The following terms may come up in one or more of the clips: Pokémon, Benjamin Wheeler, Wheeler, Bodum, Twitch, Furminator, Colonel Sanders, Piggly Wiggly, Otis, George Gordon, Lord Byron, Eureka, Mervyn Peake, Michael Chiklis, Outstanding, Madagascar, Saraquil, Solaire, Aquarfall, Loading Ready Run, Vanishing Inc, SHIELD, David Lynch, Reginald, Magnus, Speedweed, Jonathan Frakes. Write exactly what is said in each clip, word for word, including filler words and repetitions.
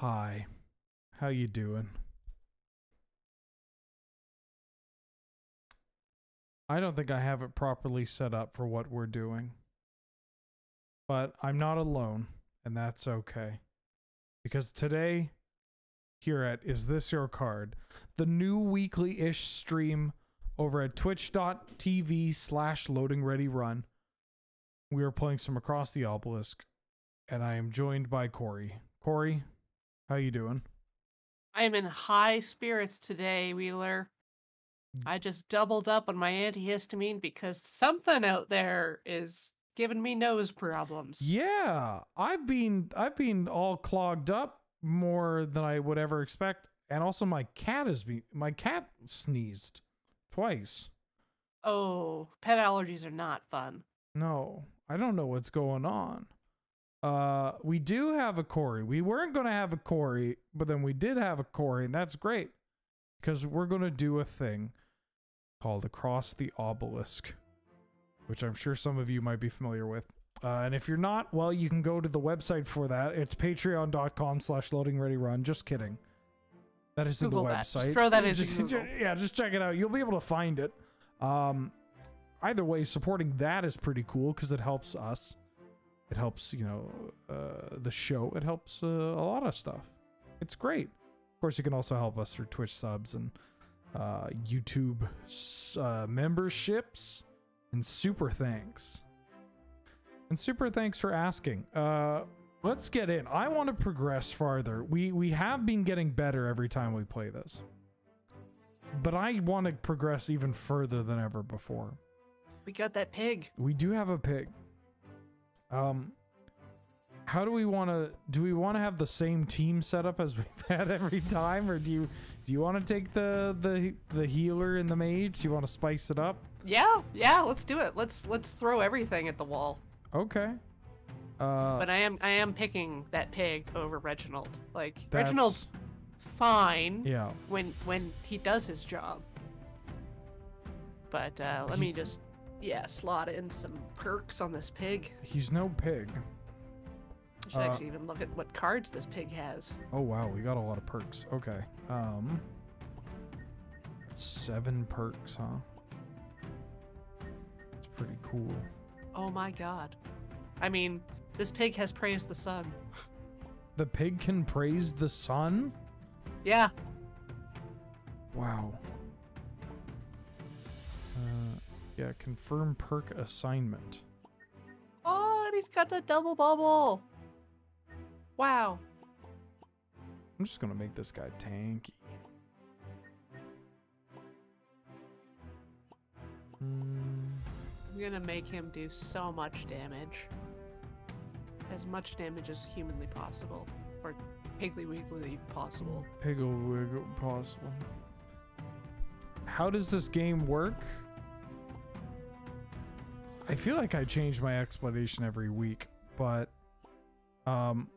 Hi. How you doing? I don't think I have it properly set up for what we're doing. But I'm not alone, and that's okay. Because today, here at Is This Your Card, the new weekly-ish stream over at twitch.tv slash Loading Ready Run, we are playing some Across the Obelisk, and I am joined by Corey. Corey, how you doing? I am in high spirits today, Wheeler. I just doubled up on my antihistamine because something out there is giving me nose problems. Yeah, I've been I've been all clogged up more than I would ever expect, and also my cat is be my cat sneezed twice. Oh, pet allergies are not fun. No, I don't know what's going on. Uh, we do have a Corey. We weren't going to have a Corey, but then we did have a Corey, and that's great because we're going to do a thing called Across the Obelisk, which I'm sure some of you might be familiar with. Uh, and if you're not, well, you can go to the website for that. It's patreon.com slash loading ready run. Just kidding. That is Google in the that. website. Just throw that in. Just, yeah, just check it out. You'll be able to find it. Um, either way, supporting that is pretty cool because it helps us. It helps, you know, uh, the show. It helps uh, a lot of stuff. It's great. Of course, you can also help us through Twitch subs and uh, YouTube uh, memberships. And super thanks. And super thanks for asking. Uh, let's get in. I want to progress farther. We we have been getting better every time we play this. But I want to progress even further than ever before. We got that pig. We do have a pig. Um, how do we want to... Do we want to have the same team set up as we've had every time? Or do you do you want to take the, the, the healer and the mage? Do you want to spice it up? Yeah, yeah, let's do it. Let's let's throw everything at the wall. Okay. Uh, but I am I am picking that pig over Reginald. Like Reginald's fine. Yeah. When when he does his job. But uh, let he, me just yeah slot in some perks on this pig. He's no pig. I should uh, actually even look at what cards this pig has. Oh wow, we got a lot of perks. Okay. Um. Seven perks, huh? Pretty cool. Oh my god. I mean, this pig has praised the sun. The pig can praise the sun? Yeah. Wow. Uh, yeah, confirm perk assignment. Oh, and he's got the double bubble. Wow. I'm just gonna make this guy tanky. Hmm. I'm gonna make him do so much damage. As much damage as humanly possible. Or Piggly Wiggly possible. Piggle Wiggle possible. How does this game work? I feel like I change my explanation every week, but um,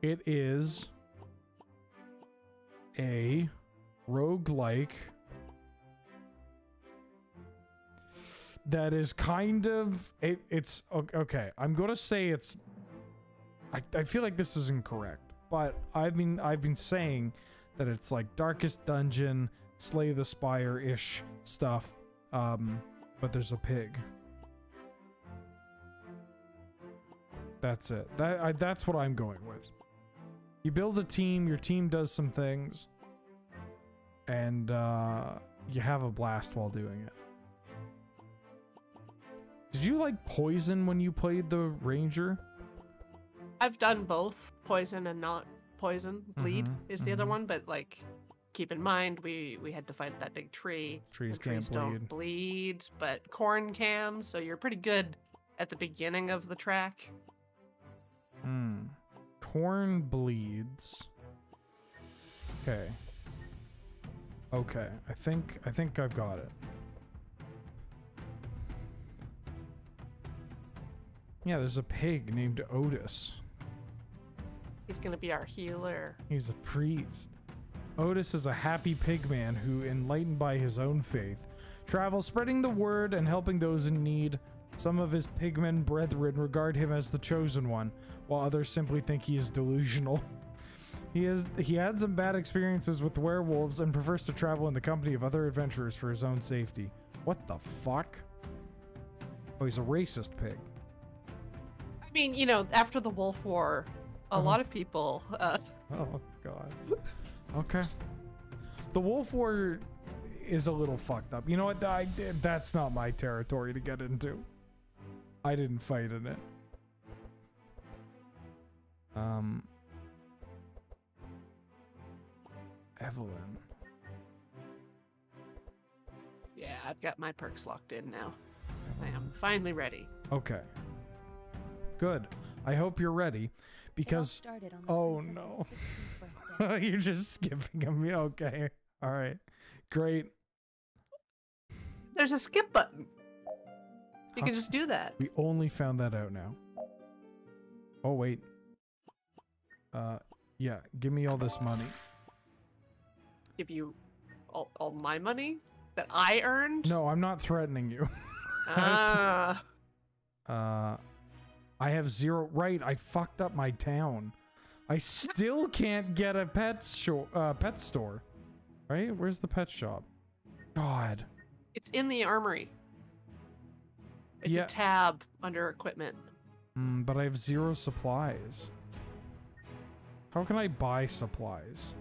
it is a roguelike that is kind of it, it's okay. I'm gonna say it's. I, I feel like this is incorrect, but I've been I've been saying that it's like Darkest Dungeon, Slay the Spire ish stuff, um, but there's a pig. That's it. That I, that's what I'm going with. You build a team. Your team does some things, and uh, you have a blast while doing it. Did you like poison when you played the ranger? I've done both poison and not poison. Bleed mm-hmm, is the mm-hmm. other one, but like, keep in mind we we had to fight that big tree. Trees, can't trees bleed. don't bleed, but corn can. So you're pretty good at the beginning of the track. Hmm. Corn bleeds. Okay. Okay. I think I think I've got it. Yeah, there's a pig named Otis. He's gonna be our healer. He's a priest. Otis is a happy pig man who, enlightened by his own faith, travels spreading the word and helping those in need. Some of his pigmen brethren regard him as the chosen one, while others simply think he is delusional. He has he had some bad experiences with werewolves and prefers to travel in the company of other adventurers for his own safety. What the fuck? Oh, he's a racist pig. I mean, you know, after the Wolf War, a oh. lot of people... Uh... Oh, God. Okay. The Wolf War is a little fucked up. You know what? I, that's not my territory to get into. I didn't fight in it. Um... Evelyn. Yeah, I've got my perks locked in now. I am finally ready. Okay. Good. I hope you're ready, because oh no, you're just skipping a meal. Okay. All right. Great. There's a skip button. You huh. can just do that. We only found that out now. Oh wait. Uh, yeah. Give me all this money. Give you all, all my money that I earned? No, I'm not threatening you. Ah. uh. uh, I have zero. Right, I fucked up my town. I still can't get a pet shop. Uh, pet store. Right? Where's the pet shop? God. It's in the armory. It's yeah. a tab under equipment. Mm, but I have zero supplies. How can I buy supplies?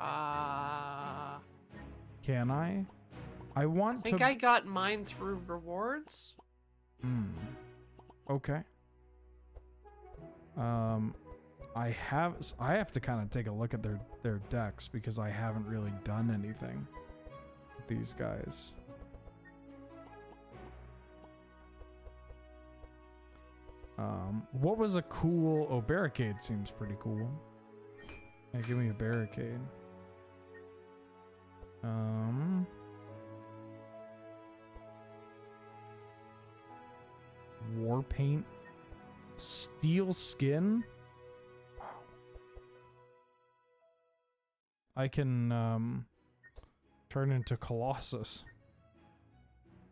Uh, Can I? I want to... I think to... I got mine through rewards. Hmm. Okay. Um, I have... I have to kind of take a look at their, their decks, because I haven't really done anything with these guys. Um, what was a cool... Oh, barricade seems pretty cool. Hey, give me a barricade. Um, war paint, steel skin. Wow. I can um turn into Colossus.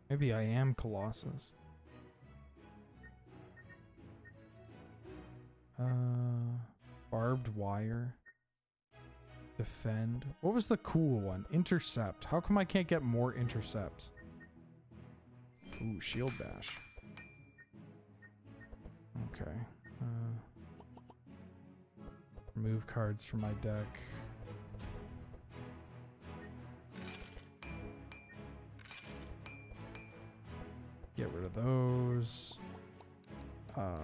Maybe I am Colossus. Uh, barbed wire. Defend. What was the cool one? Intercept. How come I can't get more intercepts? Ooh, shield bash. Okay. Uh, remove cards from my deck. Get rid of those. Uh,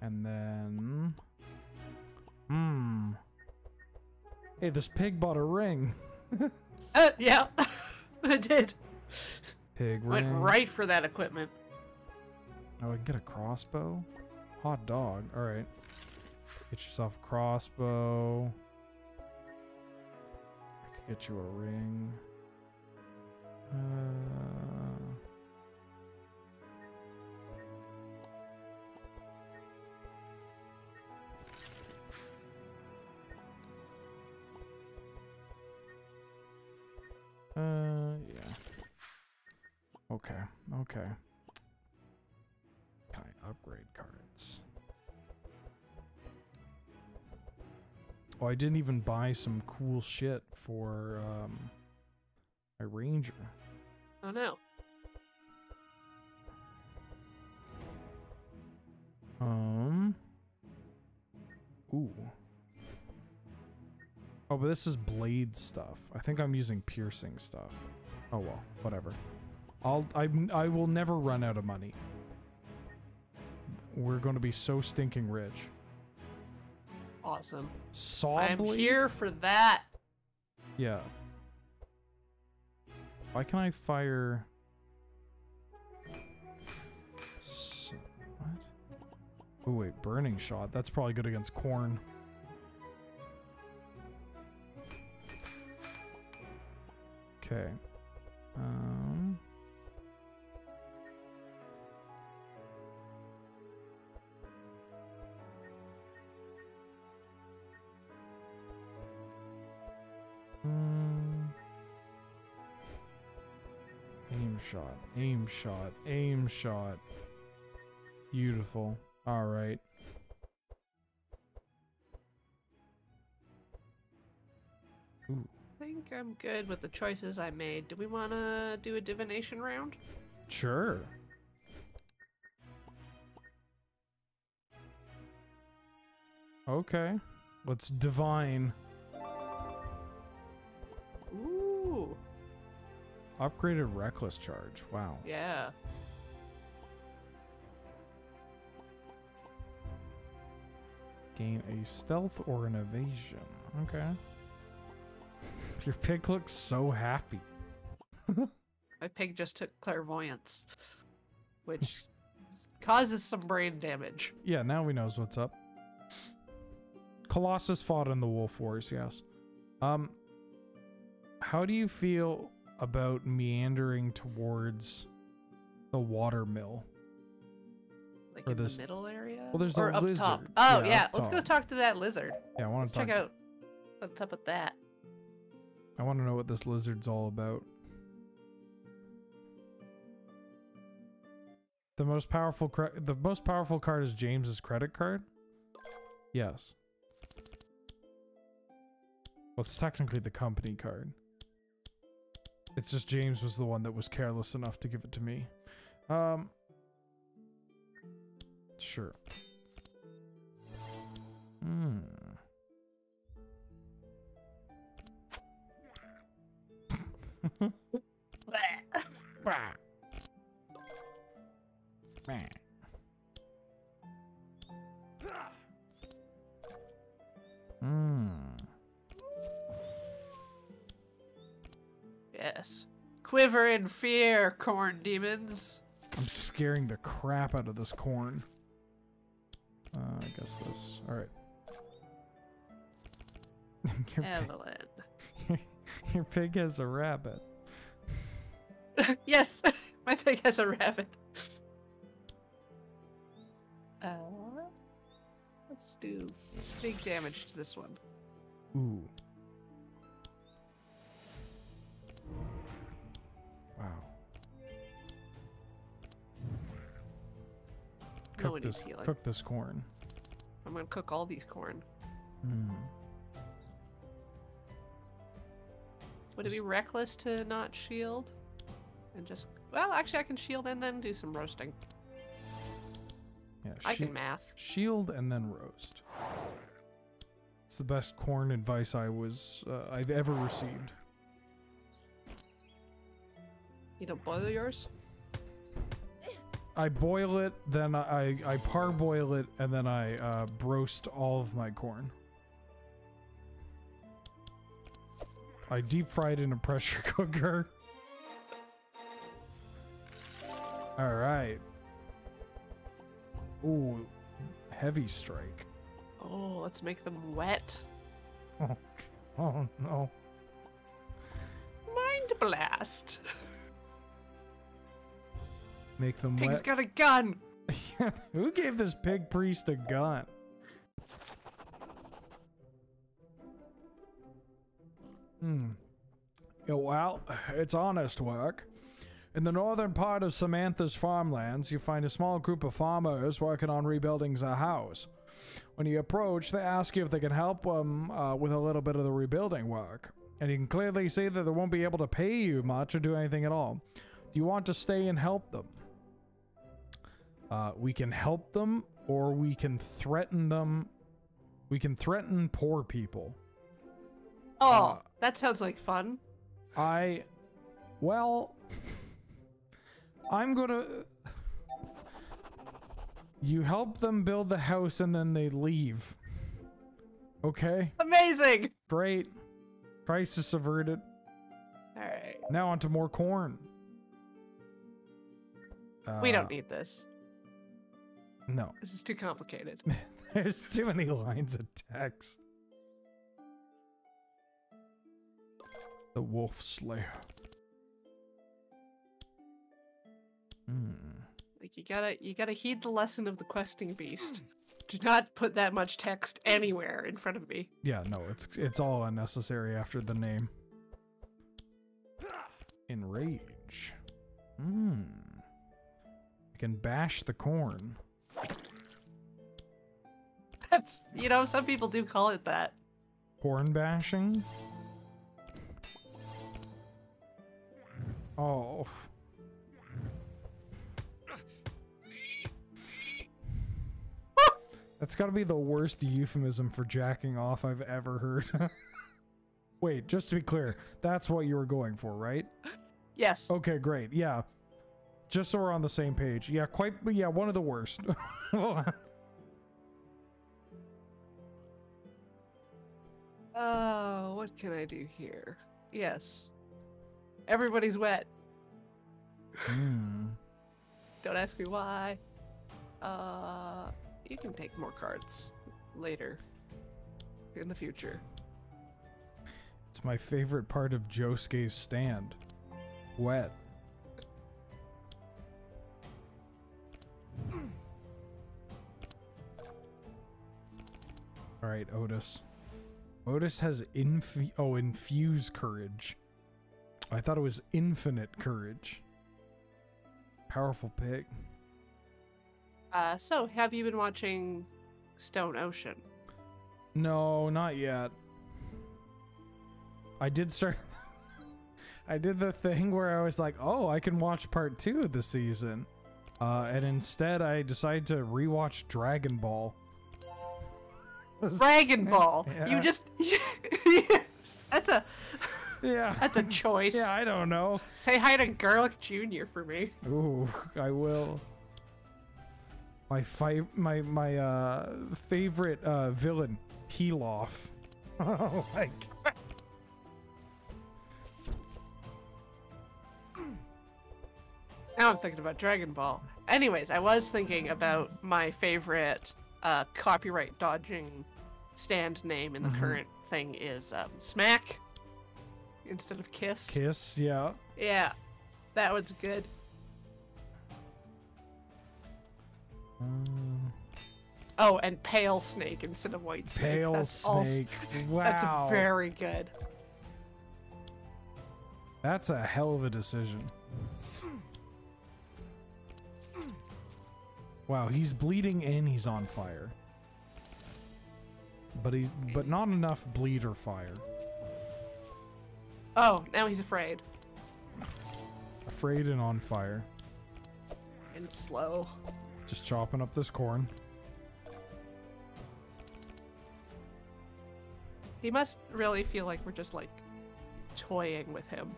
and then... Hmm. Hey, this pig bought a ring. uh, yeah, I did. Pig Went ring. Went right for that equipment. Oh, I can get a crossbow? Hot dog. All right. Get yourself a crossbow. I could get you a ring. Uh... Uh, yeah. Okay, okay. Can I upgrade cards? Oh, I didn't even buy some cool shit for, um, my ranger. Oh, no. Um. Ooh. Oh, but this is blade stuff. I think I'm using piercing stuff. Oh well, whatever. I'll I I will never run out of money. We're going to be so stinking rich. Awesome. Saw I'm blade? Here for that. Yeah. Why can I fire? So, what? Oh wait, burning shot. That's probably good against corn. Okay. Um. Mm. Aim shot. Aim shot. Aim shot. Beautiful. All right. Ooh. I think I'm good with the choices I made. Do we want to do a divination round? Sure. Okay. Let's divine. Ooh. Upgraded reckless charge. Wow. Yeah. Gain a stealth or an evasion. Okay. Your pig looks so happy. My pig just took clairvoyance, which causes some brain damage. Yeah, now he knows what's up. Colossus fought in the Wolf Wars, yes. Um, how do you feel about meandering towards the watermill? Like or in this... the middle area? Well, there's or a up lizard. Top. Oh, yeah. yeah. Let's top. go talk to that lizard. Yeah, I want to talk. Check out what's up with that. I want to know what this lizard's all about. The most powerful cre the most powerful card is James's credit card? Yes. Well, it's technically the company card. It's just James was the one that was careless enough to give it to me. Um, sure. Hmm. mm. Yes. Quiver in fear, corn demons. I'm scaring the crap out of this corn. Uh, I guess this. All right. Evelyn. Your pig has a rabbit. Yes, my pig has a rabbit. Uh, let's do big damage to this one. Ooh. Wow. No cook, this, cook this corn. I'm gonna cook all these corn. Mm. Would it be reckless to not shield? And just, well, actually I can shield and then do some roasting. Yeah, I can math. Shield and then roast. It's the best corn advice I was, uh, I've ever received. You don't boil yours? I boil it, then I, I parboil it, and then I uh, broast all of my corn. I deep fried in a pressure cooker. All right. Ooh, heavy strike. Oh, let's make them wet. Oh, oh no. Mind blast. Make them Pig's wet. Pig's got a gun. Who gave this pig priest a gun? Hmm. Well, it's honest work. In the northern part of Samantha's farmlands, you find a small group of farmers working on rebuilding a house. When you approach, they ask you if they can help them uh, with a little bit of the rebuilding work. And you can clearly see that they won't be able to pay you much or do anything at all. Do you want to stay and help them? Uh, we can help them, or we can threaten them. We can threaten poor people. Oh, uh, that sounds like fun. I, well, I'm gonna, you help them build the house and then they leave. Okay. Amazing. Great. Crisis averted. All right. Now onto more corn. We uh, don't need this. No. This is too complicated. There's too many lines of text. The Wolf Slayer. Mm. Like you gotta, you gotta heed the lesson of the questing beast. Do not put that much text anywhere in front of me. Yeah, no, it's it's all unnecessary after the name. Enrage. Hmm. I can bash the corn. That's, you know, some people do call it that. Horn bashing? Oh. That's gotta be the worst euphemism for jacking off I've ever heard. Wait, just to be clear, that's what you were going for, right? Yes. Okay, great. Yeah. Just so we're on the same page. Yeah, quite, yeah, one of the worst. Oh, what can I do here? Yes. Everybody's wet. Mm. Don't ask me why. Uh, you can take more cards later in the future. It's my favorite part of Josuke's stand. Wet. All right, Otis. Otis has inf oh, infused courage. I thought it was infinite courage. Powerful pick. Uh, so, have you been watching Stone Ocean? No, not yet. I did start... I did the thing where I was like, oh, I can watch part two of the season. Uh, and instead, I decided to rewatch Dragon Ball. Dragon Ball! Yeah. You just... That's a... Yeah. That's a choice. Yeah, I don't know. Say hi to Garlic Junior for me. Ooh, I will. My fi my my uh favorite uh villain, Pilaf. Oh my god. Now I'm thinking about Dragon Ball. Anyways, I was thinking about my favorite uh copyright dodging stand name in the mm-hmm. current thing is um Smack. Instead of kiss. Kiss, yeah. Yeah, that one's good. Um, oh, and pale snake instead of white snake. Pale that's snake. Also, wow. That's very good. That's a hell of a decision. Wow, he's bleeding and he's on fire. But he's but not enough bleed or fire. Oh, now he's afraid. Afraid and on fire. And slow. Just chopping up this corn. He must really feel like we're just, like, toying with him.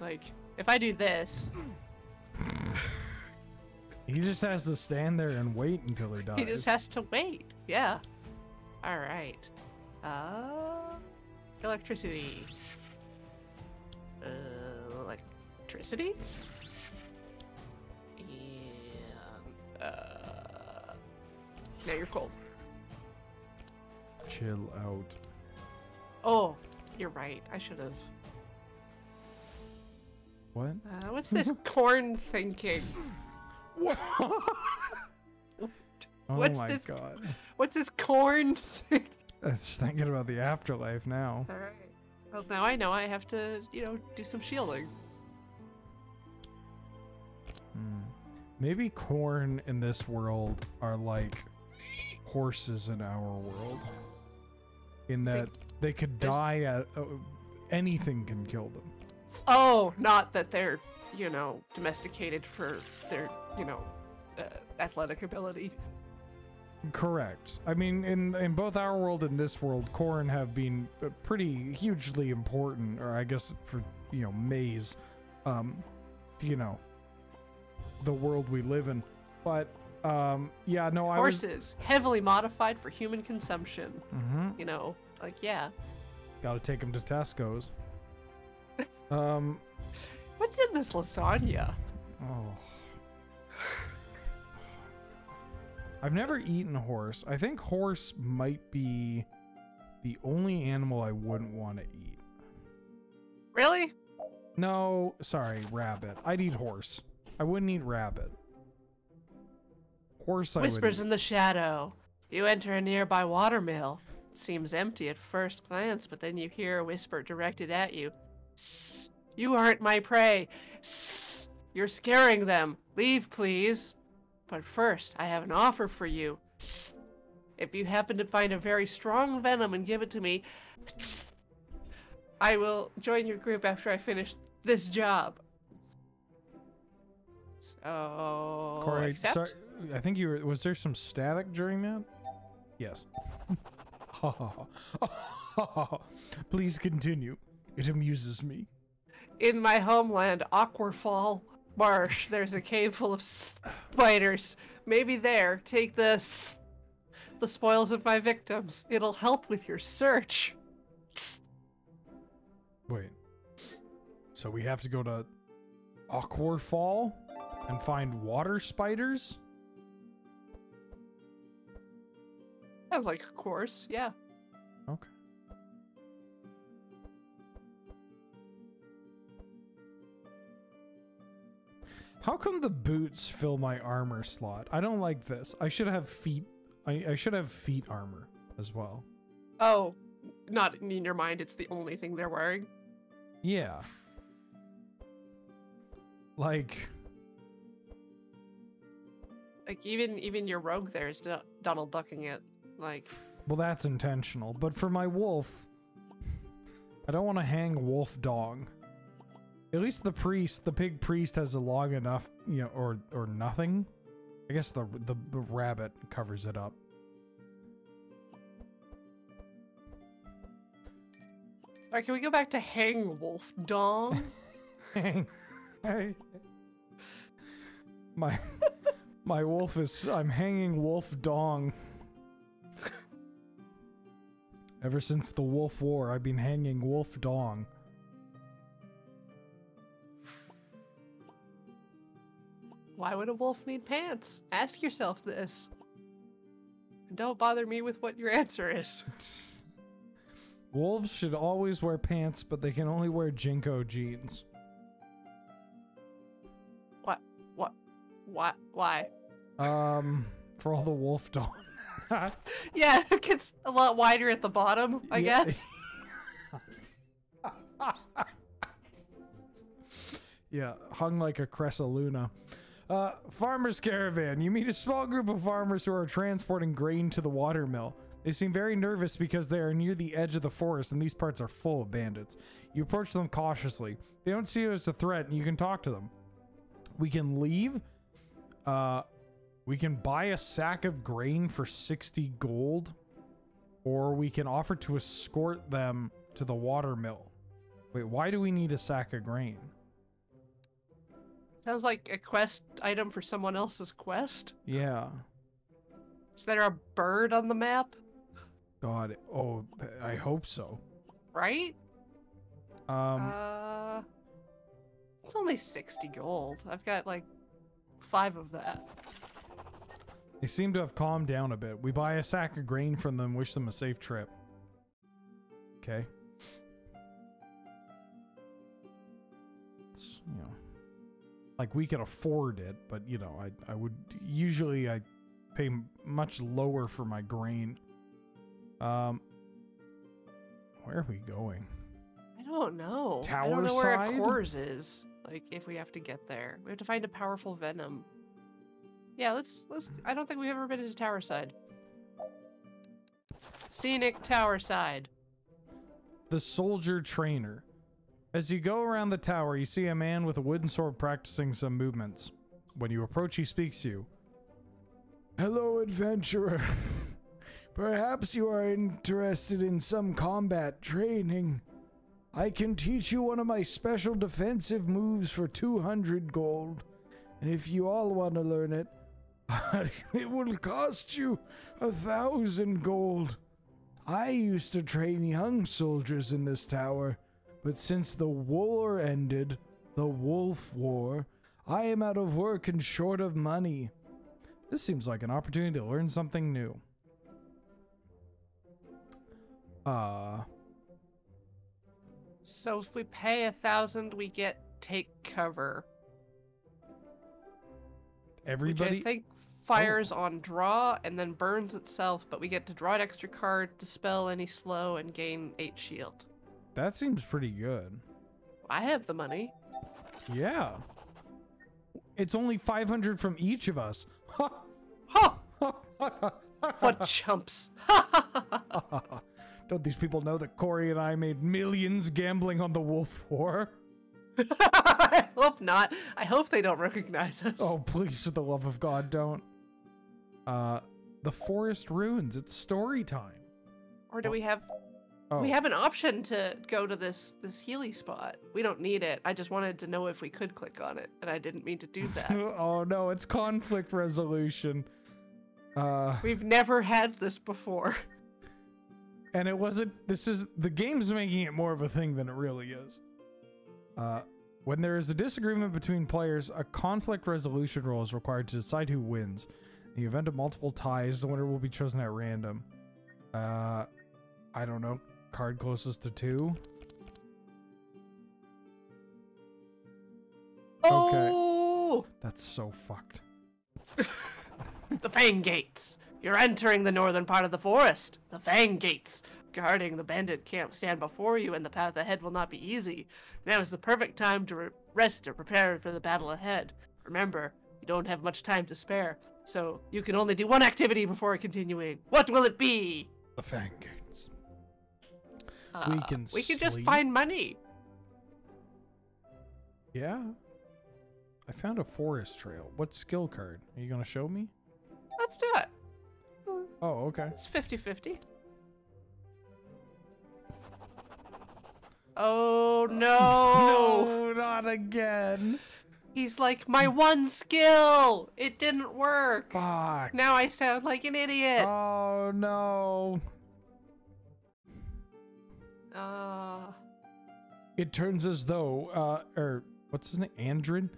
Like, if I do this... He just has to stand there and wait until he dies. He just has to wait, yeah. Alright. Uh... Electricity. Uh, electricity? And, uh... now you're cold. Chill out. Oh, you're right. I should have. What? Uh, what's this corn thinking? What? Oh what's my this, god. What's this corn thinking? I was just thinking about the afterlife now. Alright. Well, now I know I have to, you know, do some shielding. Hmm. Maybe corn in this world are like horses in our world. In that they, they could die at... Uh, anything can kill them. Oh, not that they're, you know, domesticated for their, you know, uh, athletic ability. Correct. I mean, in in both our world and this world, corn have been pretty hugely important, or I guess for, you know, maize, um, you know, the world we live in. But, um, yeah, no, I was... Horses, heavily modified for human consumption. Mm-hmm. You know, like, yeah. Gotta take them to Tesco's. um... What's in this lasagna? Oh... I've never eaten a horse. I think horse might be the only animal I wouldn't want to eat. Really? No, sorry, rabbit. I'd eat horse. I wouldn't eat rabbit. Horse I would eat. Whispers in the shadow. You enter a nearby watermill. It seems empty at first glance, but then you hear a whisper directed at you. Sss, you aren't my prey. Sss, you're scaring them. Leave, please. But first, I have an offer for you. If you happen to find a very strong venom and give it to me, I will join your group after I finish this job. So, Corey, accept? Sorry, I think you were, was there some static during that? Yes. Please continue. It amuses me. In my homeland, Aquarfall Marsh, there's a cave full of spiders. Maybe there, take the the spoils of my victims. It'll help with your search. Wait. So we have to go to Aquarfall and find water spiders? Sounds like a course, yeah. Okay. How come the boots fill my armor slot? I don't like this. I should have feet. I, I should have feet armor as well. Oh, not in your mind. It's the only thing they're wearing. Yeah. Like. Like even even your rogue there is Donald ducking it. Like. Well, that's intentional. But for my wolf, I don't want to hang wolf dong. At least the priest, the pig priest, has a long enough, you know, or or nothing. I guess the the, the rabbit covers it up. All right, can we go back to hang wolf dong? Hang, hey, my my wolf is. I'm hanging wolf dong. Ever since the Wolf War, I've been hanging wolf dong. Why would a wolf need pants? Ask yourself this. And don't bother me with what your answer is. Wolves should always wear pants, but they can only wear Jinko jeans. What? What? What? Why? Um, for all the wolf dog. Yeah, it gets a lot wider at the bottom, I yeah. guess. Yeah, hung like a Cressa Luna. Uh, farmer's caravan. You meet a small group of farmers who are transporting grain to the watermill. They seem very nervous because they are near the edge of the forest and these parts are full of bandits. You approach them cautiously. They don't see you as a threat and you can talk to them. We can leave. Uh, we can buy a sack of grain for sixty gold, or we can offer to escort them to the watermill. Wait, why do we need a sack of grain? Sounds like a quest item for someone else's quest. Yeah. Is there a bird on the map? God, oh, I hope so. Right? Um. Uh, it's only sixty gold. I've got like five of that. They seem to have calmed down a bit. We buy a sack of grain from them, wish them a safe trip. Okay. It's, you know. Like, we could afford it, but, you know, I, I would... Usually, I pay much lower for my grain. Um, where are we going? I don't know. Tower side? I don't know where Accor's is. Like, if we have to get there. We have to find a powerful venom. Yeah, let's... let's. I don't think we've ever been to Tower Side. Scenic Tower Side. The Soldier Trainer. As you go around the tower, you see a man with a wooden sword practicing some movements. When you approach, he speaks to you. Hello, adventurer. Perhaps you are interested in some combat training. I can teach you one of my special defensive moves for two hundred gold. And if you all want to learn it, it will cost you a thousand gold. I used to train young soldiers in this tower. But since the war ended, the Wolf War, I am out of work and short of money. This seems like an opportunity to learn something new. Uh. So if we pay a thousand, we get take cover. Everybody? Which I think fires oh. on draw and then burns itself, but we get to draw an extra card, dispel any slow, and gain eight shield. That seems pretty good. I have the money. Yeah. It's only five hundred from each of us. What chumps? Don't these people know that Corey and I made millions gambling on the Wolf War? I hope not. I hope they don't recognize us. Oh, please, for the love of God, don't. Uh, the forest ruins. It's story time. Or do we have... Oh. We have an option to go to this this Healy spot. We don't need it. I just wanted to know if we could click on it, and I didn't mean to do that. Oh, no, it's conflict resolution. Uh, We've never had this before. And it wasn't... This is... The game's making it more of a thing than it really is. Uh, when there is a disagreement between players, a conflict resolution role is required to decide who wins. In the event of multiple ties, the winner will be chosen at random. Uh, I don't know. Card closest to two. Oh! Okay. That's so fucked. The Fang Gates. You're entering the northern part of the forest. The Fang Gates. Guarding the bandit camp stand before you, and the path ahead will not be easy. Now is the perfect time to re rest and prepare for the battle ahead. Remember, you don't have much time to spare, so you can only do one activity before continuing. What will it be? The Fang Gates. Uh, we can We can sleep. Just find money. Yeah. I found a forest trail. What skill card? Are you going to show me? Let's do it. Oh, okay. It's fifty fifty. Oh, no. No, not again. He's like, my one skill. It didn't work. Fuck. Now I sound like an idiot. Oh, no. Uh, it turns as though, uh, or what's his name? Andrin?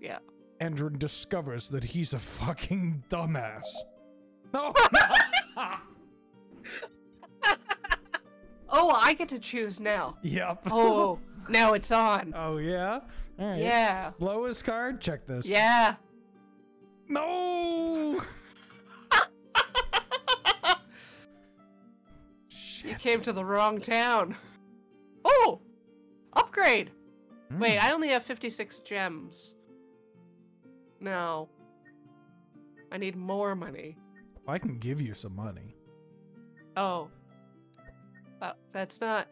Yeah. Andrin discovers that he's a fucking dumbass. No! Oh, I get to choose now. Yep. Oh, now it's on. Oh, yeah? All right. Yeah. Lowest card? Check this. Yeah. No! You came to the wrong town. Oh! Upgrade! Mm. Wait, I only have fifty-six gems. No. I need more money. Well, I can give you some money. Oh. Uh, that's not...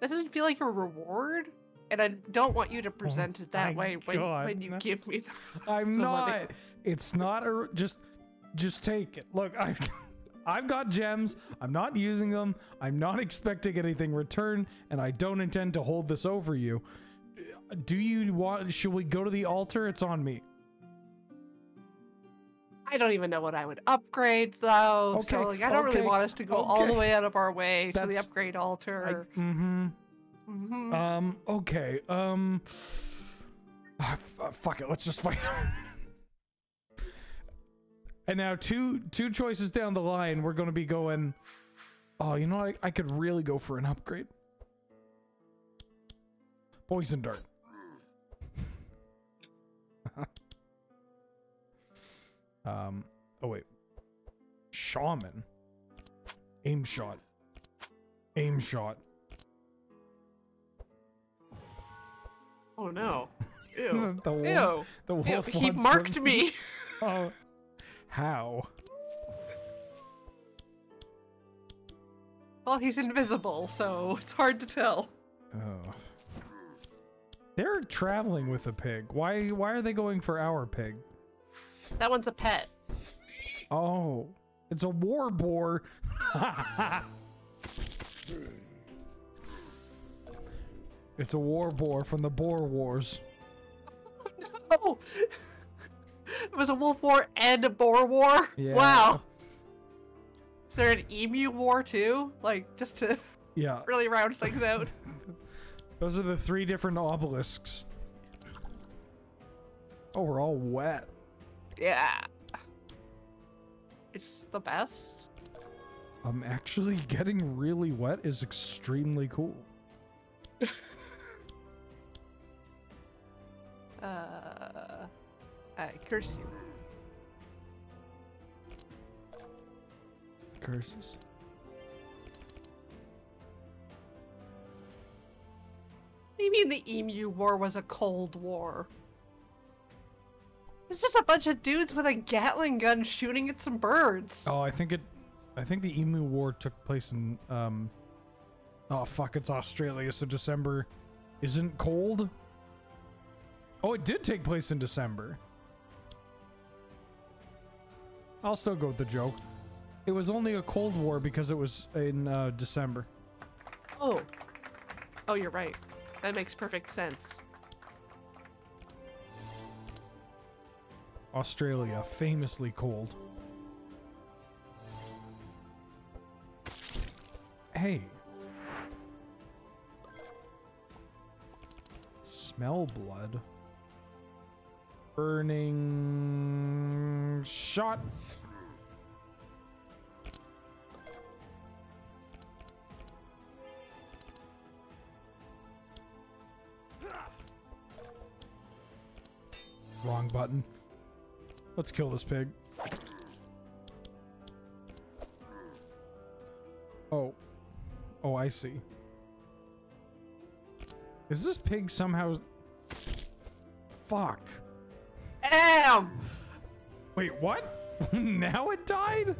That doesn't feel like a reward? And I don't want you to present oh, it that way when, when you no. give me the I'm the not... Money. It's not a... Just, just take it. Look, I... I've got gems, I'm not using them, I'm not expecting anything return, and I don't intend to hold this over you. Do you want, should we go to the altar? It's on me. I don't even know what I would upgrade, though, okay. so like, I don't okay. really want us to go okay. all the way out of our way That's, to the upgrade altar. I, mm-hmm. Mm-hmm. Um, okay, um... Uh, fuck it, let's just fight. And now two two choices down the line, we're going to be going, oh, you know what? I, I could really go for an upgrade. Poison dart. um. Oh, wait. Shaman. Aim shot. Aim shot. Oh, no. Ew. The wolf, Ew. The wolf Ew. He marked them. me. Oh. How? Well, he's invisible, so it's hard to tell. Oh. They're traveling with a pig. Why why are they going for our pig? That one's a pet. Oh. It's a war boar. It's a war boar from the Boer Wars. Oh, no. It was a wolf war and a boar war? Yeah. Wow. Is there an emu war too? Like, just to yeah. really round things out. Those are the three different obelisks. Oh, we're all wet. Yeah. It's the best. Um, actually getting really wet is extremely cool. uh... I curse you. Curses. What do you mean the Emu War was a Cold War? It's just a bunch of dudes with a Gatling gun shooting at some birds. Oh, I think it, I think the Emu War took place in, um, oh fuck, it's Australia, so December isn't cold. Oh, it did take place in December. I'll still go with the joke. It was only a Cold War because it was in uh, December. Oh. Oh, you're right. That makes perfect sense. Australia, famously cold. Hey. Smell blood. Burning shot. Wrong button. Let's kill this pig. Oh. Oh, I see. Is this pig somehow... Fuck. Ow! Wait, what? Now it died?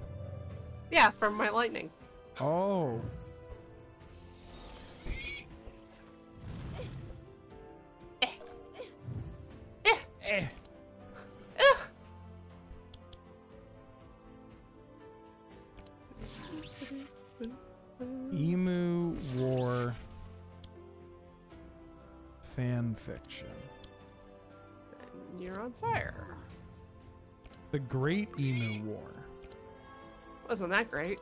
Yeah, from my lightning. Oh. Eh. Ugh. Emu War fan fiction. And you're on fire. The Great Emu War. Wasn't that great?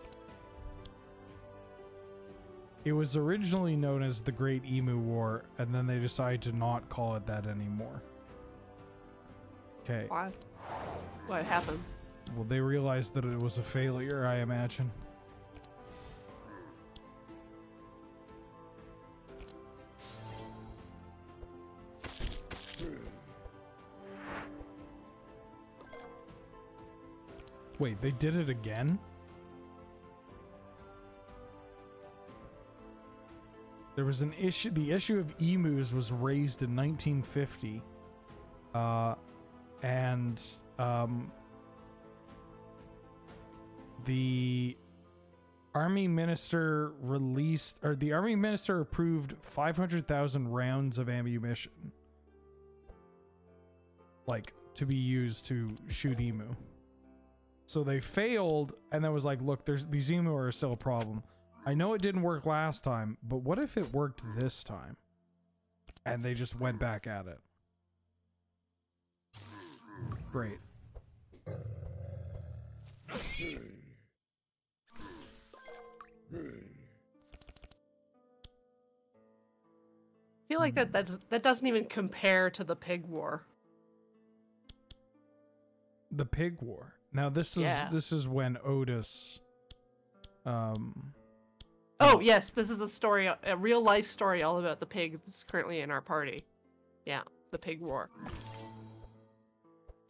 It was originally known as the Great Emu War, and then they decided to not call it that anymore. Okay. What? What happened? Well, they realized that it was a failure, I imagine. Wait, they did it again? There was an issue. The issue of emus was raised in nineteen fifty. Uh... And, um, the army minister released, or the army minister approved five hundred thousand rounds of ammunition. Like, to be used to shoot emu. So they failed, and then was like, look, there's, these emu are still a problem. I know it didn't work last time, but what if it worked this time? And they just went back at it. Great. I feel like that that's, that doesn't even compare to the pig war. The pig war. Now this is yeah. This is when Otis. Um. Oh yes, this is a story, a real life story, all about the pig that's currently in our party. Yeah, the pig war.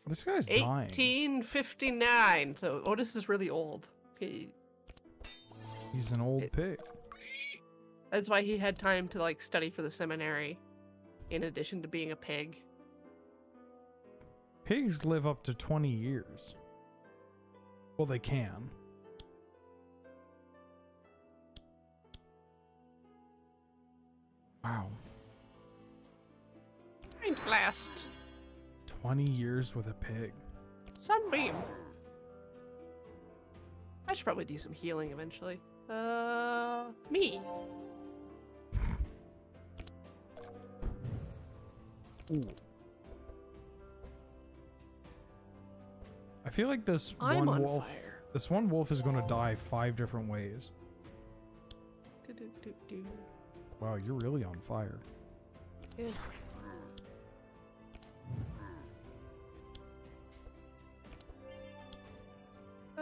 This guy's eighteen fifty-nine, dying. So Otis is really old. He, He's an old it, pig. That's why he had time to like study for the seminary, in addition to being a pig. Pigs live up to twenty years. Well, they can. Wow. Mind blast. twenty years with a pig. Sunbeam. I should probably do some healing eventually. Uh, me. Ooh. I feel like this I'm one on wolf. Fire. This one wolf is going to die five different ways. Do, do, do, do. Wow, you're really on fire. Yeah.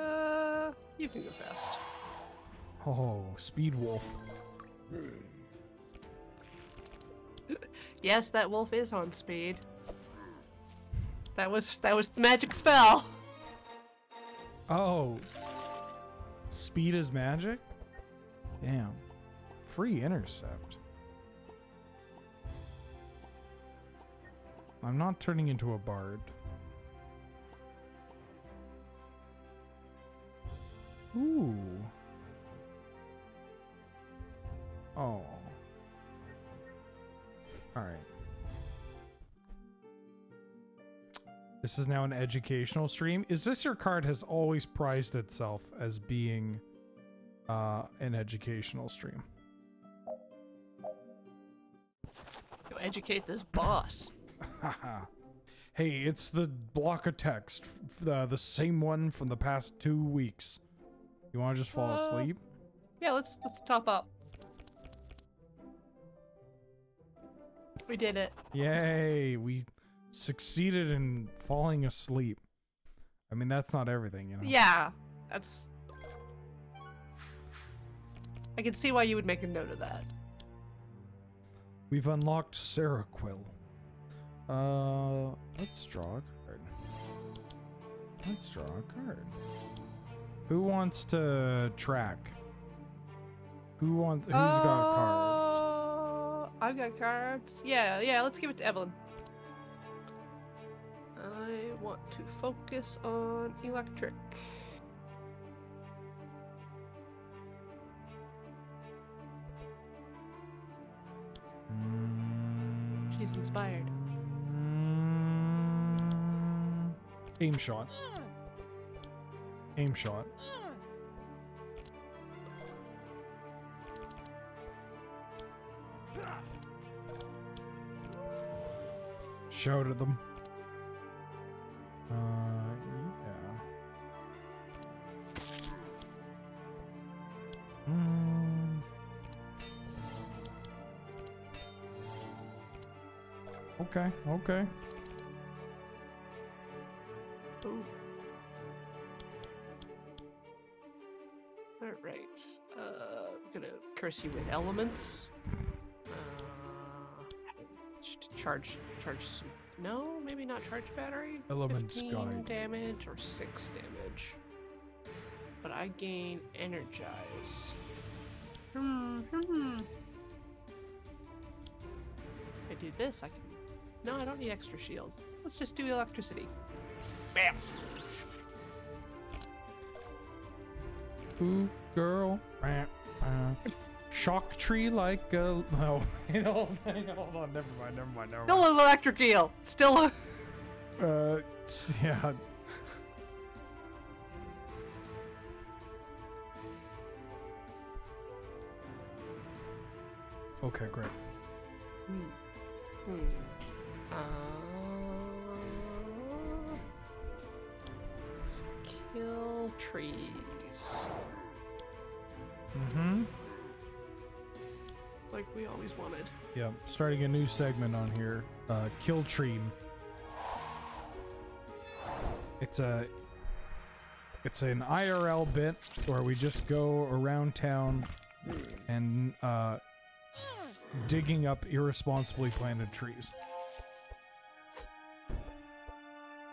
Uh, you can go fast. Oh, speed wolf. Yes, that wolf is on speed. That was that was the magic spell. Oh, speed is magic? Damn. Free intercept. I'm not turning into a bard. Ooh. Oh. All right. This is now an educational stream. Is this your card has always prized itself as being uh, an educational stream? You educate this boss. Haha. Hey, it's the block of text, the, the same one from the past two weeks. You want to just fall uh, asleep? Yeah, let's let's top up. We did it. Yay, we succeeded in falling asleep. I mean, that's not everything, you know? Yeah, that's... I can see why you would make a note of that. We've unlocked Saraquil. Uh, let's draw a card. Let's draw a card. Who wants to track? Who wants? Who's uh, got cards? I've got cards. Yeah, yeah. Let's give it to Evelyn. I want to focus on electric. Mm. She's inspired. Aim shot. Aim shot. Shout at them. Uh, yeah. Mm. Okay, okay. Curse you with elements. Uh, charge, charge. Some, no, maybe not charge battery. Elements guide. Damage or six damage. But I gain energize. Hmm. hmm. I do this. I can. No, I don't need extra shields. Let's just do electricity. Bam. Ooh, girl. Bam. Uh, shock tree like a... No, hold on, hold on, never mind, never mind, never mind. Still an electric eel. Still a... Uh, yeah. Okay, great. Hmm. Hmm. Uh, let's kill trees. Mm-hmm. Like we always wanted. Yeah, starting a new segment on here. Uh, Kill Tree. It's a... It's an I R L bit where we just go around town and, uh... digging up irresponsibly planted trees.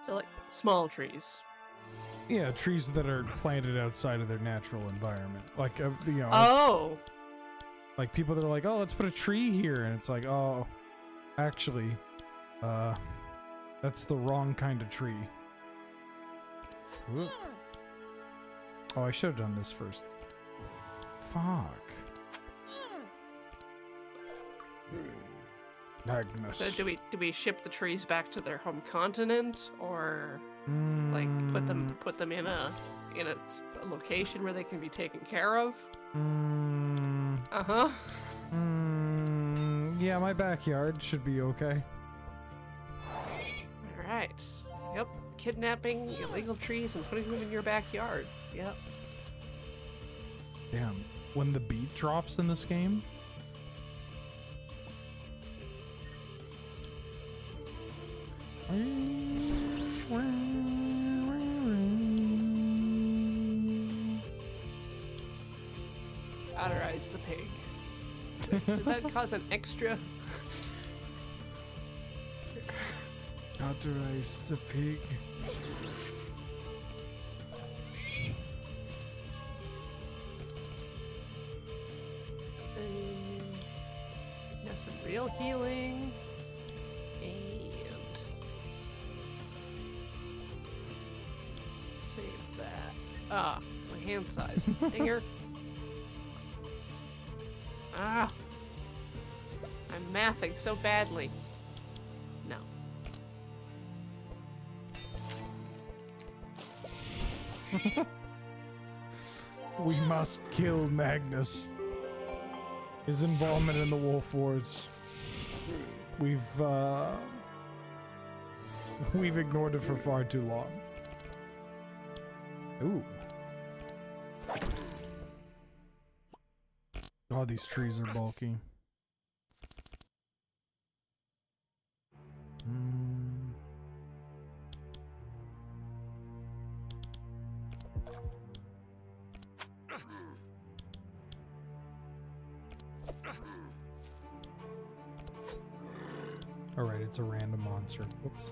So, like, small trees. Yeah, trees that are planted outside of their natural environment. Like, uh, you know. Oh! Like, people that are like, oh, let's put a tree here. And it's like, oh, actually, uh, that's the wrong kind of tree. Ooh. Oh, I should have done this first. Fuck. Magnus. So do we, do we ship the trees back to their home continent, or...? Like put them put them in a in a, a location where they can be taken care of. Mm. Uh huh. Mm. Yeah, my backyard should be okay. All right. Yep. Kidnapping illegal trees and putting them in your backyard. Yep. Damn. When the beat drops in this game. Mm. The pig. Did, did that cause an extra? Authorize the pig. And now some real healing. And save that. Ah, wait. hand size. Dinger. Ah. I'm mathing so badly. No. We must kill Magnus. His involvement in the Wolf Wars. We've, uh... We've ignored it for far too long. Ooh. God, these trees are bulky. Mm. All right, it's a random monster. Whoops.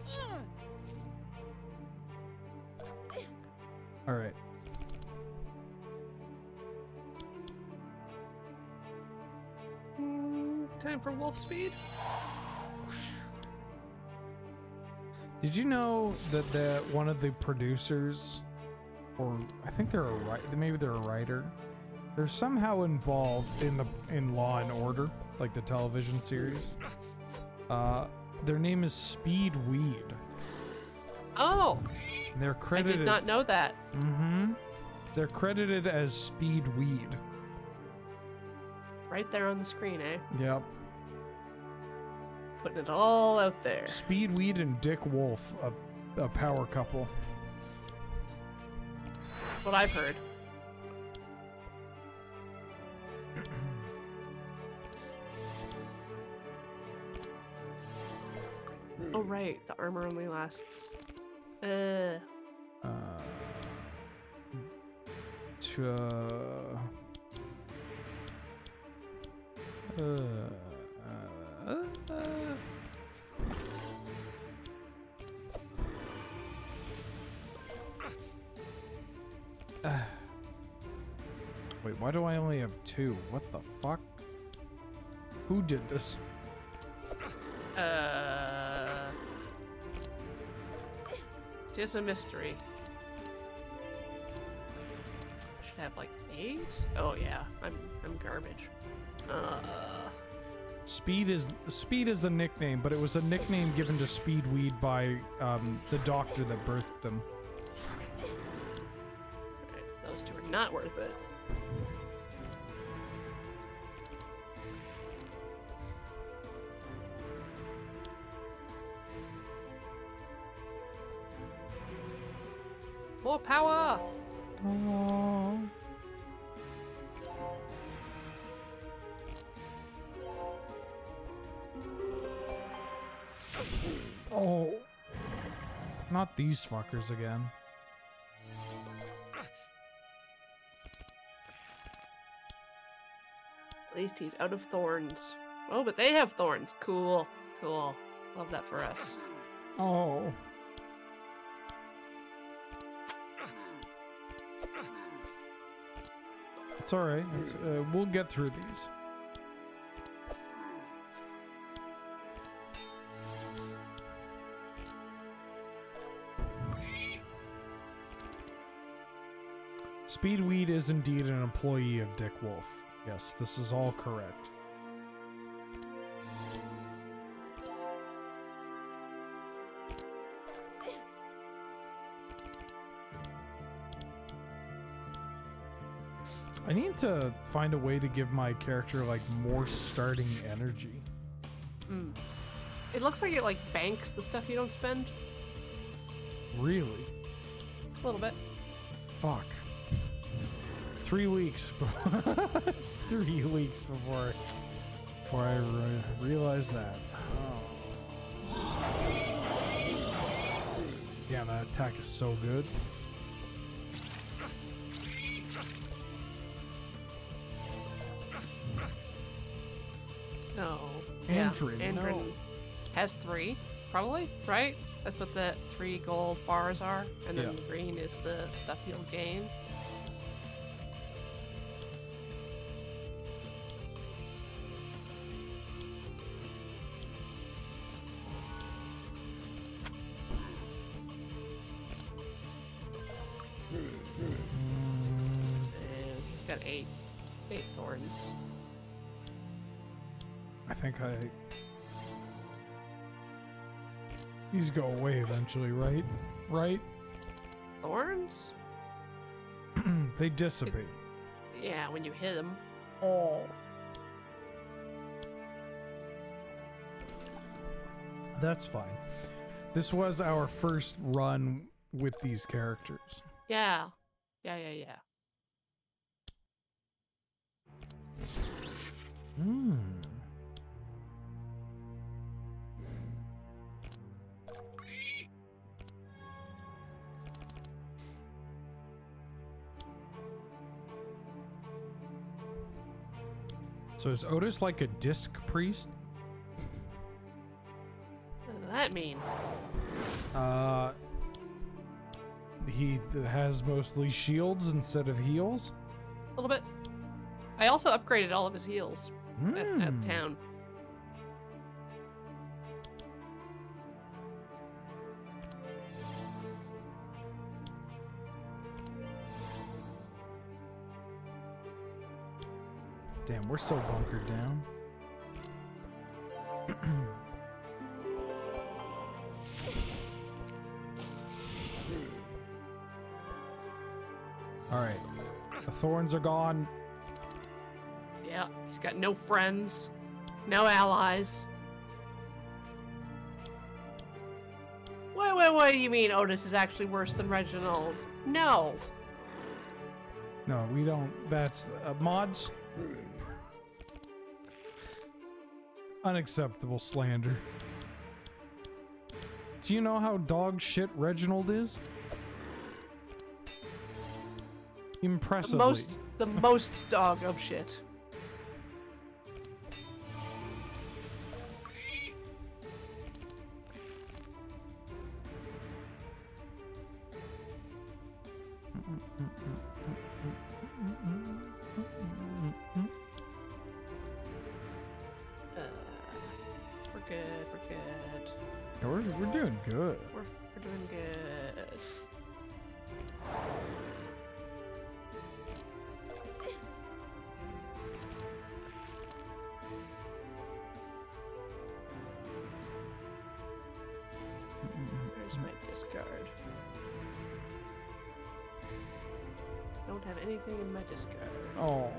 All right. Mm, time for wolf speed. Did you know that the one of the producers, or I think they're a writer, maybe they're a writer, they're somehow involved in the in Law and Order, like the television series. Uh, their name is Speedweed. Oh. And they're credited. I did not know that. Mm-hmm. They're credited as Speedweed. Right there on the screen, eh? Yep. Putting it all out there. Speedweed and Dick Wolf, a, a power couple. That's what I've heard. Oh, right. The armor only lasts... Uh, uh, to, uh, uh, uh, uh, uh. Wait, why do I only have two? What the fuck? Who did this? Uh... It's a mystery. I should have like eight? Oh yeah, I'm I'm garbage. Uh Speed is Speed is a nickname, but it was a nickname given to Speedweed by um the doctor that birthed him. Alright, those two are not worth it. More power! Oh. Oh. Not these fuckers again. At least he's out of thorns. Oh, but they have thorns. Cool. Cool. Love that for us. Oh. It's all right. It's, uh, we'll get through these. Speedweed is indeed an employee of Dick Wolf. Yes, this is all correct. I need to find a way to give my character like more starting energy. Mm. It looks like it like banks the stuff you don't spend. Really? A little bit. Fuck. Three weeks. Three weeks before before I re realized that. Oh. Damn, that attack is so good. No. Andrin, yeah. Andrin no. Has three, probably, right? That's what the three gold bars are, and then yeah. Green is the stuff you'll gain. got eight, eight thorns. I think I... These go away eventually, right? Right? Thorns? They dissipate. It, yeah, when you hit them. Oh. That's fine. This was our first run with these characters. Yeah. Yeah, yeah, yeah. Hmm. So is Otis like a disc priest? What does that mean? Uh, he has mostly shields instead of heals? A little bit. I also upgraded all of his heals mm. at, at town. Damn, we're so bunkered down. All right, the thorns are gone. Yeah, he's got no friends, no allies. Wait, wait, what do you mean Otis is actually worse than Reginald? No. No, we don't. That's uh, mods. Unacceptable slander. Do you know how dog shit Reginald is? Impressively. The most, the most dog of shit. Good. We're, we're doing good. There's my discard. I don't have anything in my discard. Oh.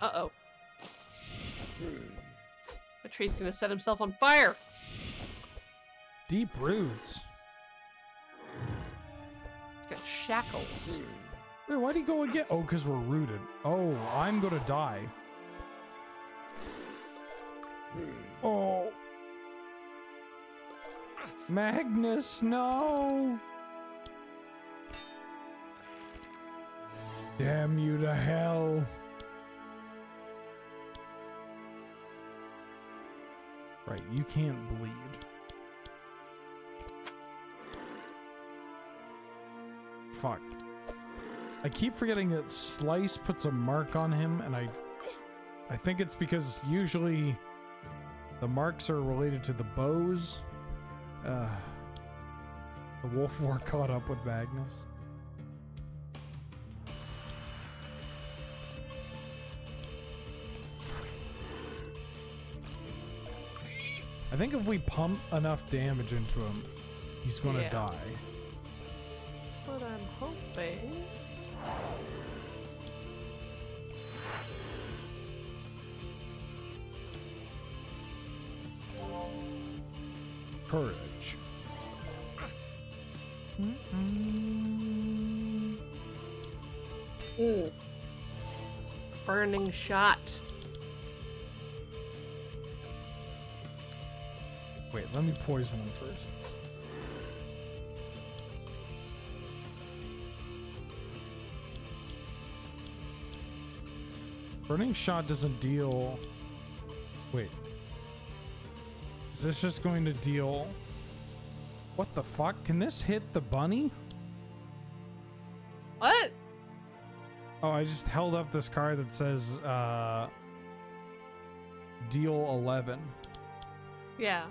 Uh-oh. The tree's gonna set himself on fire! Deep roots. Got shackles. Wait, why'd he go again? Oh, because we're rooted. Oh, I'm gonna die. Oh. Magnus, no! Damn you to hell! Right, you can't bleed. Fuck. I keep forgetting that Slice puts a mark on him, and I... I think it's because usually the marks are related to the bows. Uh, the Wolf War caught up with Magnus. I think if we pump enough damage into him, he's gonna yeah. die. That's what I'm hoping. Courage. Mm-mm. Ooh. Burning shot. Wait, let me poison him first. Burning shot doesn't deal... Wait. Is this just going to deal... What the fuck? Can this hit the bunny? What? Oh, I just held up this card that says uh, deal eleven. Yeah,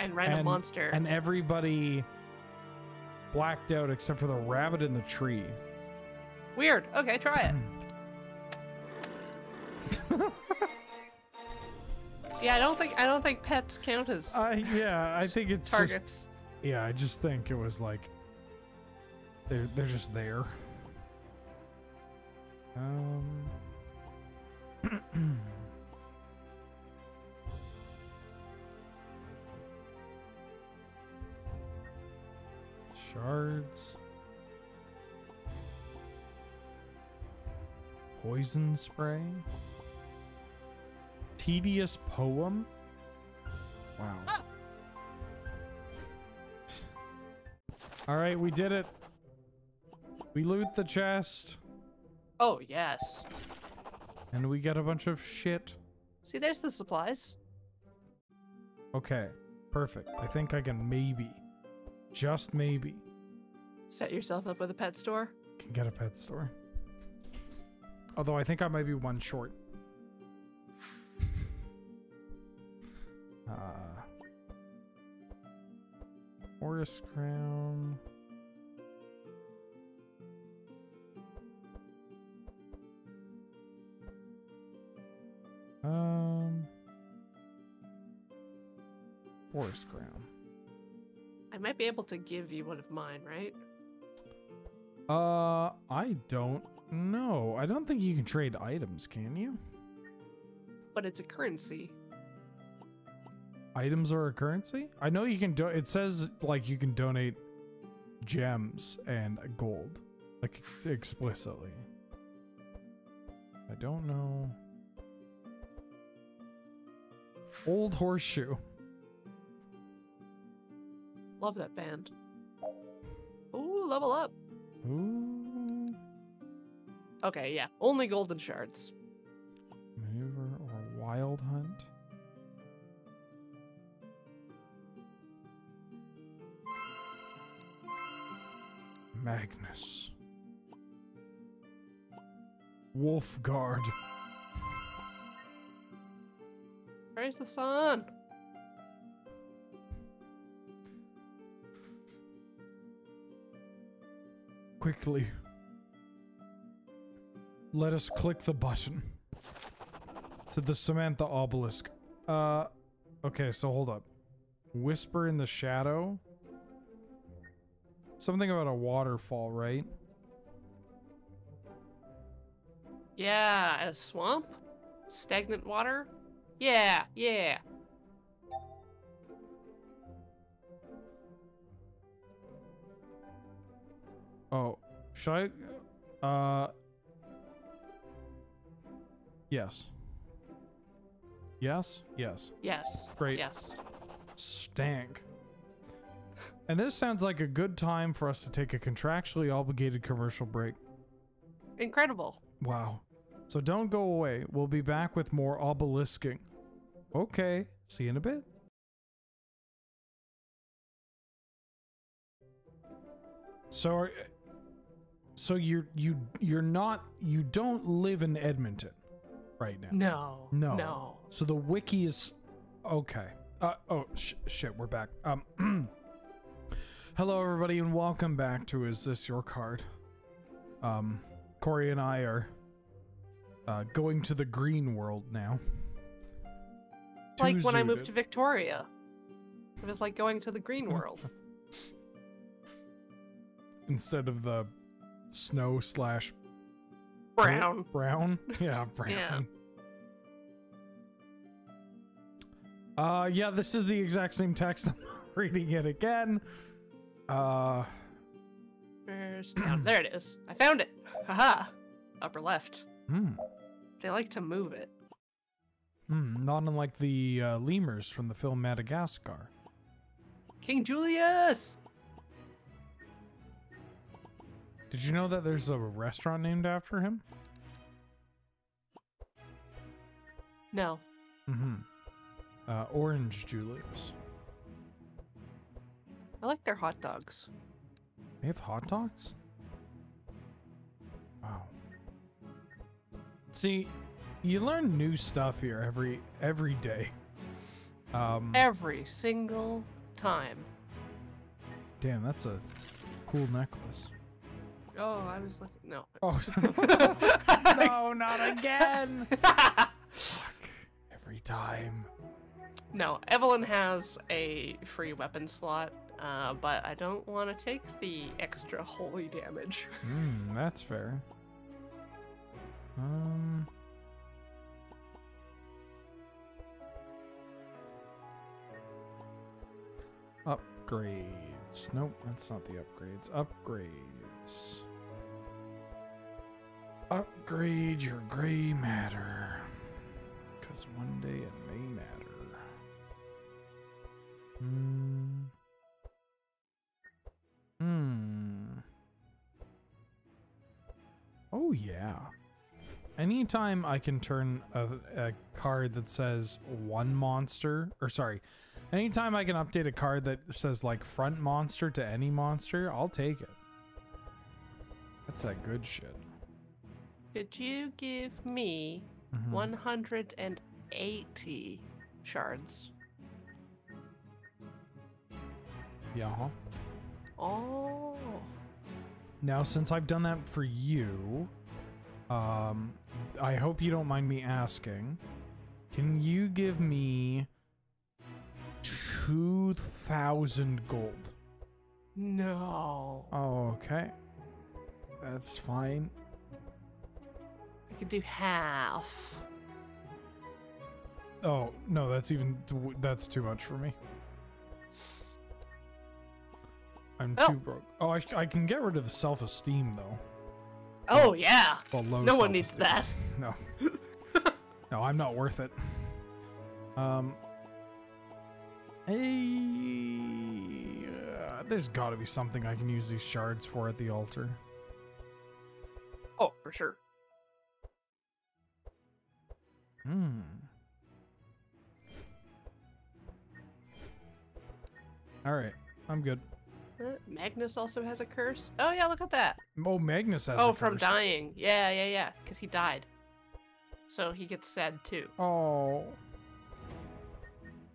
and random monster. And everybody blacked out except for the rabbit in the tree. Weird. Okay, try it. Yeah, I don't think I don't think pets count as. Uh, yeah, I think it's targets. Just, yeah, I just think it was like they're they're just there. Um. Shards. Poison spray. Tedious poem. Wow. Ah. All right, we did it. We loot the chest. Oh yes. And we get a bunch of shit. See, there's the supplies. Okay, perfect. I think I can maybe, just maybe, set yourself up with a pet store. Can get a pet store. Although I think I might be one short. Uh, forest crown. Um, forest crown. I might be able to give you one of mine, right? Uh, I don't know. I don't think you can trade items, can you? But it's a currency. Items are a currency? I know you can do it says like you can donate gems and gold, like explicitly. I don't know. Old Horseshoe. Love that band. Ooh, level up. Ooh. Okay, yeah. Only golden shards. Maneuver or wild hunt. Magnus. Wolf guard. Where's the sun? Quickly. Let us click the button. To the Samantha obelisk. Uh, okay, so hold up. Whisper in the shadow. Something about a waterfall, right? Yeah, a swamp? Stagnant water? Yeah, yeah. Oh, should I? Uh. Yes. Yes? Yes. Yes. Great. Yes. Stank. And this sounds like a good time for us to take a contractually obligated commercial break. Incredible. Wow. So don't go away. We'll be back with more obelisking. Okay. See you in a bit. So are, so you're you you're not you don't live in Edmonton right now. No. No. No. So the wiki is okay. Uh oh sh shit, we're back. Um Hello, everybody, and welcome back to Is This Your Card? Um, Corey and I are uh, going to the green world now. Like Tuesday when I moved to Victoria. It was like going to the green world. Instead of the snow slash... Brown. Brown? Yeah, brown. Yeah. Uh, yeah, this is the exact same text. I'm reading it again. Uh, Where's down? There it is. I found it. Haha. Upper left. Mm. They like to move it. Mm, not unlike the uh, lemurs from the film Madagascar. King Julius! Did you know that there's a restaurant named after him? No. Mm-hmm. Uh, Orange Julius. I like their hot dogs. They have hot dogs? Wow. See, you learn new stuff here every every day. Um, every single time. Damn, that's a cool necklace. Oh, I was looking. No. Oh. No, not again. Fuck. Every time. No, Evelyn has a free weapon slot, uh, but I don't want to take the extra holy damage. Hmm, that's fair. Um. Upgrades. Nope, that's not the upgrades. Upgrades. Upgrade your gray matter. Because one day it may matter. Hmm. Hmm. Oh yeah. Anytime I can turn a, a card that says one monster, or sorry, anytime I can update a card that says like front monster to any monster, I'll take it. That's that good shit. Could you give me mm-hmm. one hundred eighty shards? Yeah. Huh? Oh. Now, since I've done that for you, um, I hope you don't mind me asking. Can you give me two thousand gold? No. Oh, okay. That's fine. I could do half. Oh no, that's even that's too much for me. I'm oh. too broke. Oh, I, I can get rid of self-esteem, though. Oh, yeah. Well, no one needs that. No. No, I'm not worth it. Um. Hey, uh, there's got to be something I can use these shards for at the altar. Oh, for sure. Hmm. All right. I'm good. Magnus also has a curse. Oh yeah, look at that. Oh, Magnus has. Oh, a from curse. Dying. Yeah, yeah, yeah. Because he died, so he gets sad too. Oh,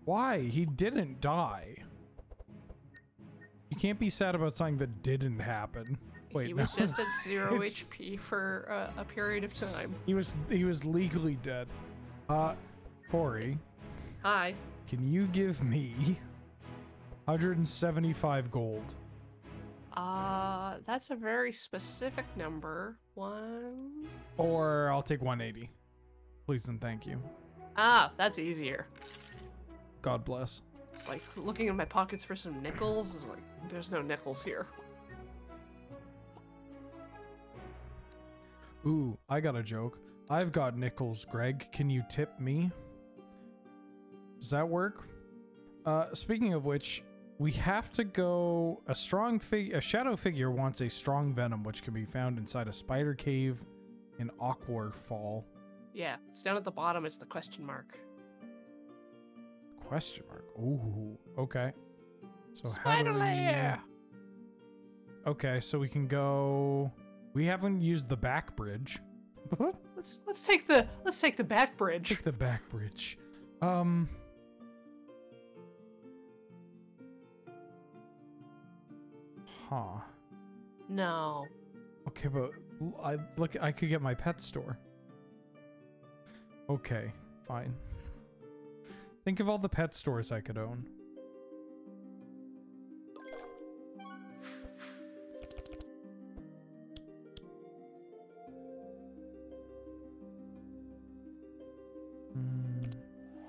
why? He didn't die. You can't be sad about something that didn't happen. Wait, he was no. just at zero H P for uh, a period of time. He was he was legally dead. Uh, Corey. Hi. Can you give me one hundred seventy-five gold? Uh, that's a very specific number. One. Or I'll take one eighty. Please and thank you. Ah, that's easier. God bless. It's like looking in my pockets for some nickels. It's like, there's no nickels here. Ooh, I got a joke. I've got nickels, Greg. Can you tip me? Does that work? Uh, speaking of which, we have to go. A strong fig, a shadow figure wants a strong venom, which can be found inside a spider cave in Aquarfall. Yeah, it's down at the bottom. It's the question mark. Question mark. Ooh, okay. So spider how do layer. We... Okay, so we can go. We haven't used the back bridge. let's let's take the let's take the back bridge. Take the back bridge. Um. Huh. No. Okay, but I look. I could get my pet store. Okay, fine. Think of all the pet stores I could own.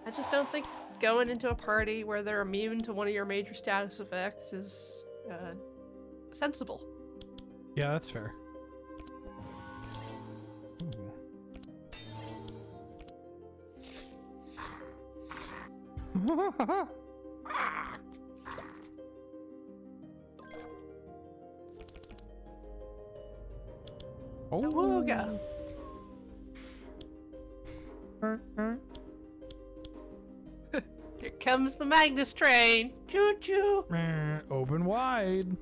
I just don't think going into a party where they're immune to one of your major status effects is uh, sensible. Yeah, that's fair. Oh, God. Here comes the Magnus train. Choo choo. Open wide.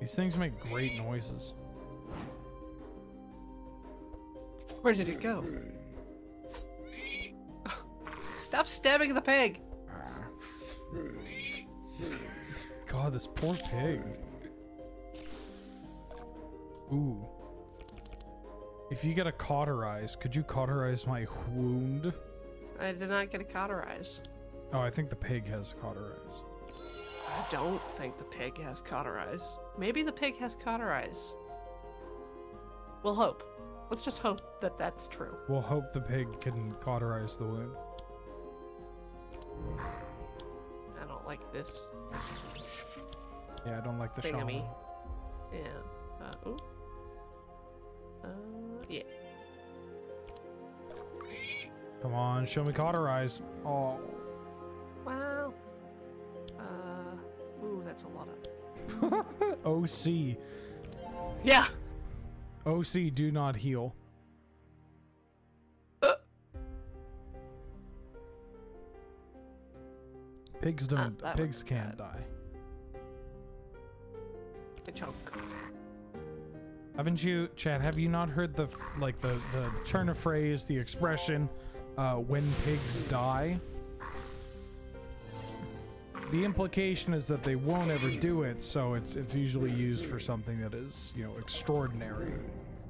These things make great noises. Where did it go? Stop stabbing the pig! God, this poor pig. Ooh. If you get a cauterize, could you cauterize my wound? I did not get a cauterize. Oh, I think the pig has cauterize. I don't think the pig has cauterize. Maybe the pig has cauterize. We'll hope. Let's just hope that that's true. We'll hope the pig can cauterize the wound. I don't like this. Yeah, I don't like the shaman. Thingamie. Yeah. Uh, ooh. Uh, yeah. Come on, show me cauterize. Oh. Wow. Uh, ooh, that's a lot of... O C. Yeah. O C, do not heal. Uh. Pigs don't. Uh, pigs can't die. A chunk. Haven't you, Chad? Have you not heard the like the the turn of phrase, the expression, uh, when pigs die? The implication is that they won't ever do it, so it's it's usually used for something that is, you know, extraordinary.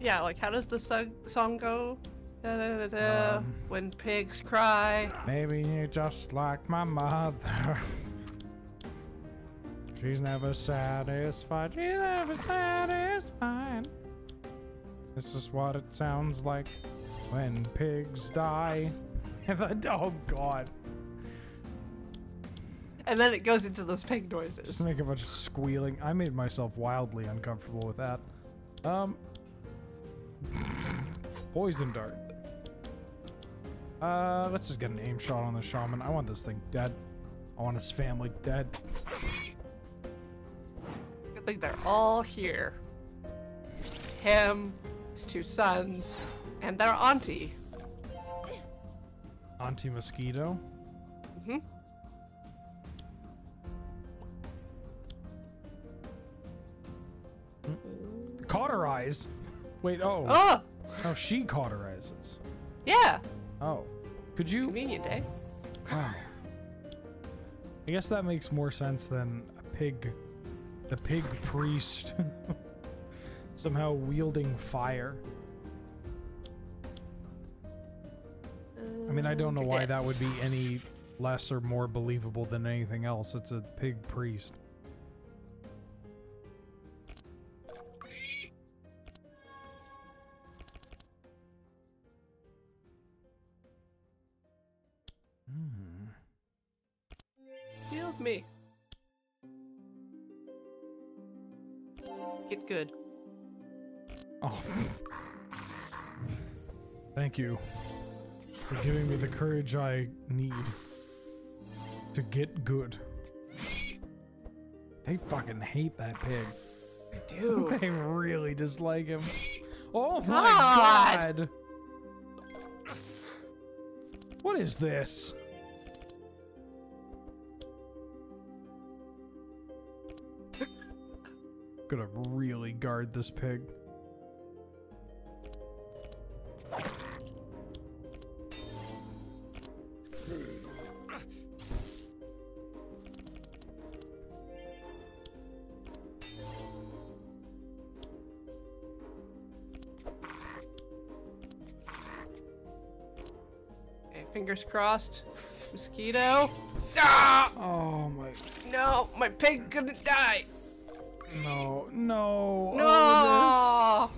Yeah, like how does the song song go? Da, da, da, da. Um, when pigs cry. Maybe you're just like my mother. She's never satisfied. She's never satisfied. This is what it sounds like when pigs die. Oh God. And then it goes into those pig noises. Just make a bunch of squealing. I made myself wildly uncomfortable with that. Um, poison dart. Uh, let's just get an aim shot on the shaman. I want this thing dead. I want his family dead. I think they're all here. Him, his two sons, and their auntie. Auntie Mosquito? Mm-hmm. Cauterize? Wait, oh. Oh! Oh, she cauterizes. Yeah. Oh. Could you? Convenient, eh? Wow. I guess that makes more sense than a pig. The pig priest. Somehow wielding fire. Um, I mean, I don't know why that would be any less or more believable than anything else. It's a pig priest. Me. Get good. Oh. Thank you for giving me the courage I need to get good. They fucking hate that pig. They do. They really dislike him. Oh my God. God. What is this? Gonna really guard this pig. Okay, fingers crossed. Mosquito. Ah! Oh my. No, my pig couldn't die. No, no, no! Oh,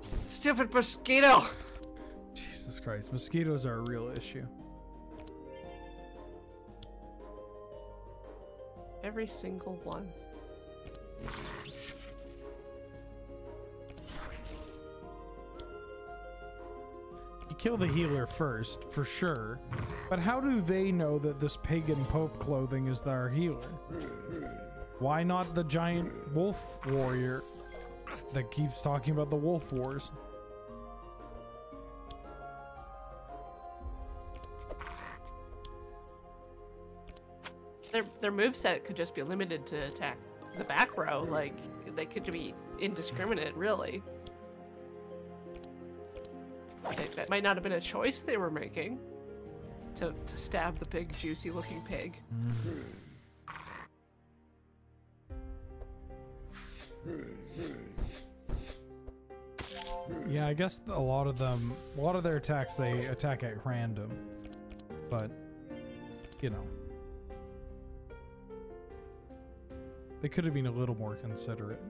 this. Stupid mosquito! Jesus Christ, mosquitoes are a real issue. Every single one. You kill the healer first, for sure. But how do they know that this pig in Pope clothing is their healer? Why not the giant wolf warrior that keeps talking about the wolf wars? Their their moveset could just be limited to attack the back row. Like, they could be indiscriminate, really. That might not have been a choice they were making. To, to stab the big, juicy-looking pig. Yeah, I guess a lot of them, a lot of their attacks, they attack at random. But, you know. They could have been a little more considerate.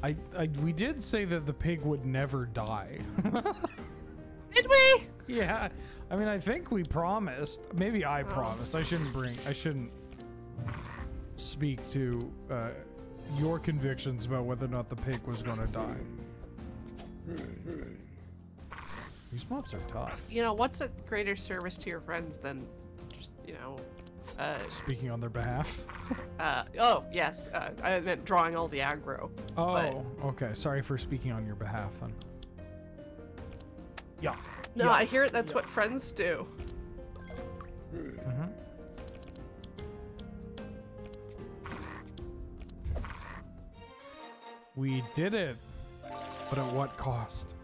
I, I, we did say that the pig would never die. Did we? Yeah. I mean, I think we promised. Maybe I oh. promised. I shouldn't bring, I shouldn't speak to uh, your convictions about whether or not the pig was going to die. These mobs are tough. You know, what's a greater service to your friends than just, you know, Uh, speaking on their behalf. uh, oh, yes. Uh, I meant drawing all the aggro. Oh, but... okay. Sorry for speaking on your behalf, then. Yeah. No, yeah. I hear it. That's yeah. what friends do. Mm-hmm. We did it. But at what cost?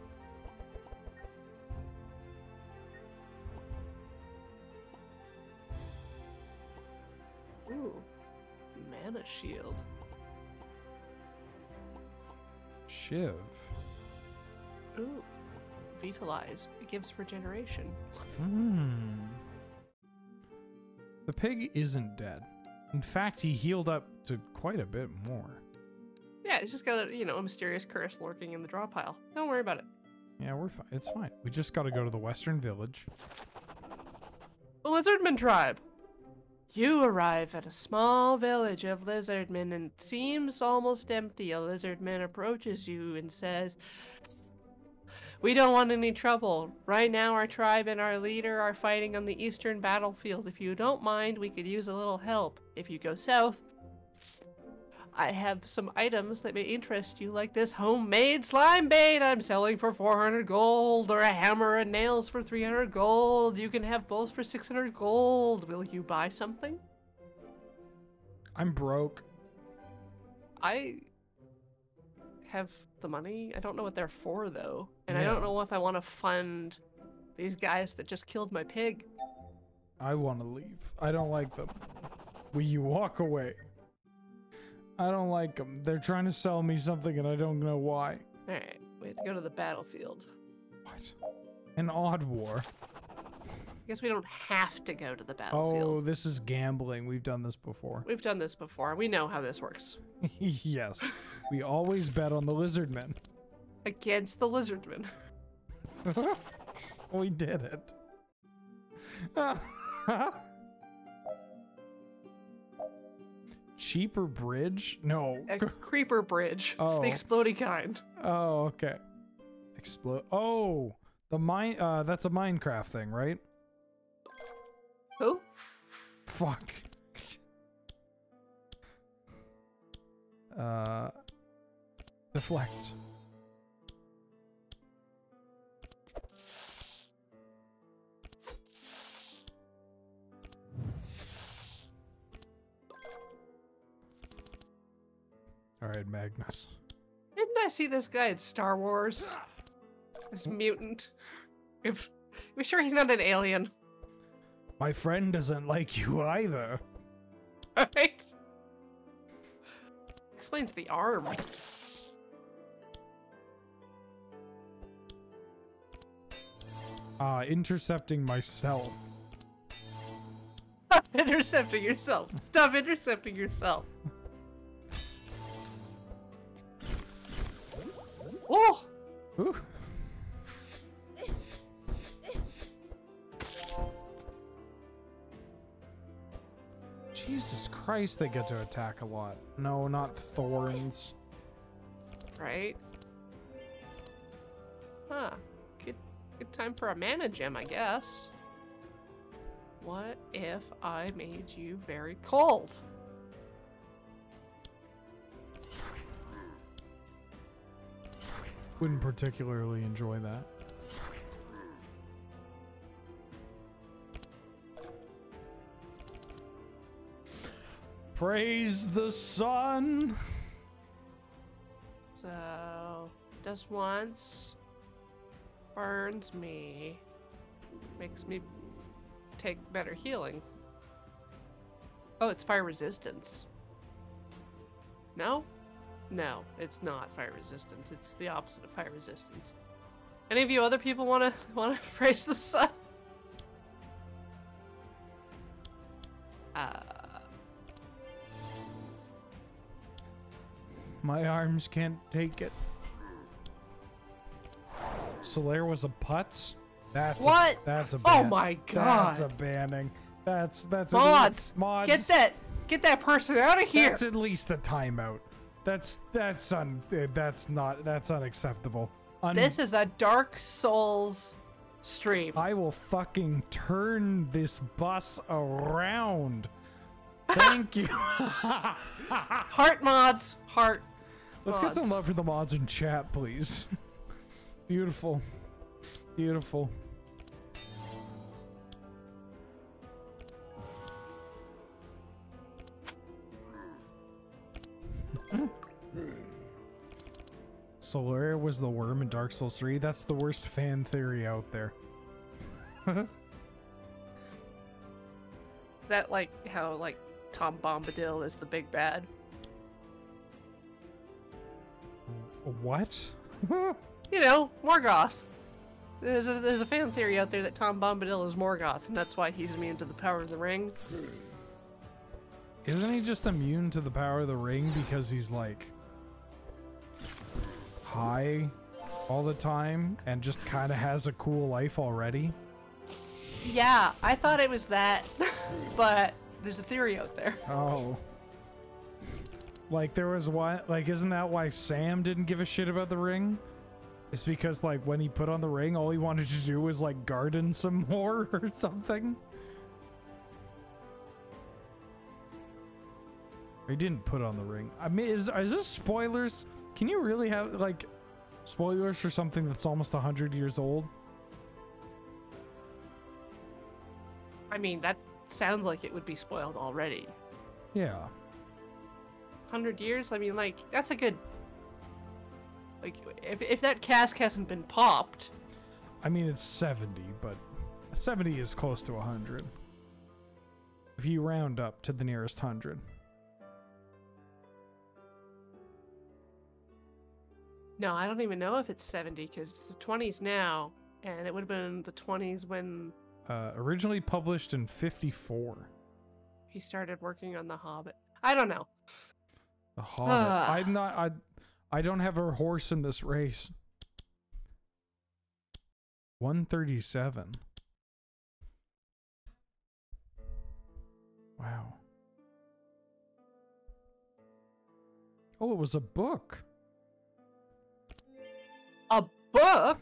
Ooh, mana shield. Shiv. Ooh, vitalize. It gives regeneration. Hmm. The pig isn't dead. In fact, he healed up to quite a bit more. Yeah, it's just got a, you know, a mysterious curse lurking in the draw pile. Don't worry about it. Yeah, we're fine. It's fine. We just got to go to the Western Village. The Lizardman tribe. You arrive at a small village of lizardmen, and it seems almost empty. A lizardman approaches you and says, "We don't want any trouble. Right now our tribe and our leader are fighting on the eastern battlefield. If you don't mind, we could use a little help. If you go south, I have some items that may interest you, like this homemade slime bait I'm selling for four hundred gold, or a hammer and nails for three hundred gold. You can have both for six hundred gold. Will you buy something?" I'm broke. I have the money. I don't know what they're for, though. And yeah. I don't know if I want to fund these guys that just killed my pig. I want to leave. I don't like them. Will you walk away? I don't like them. They're trying to sell me something and I don't know why. Alright, we have to go to the battlefield. What? An odd war. I guess we don't have to go to the battlefield. Oh, this is gambling. We've done this before. We've done this before. We know how this works. Yes. We always bet on the lizardmen. Against the lizardmen. We did it. Cheaper bridge? No. A creeper bridge. Oh. It's the exploding kind. Oh, okay. Explode. Oh, the mine. Uh, that's a Minecraft thing, right? Who? Fuck. Uh, deflect. Alright, Magnus. Didn't I see this guy in Star Wars? This mutant. If, I'm sure he's not an alien. My friend doesn't like you either. Alright. Explains the arm. Ah, uh, intercepting myself. Stop intercepting yourself. Stop intercepting yourself. Oh! Ooh. Jesus Christ, they get to attack a lot. No, not thorns. Right? Huh. Good, good time for a mana gem, I guess. What if I made you very cold? Wouldn't particularly enjoy that. Praise the sun. So this once burns me, makes me take better healing. Oh, it's fire resistance. No? No, it's not fire resistance. It's the opposite of fire resistance. Any of you other people want to want to praise the sun? Uh. My arms can't take it. Solaire was a putz? That's what? A, that's a ban. Oh my god. That's a banning. That's that's mods. A, mods. Get that get that person out of here. That's at least a timeout. That's that's un that's not that's unacceptable. Un this is a Dark Souls stream. I will fucking turn this bus around. Thank you. Heart mods. Heart. Let's mods. Get some love for the mods in chat, please. Beautiful. Beautiful. Solaire was the worm in Dark Souls three. That's the worst fan theory out there. That like how like Tom Bombadil is the big bad. What? You know, Morgoth. There's a, there's a fan theory out there that Tom Bombadil is Morgoth, and that's why he's immune to the power of the ring. Isn't he just immune to the power of the ring because he's like high all the time and just kind of has a cool life already? Yeah, I thought it was that, but there's a theory out there. Oh. Like, there was one, like, isn't that why Sam didn't give a shit about the ring? It's because, like, when he put on the ring, all he wanted to do was, like, garden some more or something. Or he didn't put on the ring. I mean, is, is this spoilers? Can you really have, like, spoilers for something that's almost a hundred years old? I mean, that sounds like it would be spoiled already. Yeah. a hundred years? I mean, like, that's a good... Like, if, if that cask hasn't been popped... I mean, it's seventy, but seventy is close to a hundred. If you round up to the nearest hundred. No, I don't even know if it's seventy, because it's the twenties now, and it would have been the twenties when... Uh, originally published in fifty-four. He started working on The Hobbit. I don't know. The Hobbit. Uh, I'm not. I. I don't have a horse in this race. one thirty-seven. Wow. Oh, it was a book. A book.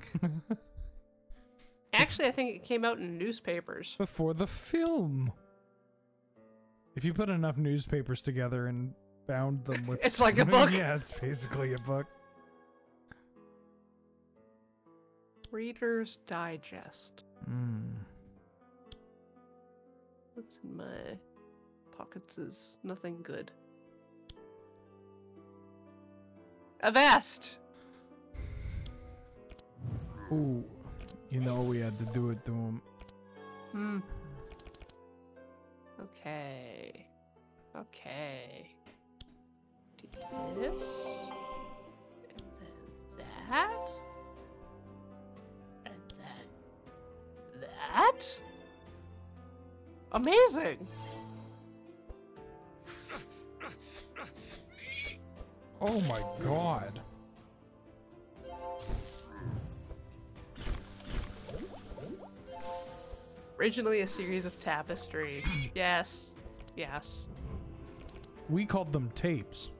Actually, I think it came out in newspapers. Before the film. If you put enough newspapers together and bound them with... It's like a book? Yeah, it's basically a book. Reader's Digest. Mm. What's in my pockets is nothing good. A vest! Ooh. You know we had to do it to him. Hmm. Okay. Okay. Do this. And then that. And then that. Amazing! Oh my god. Originally a series of tapestries. Yes. Yes. We called them tapes.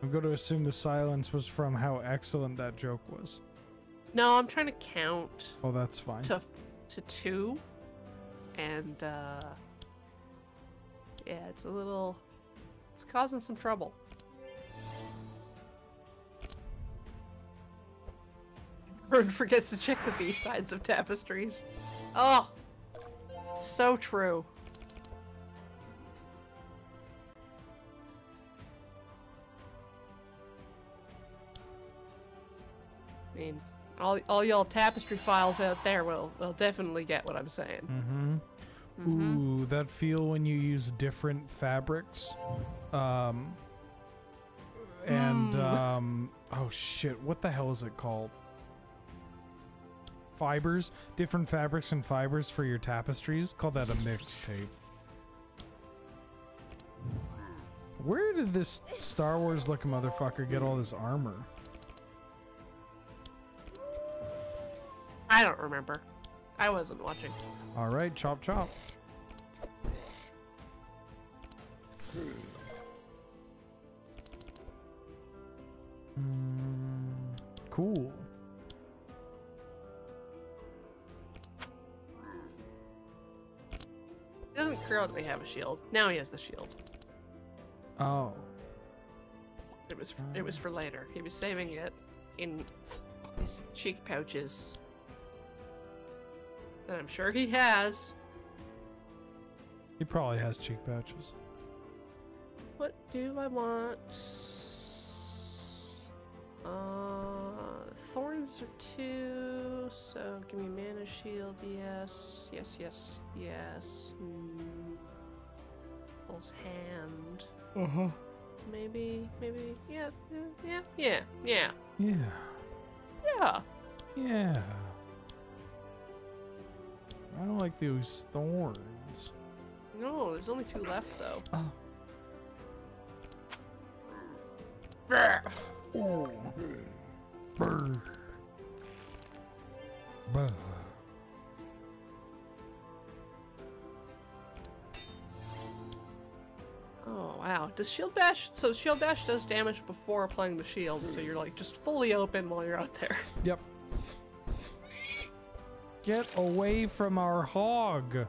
I'm going to assume the silence was from how excellent that joke was. No, I'm trying to count. Oh, that's fine. To, to two. and uh, yeah, it's a little, it's causing some trouble. Everyone forgets to check the B-sides of tapestries. Oh, so true. I mean, all all y'all tapestry files out there will will definitely get what I'm saying. Mm-hmm. Mm-hmm. Ooh, that feel when you use different fabrics, um, and mm. um, oh shit, what the hell is it called? Fibers, different fabrics and fibers for your tapestries. Call that a mixtape. Where did this Star Wars looking motherfucker get all this armor? I don't remember. I wasn't watching. All right, chop chop. Mm, cool. He doesn't currently have a shield. Now he has the shield. Oh. It was for, it was for later. He was saving it in his cheek pouches. And I'm sure he has. He probably has cheek pouches. What do I want? Uh, thorns are two, so give me mana shield, yes. Yes, yes, yes. Hmm. Bull's hand. Uh-huh. Maybe, maybe, yeah, yeah, yeah, yeah. Yeah. Yeah. Yeah. I don't like those thorns. No, there's only two left though. Oh. Brr. Oh. Brr. Brr. Oh wow. Does shield bash, so shield bash does damage before applying the shield, so you're like just fully open while you're out there. Yep. Get away from our hog.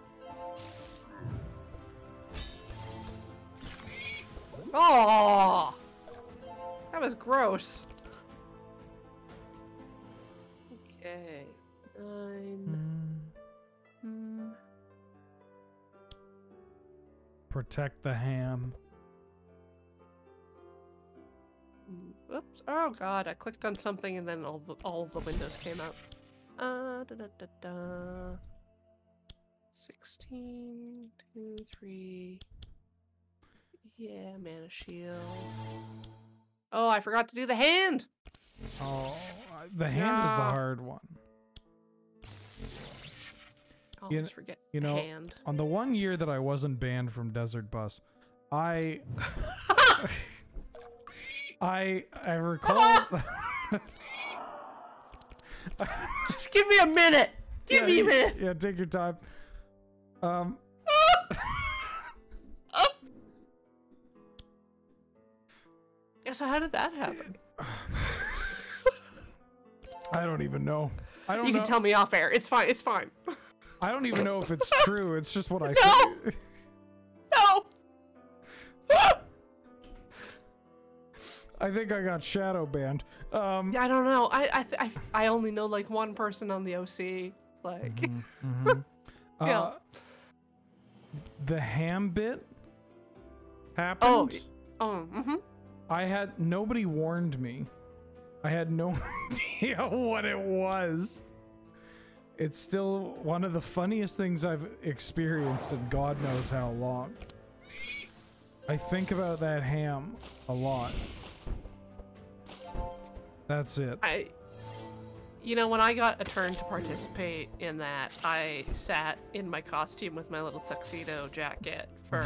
Oh, that was gross. Okay, nine. Mm. Mm. Protect the ham. Oops. Oh God, I clicked on something and then all the, all the windows came out. Uh, da, da, da, da. sixteen, two, three. Yeah, mana shield. Oh, I forgot to do the hand! Oh, the hand ah. is the hard one. I always you, forget you know, hand. On the one year that I wasn't banned from Desert Bus, I... I... I recall... Just give me a minute. Give yeah, me a minute. Yeah, take your time. Um. Oh. Yeah, so how did that happen? I don't even know. I don't. You know. Can tell me off air. It's fine. It's fine. I don't even know if it's true. It's just what I. No. Could... No. I think I got shadow banned. Um, yeah, I don't know. I I, th I I only know like one person on the O C. Like, mm-hmm, mm-hmm. Yeah. Uh, the ham bit happened. Oh, oh mm-hmm. I had nobody warned me. I had no idea what it was. It's still one of the funniest things I've experienced in God knows how long. I think about that ham a lot. That's it. I, you know, when I got a turn to participate in that, I sat in my costume with my little tuxedo jacket for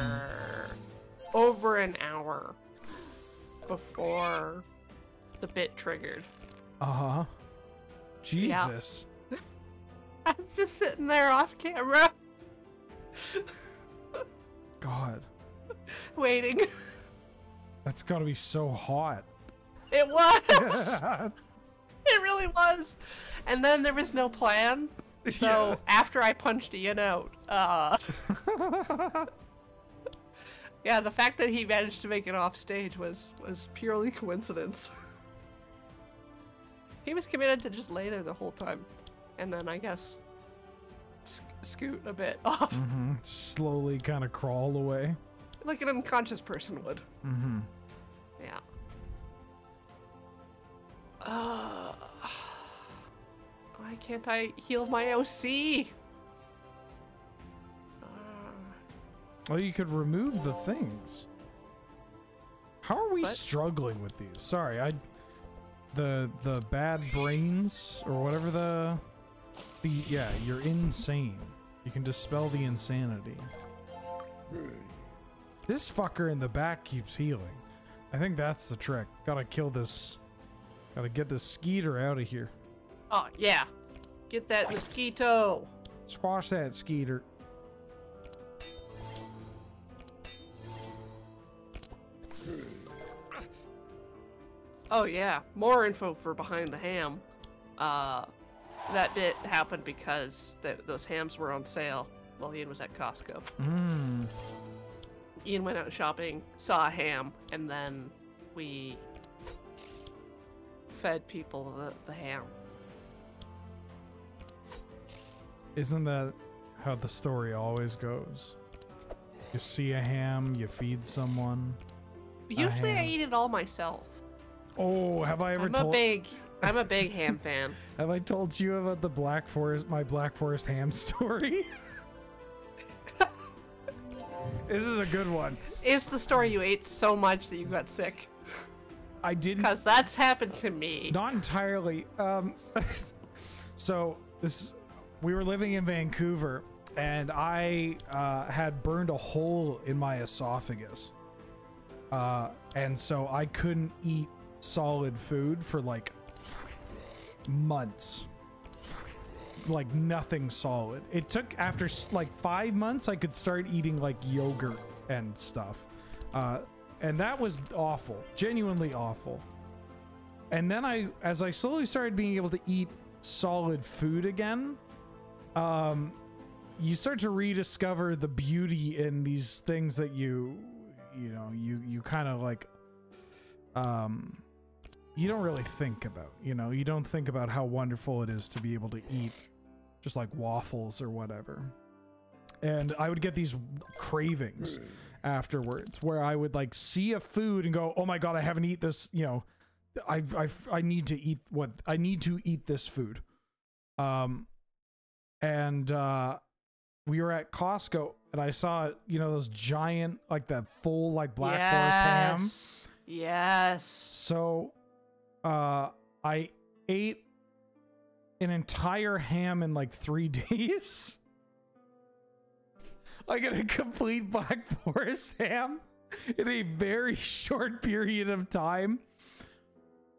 over an hour before the bit triggered. Uh-huh. Jesus. Yeah. I was just sitting there off camera. God. Waiting. That's gotta be so hot. It was. It really was. And then there was no plan. So yeah. after I punched Ian out, uh, yeah, the fact that he managed to make it off stage was was purely coincidence. He was committed to just lay there the whole time, and then I guess sc scoot a bit off, mm-hmm. slowly kind of crawl away, like an unconscious person would. Mm-hmm. Yeah. Uh, why can't I heal my O C? Uh, well, you could remove the things. How are we but, struggling with these? Sorry, I. The the bad brains or whatever the, the yeah you're insane. You can dispel the insanity. This fucker in the back keeps healing. I think that's the trick. Gotta kill this. Gotta get this skeeter out of here. Oh yeah, get that mosquito. Squash that skeeter. Oh yeah, more info for Behind the Ham. Uh, that bit happened because th those hams were on sale while Ian was at Costco. Mm. Ian went out shopping, saw a ham, and then we fed people the, the ham. Isn't that how the story always goes? You see a ham, you feed someone. Usually I eat it all myself. Oh, have I ever told? I'm a big, I'm a big ham fan. Have I told you about the Black Forest, my Black Forest ham story? This is a good one. It's the story you ate so much that you got sick. I didn't. Because that's happened to me. Not entirely. Um, so this, we were living in Vancouver, and I uh, had burned a hole in my esophagus, uh, and so I couldn't eat solid food for like months. Like nothing solid. It took after like five months I could start eating like yogurt and stuff, uh, and that was awful, genuinely awful. And then I, as I slowly started being able to eat solid food again, um, you start to rediscover the beauty in these things that you you know you you kind of like um you don't really think about, you know, you don't think about how wonderful it is to be able to eat just like waffles or whatever. And I would get these cravings afterwards where I would like see a food and go, oh my God, I haven't eaten this, you know, I, I, I need to eat what I need to eat this food. Um, and, uh, we were at Costco and I saw, you know, those giant, like that full, like Black Forest ham. Yes. So, Uh, I ate an entire ham in like three days. I got a complete Black Forest ham in a very short period of time.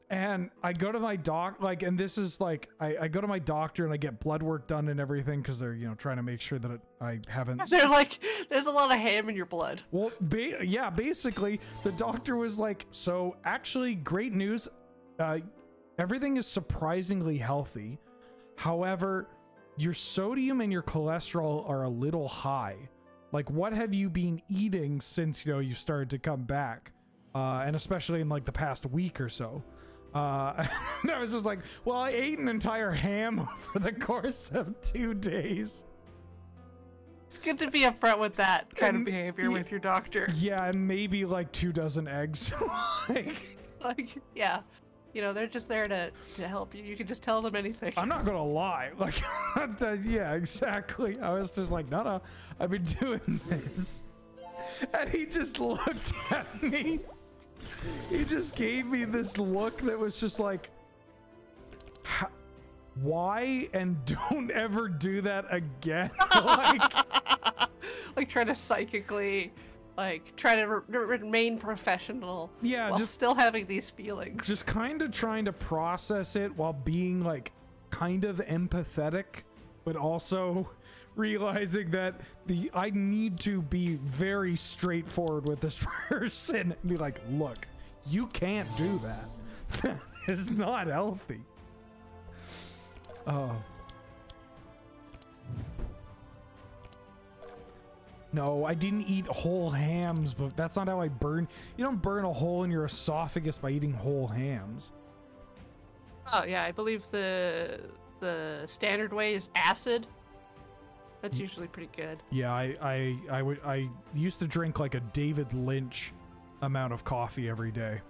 And I go to my doc, like, and this is like, I, I go to my doctor and I get blood work done and everything because they're, you know, trying to make sure that it, I haven't. They're like, there's a lot of ham in your blood. Well, ba yeah, basically, the doctor was like, so actually, great news. Uh, everything is surprisingly healthy. However, your sodium and your cholesterol are a little high. Like, what have you been eating since, you know, you started to come back? Uh, and especially in like the past week or so. Uh, and I was just like, well, I ate an entire ham over the course of two days. It's good to be upfront with that kind and, of behavior with your doctor. Yeah, and maybe like two dozen eggs. like, like, yeah. You know, they're just there to, to help you. You can just tell them anything. I'm not going to lie. Like, yeah, exactly. I was just like, no, no, I've been doing this. And he just looked at me. He just gave me this look that was just like, why? And don't ever do that again. Like, like trying to psychically... Like, try to re remain professional, yeah, while just still having these feelings. Just kind of trying to process it while being, like, kind of empathetic, but also realizing that the I need to be very straightforward with this person and be like, look, you can't do that. That is not healthy. Oh. No, I didn't eat whole hams, but that's not how I burn. You don't burn a hole in your esophagus by eating whole hams. Oh yeah, I believe the the standard way is acid. That's usually pretty good. Yeah, I I I would I used to drink like a David Lynch amount of coffee every day.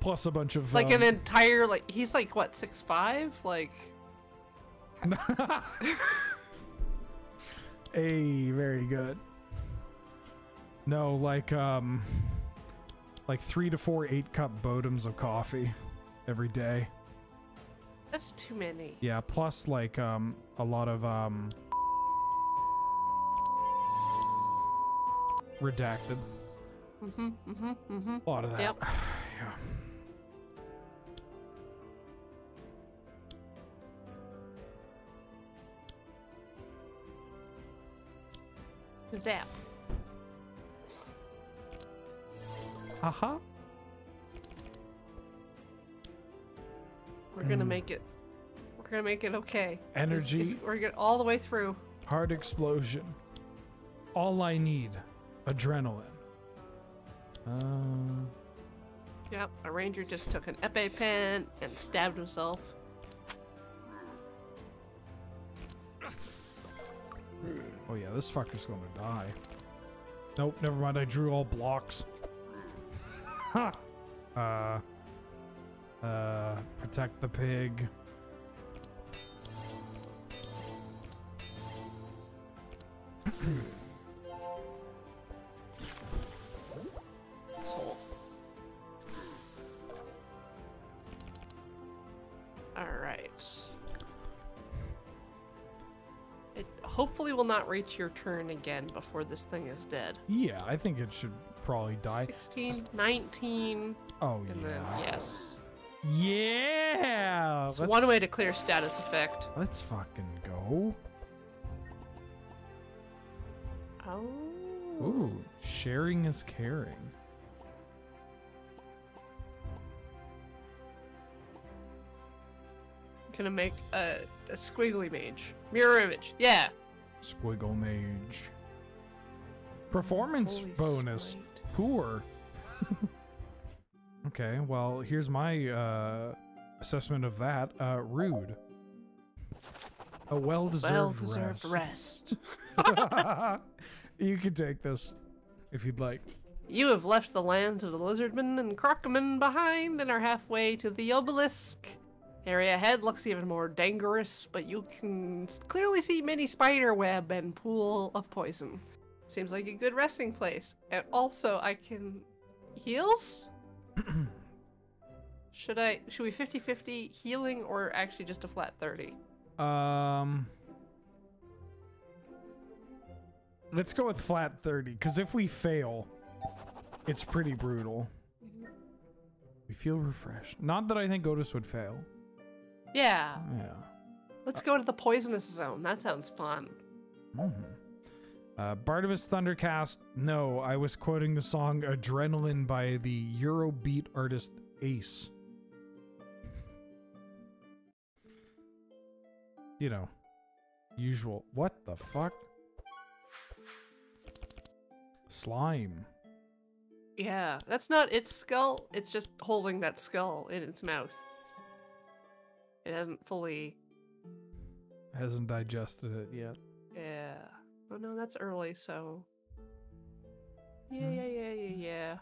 Plus a bunch of like um, an entire like he's like what six five like. Hey, very good. No, like um like three to four eight cup Bodums of coffee every day. That's too many. Yeah, plus like um a lot of um redacted. Mm-hmm, mm-hmm, mm-hmm. A lot of that. Yep. Yeah. Zap. Haha. Uh-huh. We're gonna mm. make it. We're gonna make it okay. Energy. It's, it's, we're gonna all the way through. Heart explosion. All I need. Adrenaline. Uh. Yep. A ranger just took an EpiPen and stabbed himself. Oh yeah, this fucker's gonna die. Nope, never mind. I drew all blocks. Ha! Uh. Uh, protect the pig. Alright. It hopefully will not reach your turn again before this thing is dead. Yeah, I think it should probably die. sixteen, nineteen. Oh, and yeah. Then, yes. Yeah! It's one way to clear status effect. Let's fucking go. Oh. Ooh, sharing is caring. I'm gonna make a, a squiggly mage. Mirror image, yeah! Squiggle mage. Performance Holy bonus. Sweet. Poor. Okay, well, here's my uh, assessment of that. Uh, rude. A well-deserved well rest. rest. You can take this, if you'd like. You have left the lands of the Lizardmen and Crocmen behind and are halfway to the obelisk. Area ahead looks even more dangerous, but you can clearly see many spider web and pool of poison. Seems like a good resting place. And also, I can... heals? Should I, should we fifty fifty healing or actually just a flat thirty? Um, let's go with flat thirty, because if we fail, it's pretty brutal. We feel refreshed. Not that I think Otis would fail. Yeah. Yeah. Let's go to the poisonous zone. That sounds fun. Mm-hmm. Uh, Barnabas Thundercast, no, I was quoting the song Adrenaline by the Eurobeat artist Ace. You know, usual. What the fuck? Slime. Yeah, that's not its skull. It's just holding that skull in its mouth. It hasn't fully... hasn't digested it yet. Yeah. Oh no, that's early, so... Yeah, yeah, yeah, yeah, yeah.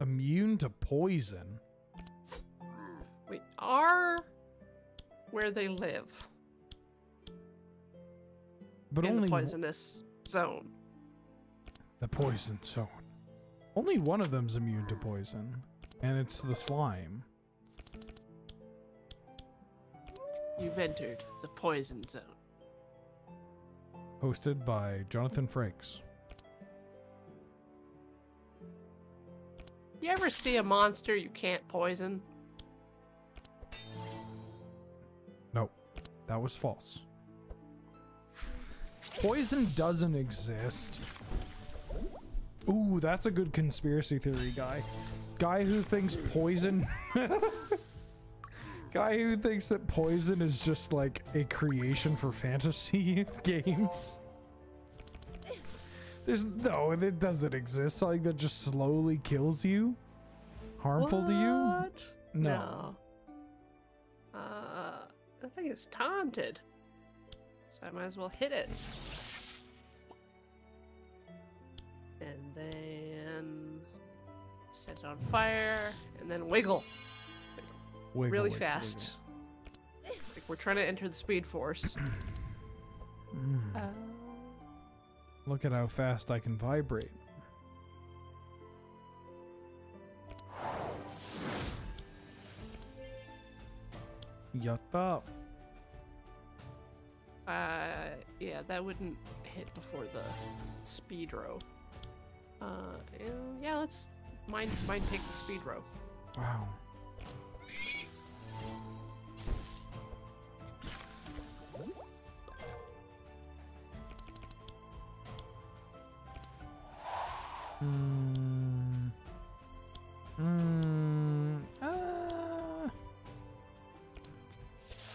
Immune to poison? We are where they live. But in only the poisonous zone. The poison zone. Only one of them's immune to poison, and it's the slime. You've entered the poison zone. Hosted by Jonathan Frakes. You ever see a monster you can't poison? No, that was false. Poison doesn't exist. Ooh, that's a good conspiracy theory guy. Guy who thinks poison... Guy who thinks that poison is just like a creation for fantasy games. There's no, it doesn't exist. Like that just slowly kills you. Harmful what? to you? No. no. Uh, I think it's taunted. So I might as well hit it. And then set it on fire and then wiggle. Wiggle, really wiggle, fast. Wiggle. Like we're trying to enter the speed force. Mm. Uh, Look at how fast I can vibrate. Yucked up. Uh, yeah, that wouldn't hit before the speed row. Uh, yeah, let's mine, mine take the speed row. Wow. Hmm. Hmm. Ah.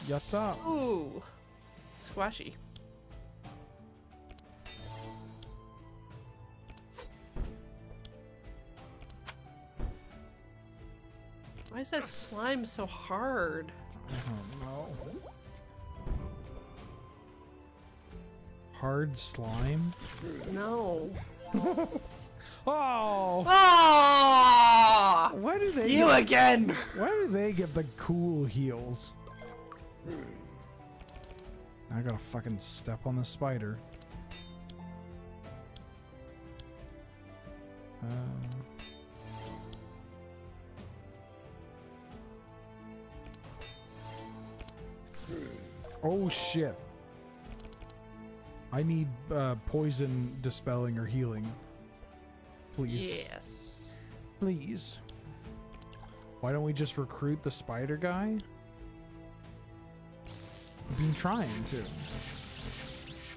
Yatta. Ooh. Squashy. Why is that slime so hard? I don't know. Hard slime? No. Oh! Oh! Why do they You get, again! Why do they get the cool heels? I gotta fucking step on the spider. Uh... Oh shit. I need uh, poison dispelling or healing. Please. Yes. Please. Why don't we just recruit the spider guy? I've been trying to.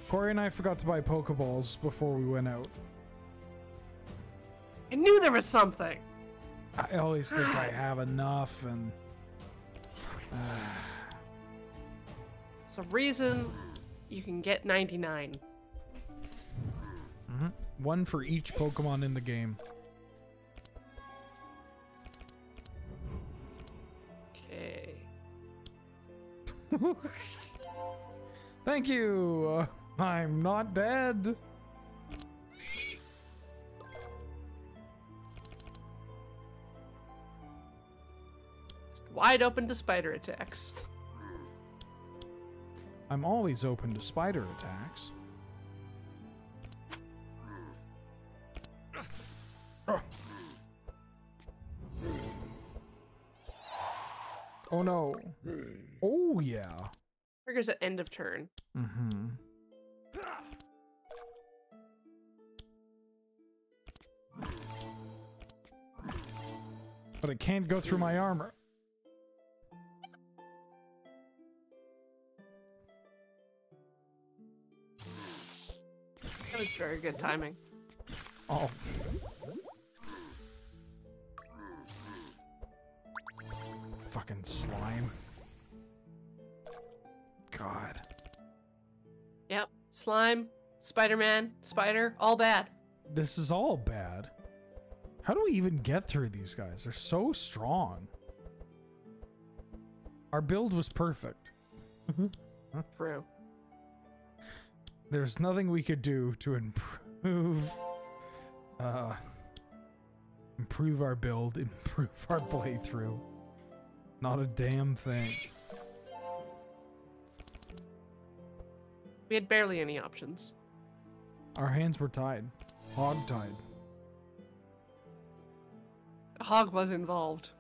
Corey and I forgot to buy Pokeballs before we went out. I knew there was something. I always think I have enough, and uh... it's a reason you can get ninety-nine. Mm-hmm. One for each Pokemon in the game. Okay. Thank you! Uh, I'm not dead! Just wide open to spider attacks. I'm always open to spider attacks. Oh. Oh no. Oh yeah. Triggers at end of turn. Mm-hmm. But it can't go through my armor. That was very good timing. Oh. Fucking slime. God. Yep. Slime, Spider-Man, spider, all bad. This is all bad. How do we even get through these guys? They're so strong. Our build was perfect. True. There's nothing we could do to improve... Uh... Improve our build, improve our playthrough. Not a damn thing. We had barely any options. Our hands were tied. Hog tied. A hog was involved.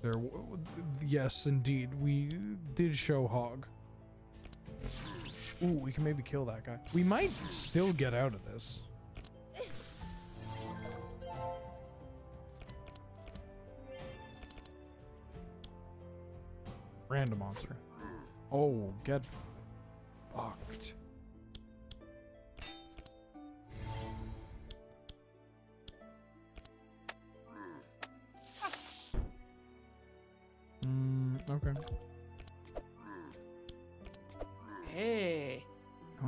There, w yes, indeed. We did show hog. Ooh, we can maybe kill that guy. We might still get out of this. Random monster. Oh, get fucked. Mm. Okay. Hey.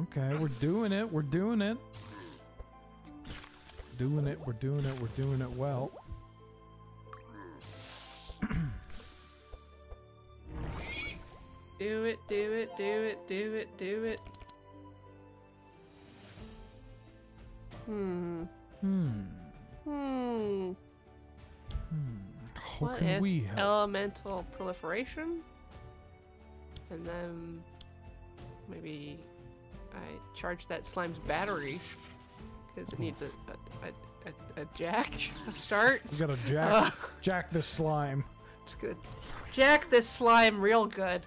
Okay, we're doing it. We're doing it. Doing it. We're doing it. We're doing it well. Do it, do it, do it, do it, do it. Hmm. Hmm. Hmm. Hmm. How what can if we help? Elemental proliferation? And then maybe I charge that slime's battery. Because it needs a, a, a, a, a jack to start. We gotta jack, uh, jack this slime. It's good. Jack this slime real good.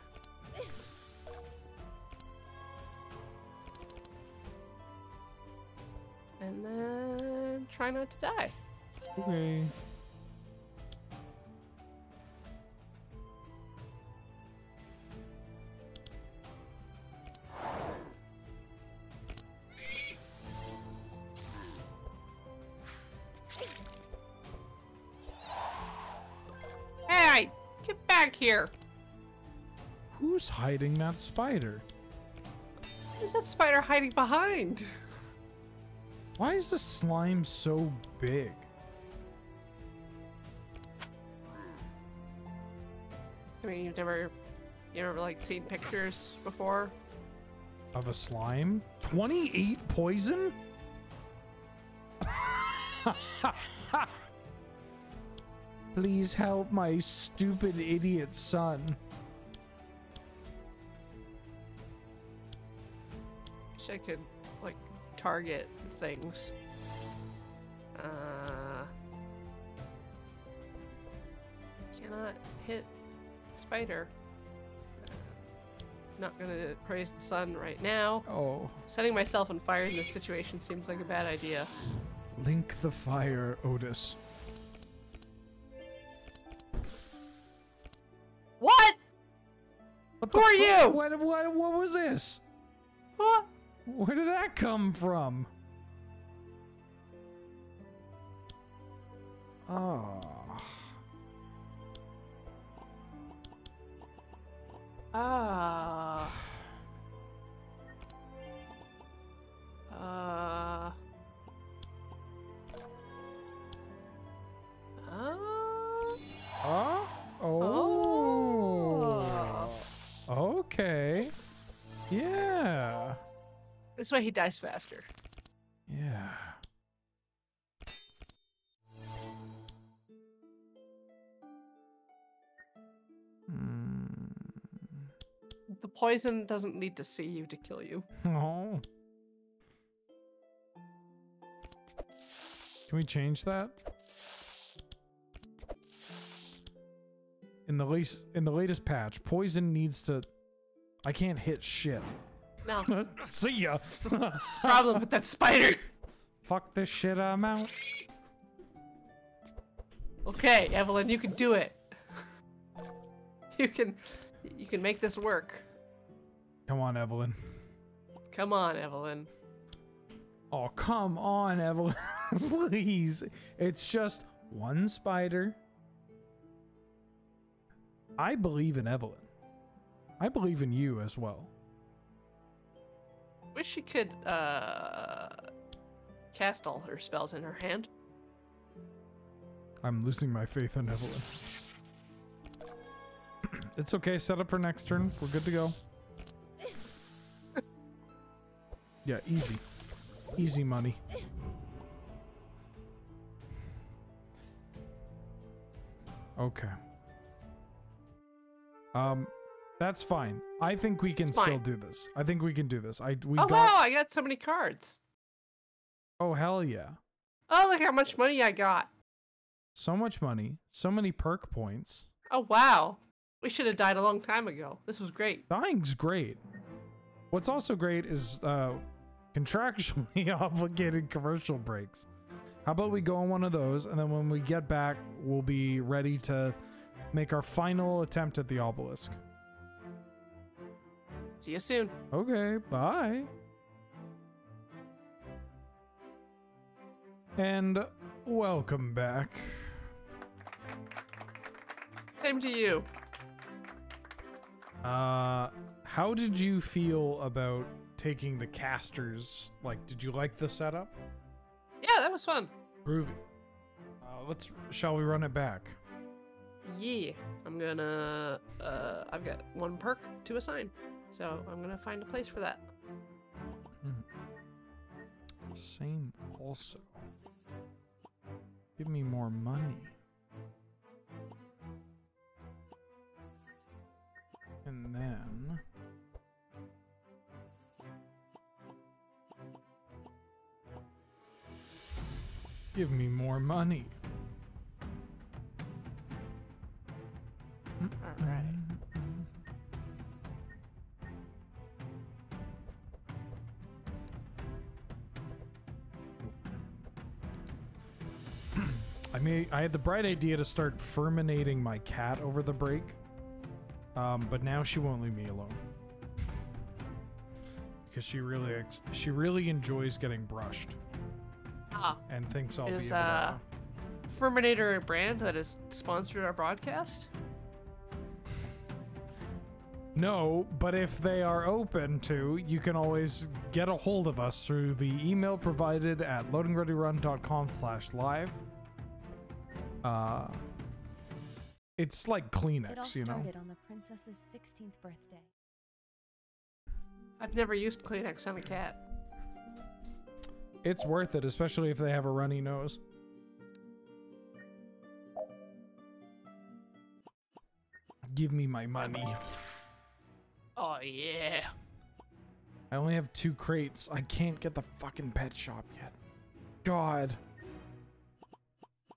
And then try not to die. Okay. Hey, get back here. Who's hiding that spider? What is that spider hiding behind? Why is the slime so big? I mean, you've never, you ever like seen pictures before of a slime? twenty-eight poison? Please help my stupid idiot son. Wish I could like target things. Uh, cannot hit spider. Uh, not gonna praise the sun right now. Oh. Setting myself on fire in this situation seems like a bad idea. Link the fire, Otis. What? What Who are you? What, what, what was this? What? Where did that come from? Oh. Ah. Uh. Uh. Uh. Oh. Okay. Yeah. This way he dies faster. Yeah. Mm. The poison doesn't need to see you to kill you. Oh. Can we change that? In the least, in the latest patch, poison needs to. I can't hit shit. No. See ya. Problem with that spider. Fuck this shit, I'm out. Okay, Evelyn, you can do it. You can, you can make this work. Come on, Evelyn. Come on, Evelyn. Oh, come on, Evelyn. Please. It's just one spider. I believe in Evelyn. I believe in you as well. Wish she could uh, cast all her spells in her hand. I'm losing my faith in Evelyn. It's okay. Set up her next turn. We're good to go. Yeah, easy, easy money. Okay. Um. That's fine. I think we can still do this. I think we can do this. I we. Oh got... wow! I got so many cards. Oh hell yeah! Oh look how much money I got. So much money. So many perk points. Oh wow! We should have died a long time ago. This was great. Dying's great. What's also great is uh, contractually obligated commercial breaks. How about we go on one of those, and then when we get back, we'll be ready to make our final attempt at the obelisk. See you soon. Okay, bye. And welcome back. Same to you. Uh, how did you feel about taking the casters? Like, did you like the setup? Yeah, that was fun. Groovy. Uh, let's, shall we run it back? Yeah, I'm gonna, uh, I've got one perk to assign, so I'm gonna find a place for that. Hmm. Same also. Give me more money. And then... give me more money. All right. I mean, I had the bright idea to start furminating my cat over the break, um, but now she won't leave me alone because she really ex she really enjoys getting brushed. Ah. And thinks I'll is, be able uh, to... Furminator, a brand that has sponsored our broadcast? No, but if they are open to, you can always get a hold of us through the email provided at loading ready run dot com slash live. Uh, it's like Kleenex, it all you know. On the princess's sixteenth birthday. I've never used Kleenex on a cat. It's worth it, especially if they have a runny nose. Give me my money. Oh, yeah. I only have two crates. I can't get the fucking pet shop yet. God.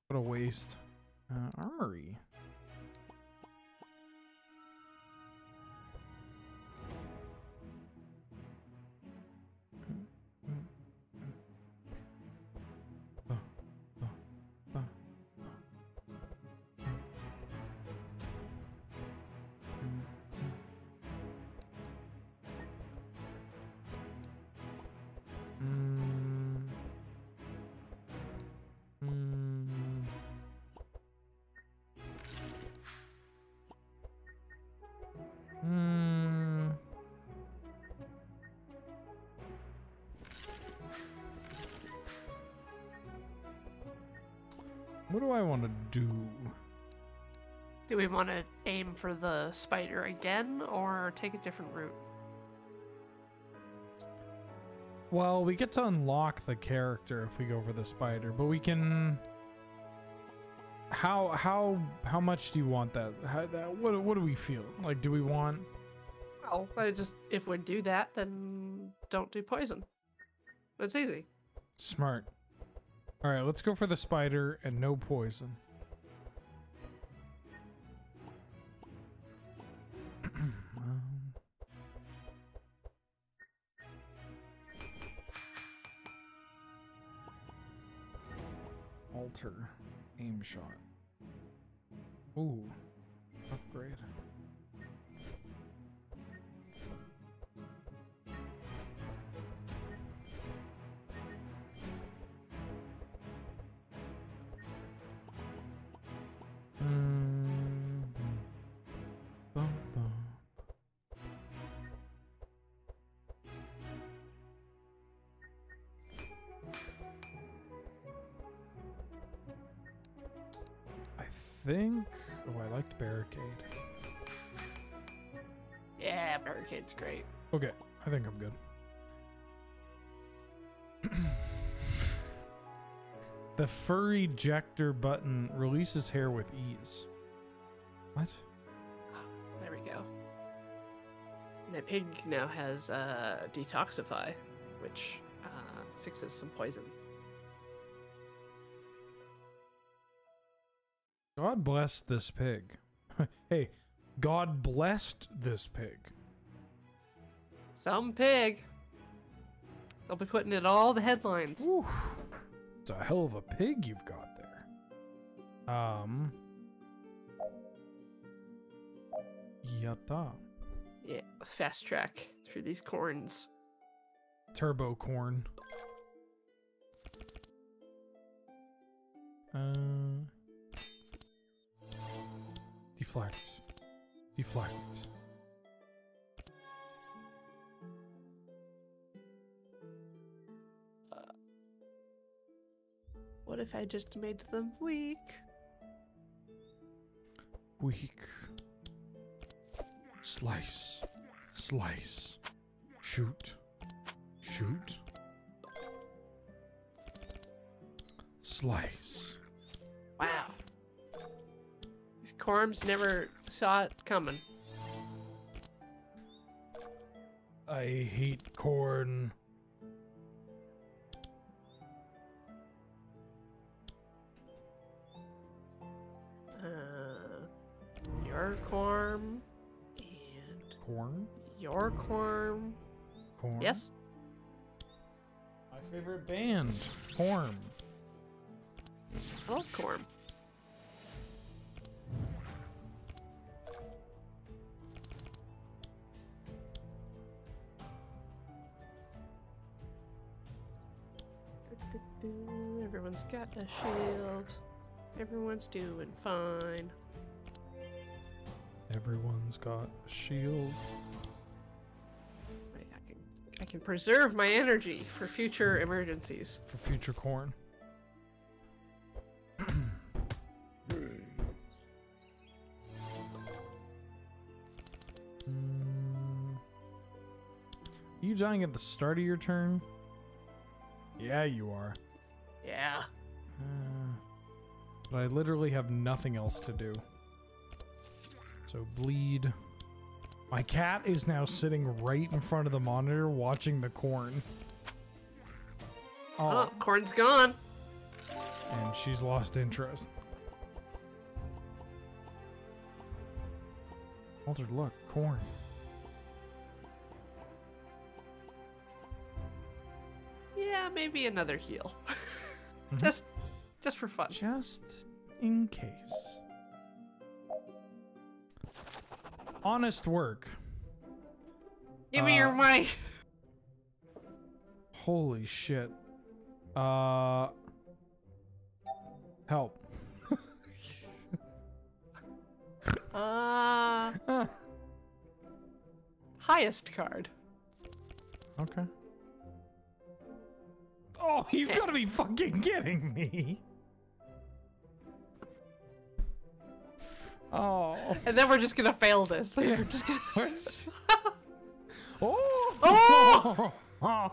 What a waste. Uh, armory. What do I want to do? Do we want to aim for the spider again or take a different route? Well, we get to unlock the character if we go for the spider, but we can... How how how much do you want that? How, that what, what do we feel? Like, do we want... Oh, I just, if we do that, then don't do poison. It's easy. Smart. All right, let's go for the spider and no poison. um. Alter, aim shot. Ooh, upgrade. Think. Oh, I liked barricade. Yeah, barricade's great. Okay, I think I'm good. The furry ejector button releases hair with ease. What? There we go. My pig now has uh, detoxify, which uh, fixes some poison. God bless this pig. Hey, God blessed this pig. Some pig. They'll be putting in all the headlines. Oof. It's a hell of a pig you've got there. Um. Yatta. Yeah, fast track through these corns. Turbo corn. Uh. Deflect. Deflect. What if I just made them weak? Weak. Slice. Slice. Shoot. Shoot. Slice. Wow. These corms never saw it coming. I hate corn. Uh, your corn and corn. Your corn. Corn. Yes. My favorite band, corn. I love corn. Everyone's got a shield. Everyone's doing fine. Everyone's got a shield. Wait, I can I can preserve my energy for future emergencies. For future corn. mm. Are you dying at the start of your turn? Yeah, you are. Yeah. Uh, but I literally have nothing else to do. So bleed. My cat is now sitting right in front of the monitor watching the corn. Oh, oh corn's gone. And she's lost interest. Altered luck, corn. Yeah, maybe another heal. Mm-hmm. Just just for fun. Just in case. Honest work. Give uh, me your money. Holy shit. Uh help. uh highest card. Okay. Oh, you've got to be fucking kidding me. Oh. And then we're just going to fail this. Like, we're just gonna... oh! Oh! Oh!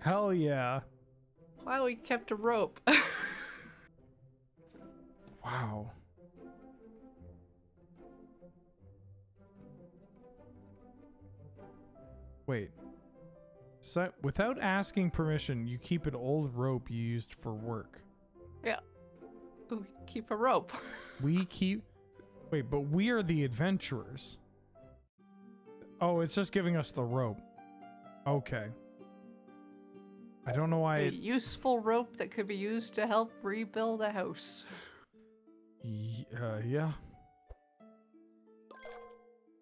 Hell yeah. Wow, we kept a rope. Wow. Wait. So, without asking permission, you keep an old rope you used for work. Yeah. We keep a rope. we keep... Wait, but we are the adventurers. Oh, it's just giving us the rope. Okay. I don't know why... A it... useful rope that could be used to help rebuild a house. Yeah. Uh, yeah.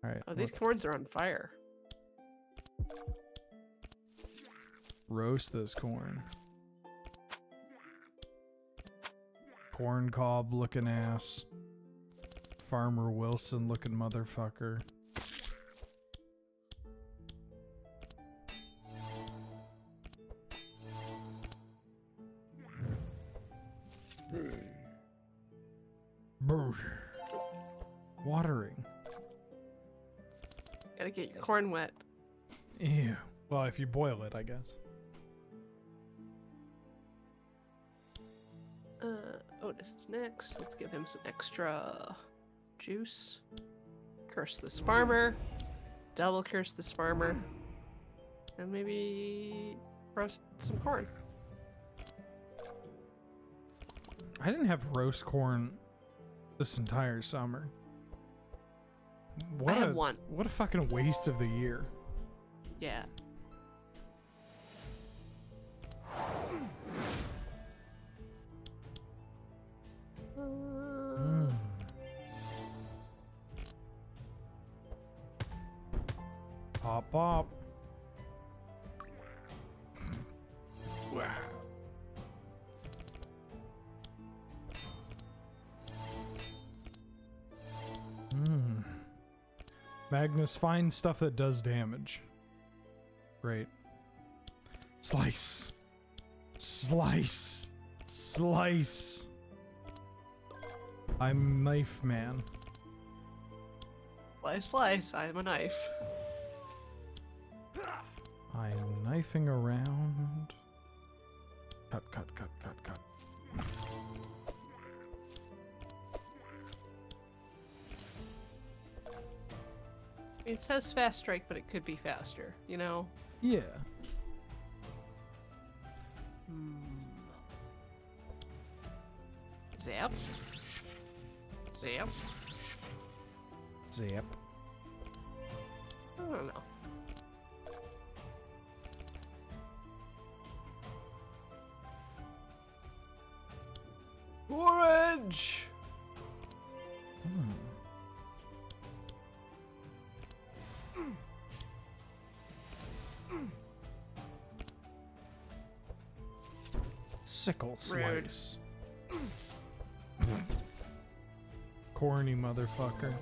Alright. Oh, these look. Cords are on fire. Roast this corn. Corn cob looking ass. Farmer Wilson looking motherfucker. Watering. Gotta get your corn wet. Ew. Well, if you boil it, I guess. Uh, Otis is next. Let's give him some extra juice. Curse this farmer. Double curse this farmer. And maybe roast some corn. I didn't have roast corn this entire summer. What I had a, one. What a fucking waste of the year. Yeah. Pop, pop. Wow. Mm. Magnus, find stuff that does damage. Great. Slice. Slice. Slice. I'm knife man. Slice, slice, I'm a knife. I'm knifing around. Cut, cut, cut, cut, cut. It says fast strike, but it could be faster, you know? Yeah. Hmm. Zap. Zap. Zap. I don't know. Orange! Hmm. Sickle slice. Corny motherfucker.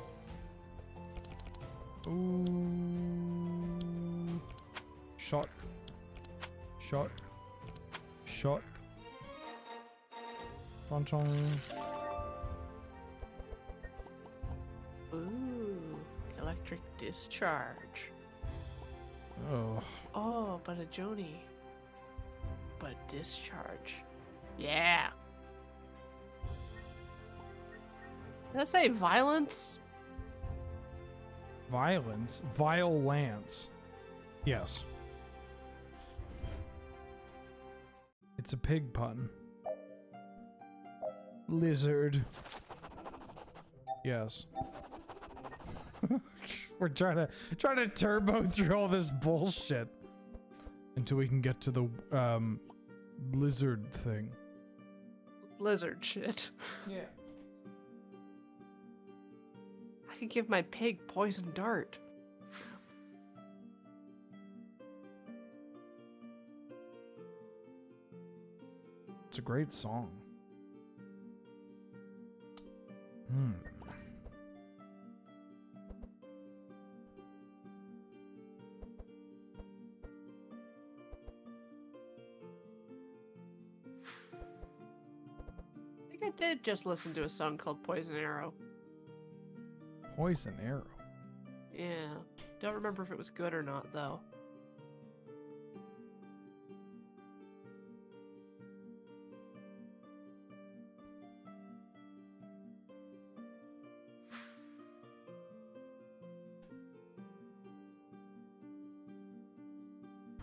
Ooh. Shot. Shot. Shot. Chong chong. Ooh. Electric discharge. Oh. Oh, but a Joni. But discharge. Yeah. Did I say violence? Violence? Violence. Yes. It's a pig pun. Lizard. Yes. We're trying to trying to turbo through all this bullshit until we can get to the um lizard thing. Lizard shit. Yeah. I could give my pig poison dart. It's a great song. Hmm. I think I did just listen to a song called Poison Arrow. Poison Arrow? Yeah. Don't remember if it was good or not, though.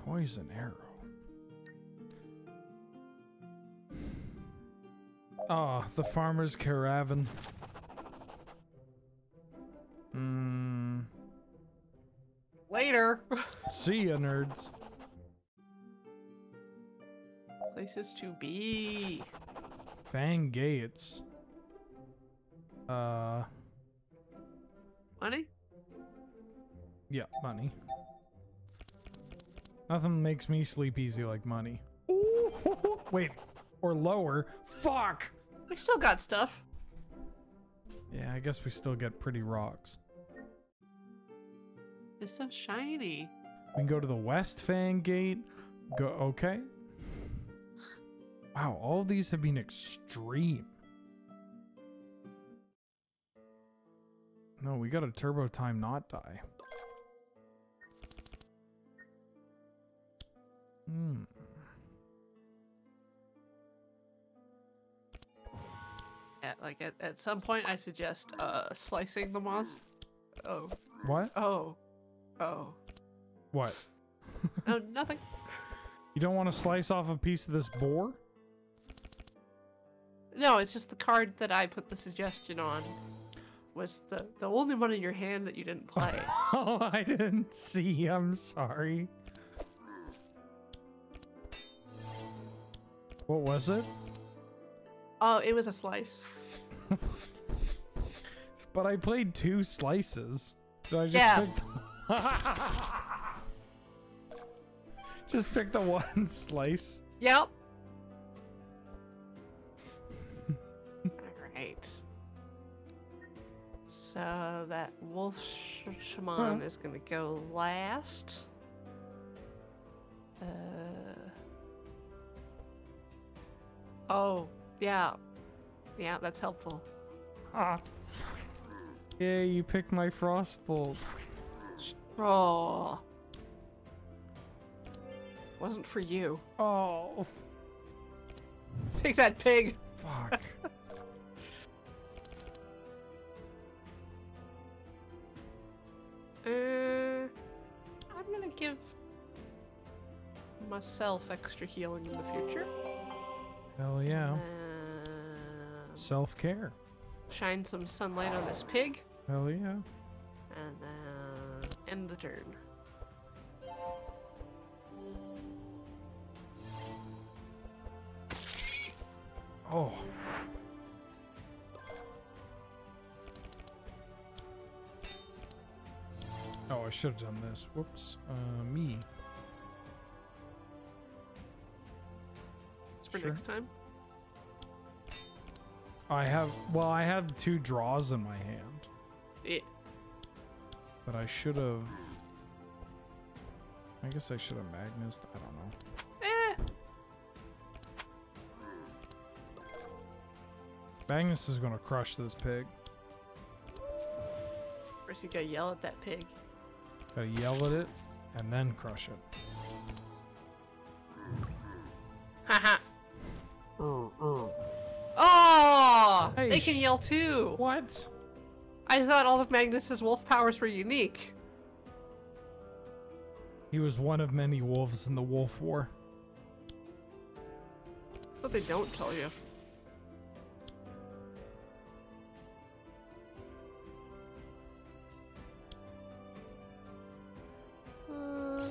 Poison Arrow. Ah, oh, the farmer's caravan. Mm. Later. See ya, nerds. Places to be. Fang Gates. Uh. Money? Yeah, money. Nothing makes me sleep easy like money. Ooh, hoo, hoo. Wait. Or lower. Fuck! We still got stuff. Yeah, I guess we still get pretty rocks. There's some shiny. We can go to the West Fang Gate. Go, okay. Wow, all these have been extreme. No, we gotta turbo time not die. Hmm. At, like, at, at some point, I suggest, uh, slicing the moss. Oh. What? Oh. Oh. What? Oh, nothing. You don't want to slice off a piece of this boar? No, it's just the card that I put the suggestion on was the, the only one in your hand that you didn't play. Oh, I didn't see. I'm sorry. What was it? Oh, it was a slice. But I played two slices. So I just yeah. picked Just pick the one slice. Yep. Alright. So that wolf sh shaman huh? is gonna go last. Uh Oh, yeah. Yeah, that's helpful. Ah. Yeah, you picked my frostbolt. Oh. Wasn't for you. Oh. Take that, pig. Fuck. uh, I'm gonna give myself extra healing in the future. Hell yeah. And self-care. Shine some sunlight on this pig. Hell yeah. And then end the turn. Oh. Oh, I should have done this. Whoops. Uh, me. It's for sure. Next time. I have, well, I have two draws in my hand. Yeah. But I should have, I guess I should have Magnus. I don't know. Eh. Magnus is going to crush this pig. First you gotta yell at that pig. Gotta yell at it and then crush it. Haha. mm, mm. Oh, hey, they can yell too. What? I thought all of Magnus's wolf powers were unique. He was one of many wolves in the wolf war. But they don't tell you. Uh...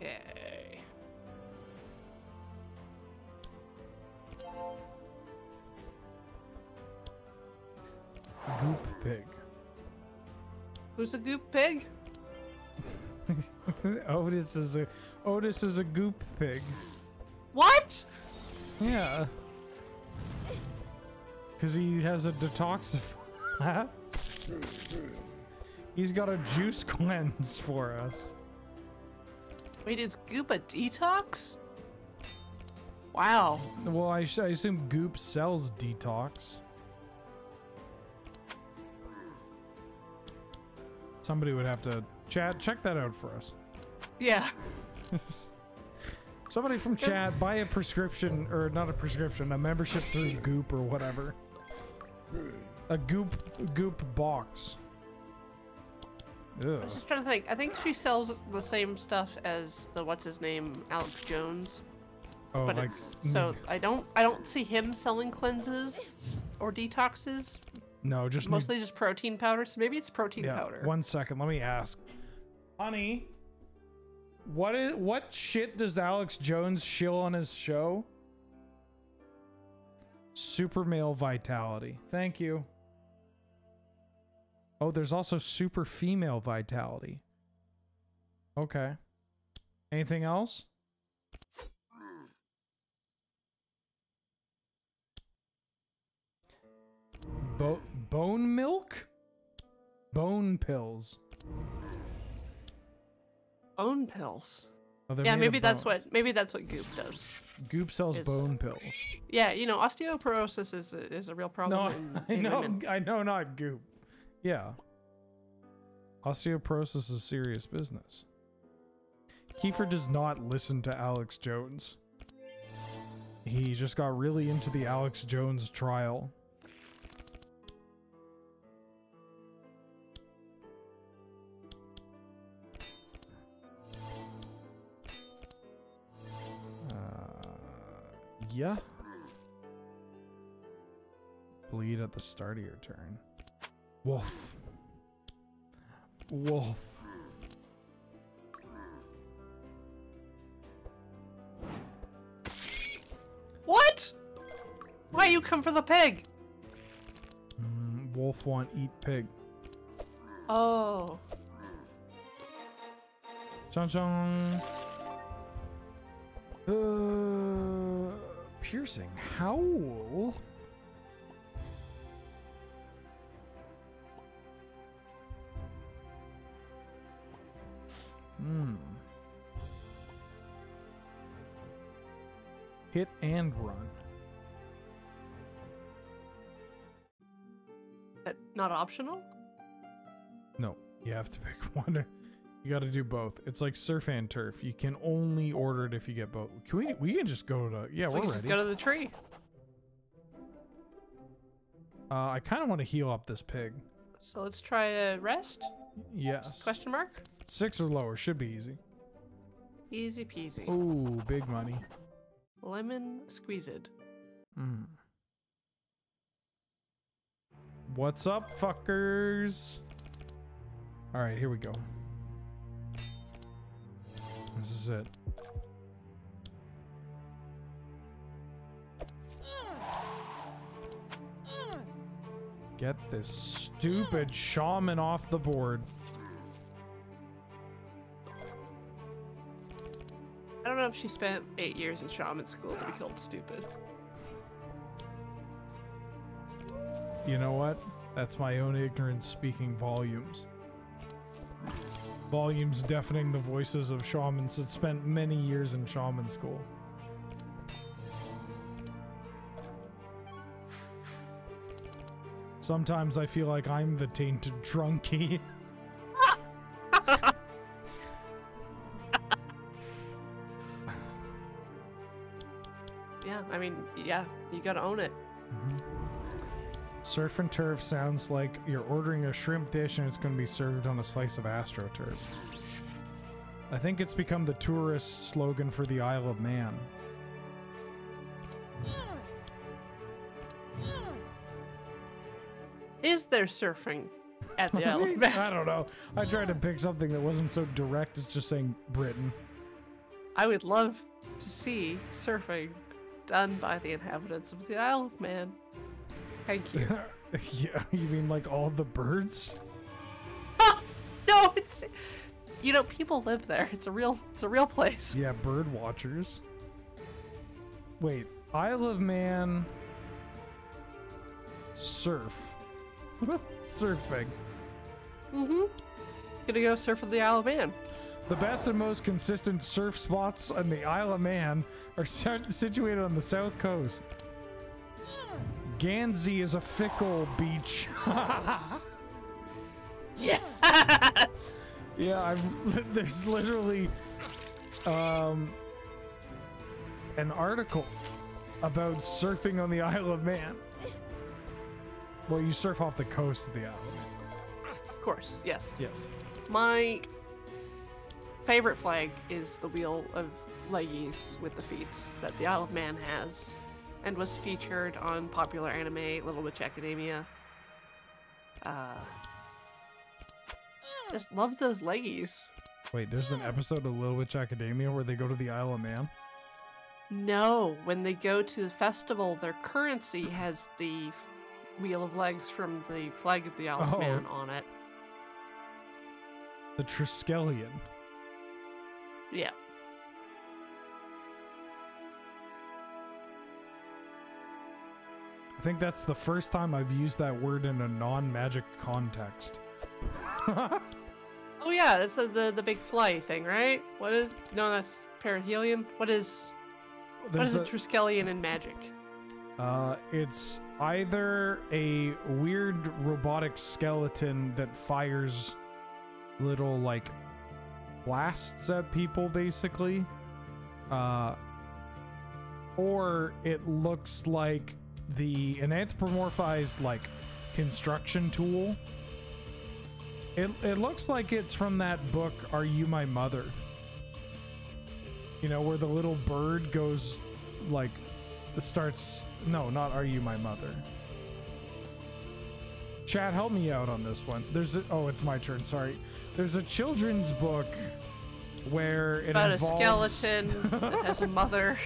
Yeah. Goop pig. Who's a goop pig? Otis is a Otis is a goop pig. What? Yeah. Cause he has a detoxifier. He's got a juice cleanse for us. Wait, is goop a detox? Wow. Well, I, I assume goop sells detox. Somebody would have to chat. Check that out for us. Yeah. Somebody from chat, buy a prescription, or not a prescription, a membership through Goop or whatever. A Goop Goop box. Ew. I was just trying to think. I think she sells the same stuff as the what's his name, Alex Jones. Oh, but like, it's, so I don't I don't see him selling cleanses or detoxes. No, just mostly just protein powder. So maybe it's protein yeah, powder. One second, let me ask. Honey, what is what shit does Alex Jones shill on his show? Super male vitality. Thank you. Oh, there's also super female vitality. Okay. Anything else? Bo bone milk? Bone pills. Bone pills? Oh, yeah, maybe that's what maybe that's what Goop does. Goop sells is, bone pills. Yeah, you know, osteoporosis is a, is a real problem. No, in, in I know, women. I know, not Goop. Yeah. Osteoporosis is serious business. Kiefer does not listen to Alex Jones. He just got really into the Alex Jones trial. Yeah. Bleed at the start of your turn. Wolf. Wolf. What? Why you come for the pig? Mm, wolf want eat pig. Oh. Chong chong. Uh. Piercing howl. Hmm. Hit and run. That not optional? No, you have to pick one. You got to do both. It's like surf and turf. You can only order it if you get both. Can we? We can just go to. Yeah, we we're can ready. Just go to the tree. Uh, I kind of want to heal up this pig. So let's try a rest. Yes. Question mark. Six or lower should be easy. Easy peasy. Ooh, big money. Lemon squeezed. Mm. What's up, fuckers? All right, here we go. This is it. Get this stupid shaman off the board. I don't know if she spent eight years in shaman school to be called stupid. You know what? That's my own ignorance speaking volumes. Volumes deafening the voices of shamans that spent many years in shaman school. Sometimes I feel like I'm the tainted drunkie. Yeah, I mean, yeah, you gotta own it. Mm-hmm. Surf and turf sounds like you're ordering a shrimp dish and it's going to be served on a slice of astroturf. I think it's become the tourist slogan for the Isle of Man. Is there surfing at the Isle of Man? I don't know. I tried to pick something that wasn't so direct as just saying Britain. I would love to see surfing done by the inhabitants of the Isle of Man. Thank you. Yeah, you mean like all the birds? No, it's, you know, people live there. It's a real, it's a real place. Yeah, bird watchers. Wait, Isle of Man. Surf. Surfing. Mm-hmm. Gonna go surf on the Isle of Man. The best and most consistent surf spots on the Isle of Man are situated on the south coast. Gansey is a fickle beach. Yes. Yeah, I've, there's literally um, an article about surfing on the Isle of Man. Well, you surf off the coast of the Isle of Man. Of course, yes. Yes. My favorite flag is the wheel of leggies with the feet that the Isle of Man has. And was featured on popular anime, Little Witch Academia. Uh, just love those leggies. Wait, there's an episode of Little Witch Academia where they go to the Isle of Man? No, when they go to the festival, their currency has the wheel of legs from the flag of the Isle of oh. Man on it. The Triskelion. Yeah. I think that's the first time I've used that word in a non-magic context. Oh yeah, that's the, the the big fly thing, right? What is? No, that's perihelion. What is? There's what is a, a Triskelion in magic? Uh, it's either a weird robotic skeleton that fires little like blasts at people, basically, uh, or it looks like. The an anthropomorphized like construction tool. It it looks like it's from that book Are You My Mother? You know, where the little bird goes like starts no, not Are You My Mother. Chat, help me out on this one. There's a, oh, it's my turn, sorry. There's a children's book where it about involves... a skeleton that has a mother.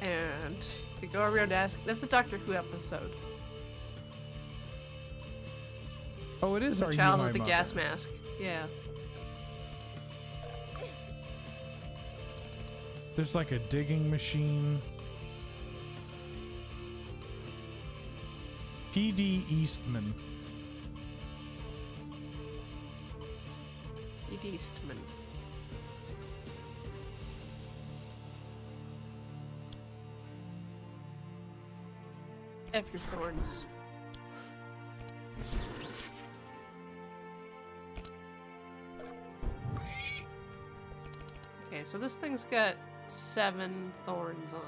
And they go around asking. That's a Doctor Who episode. Oh, it is. The Are child you with the mother? Gas mask. Yeah. There's like a digging machine. P D Eastman. P D Eastman. F your thorns. Okay, so this thing's got seven thorns on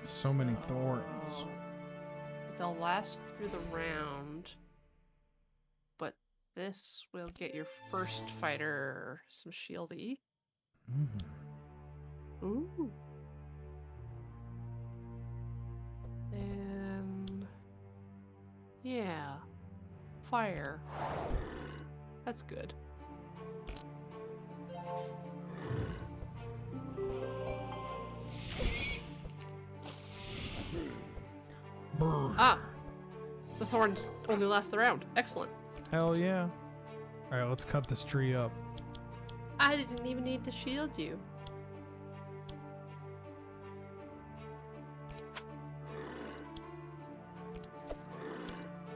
it. So many thorns. They'll last through the round, but this will get your first fighter some shieldy. Mm-hmm. Ooh. And yeah, fire. That's good. Brr. Ah, the thorns only last the round. Excellent. Hell yeah. All right, let's cut this tree up. I didn't even need to shield you.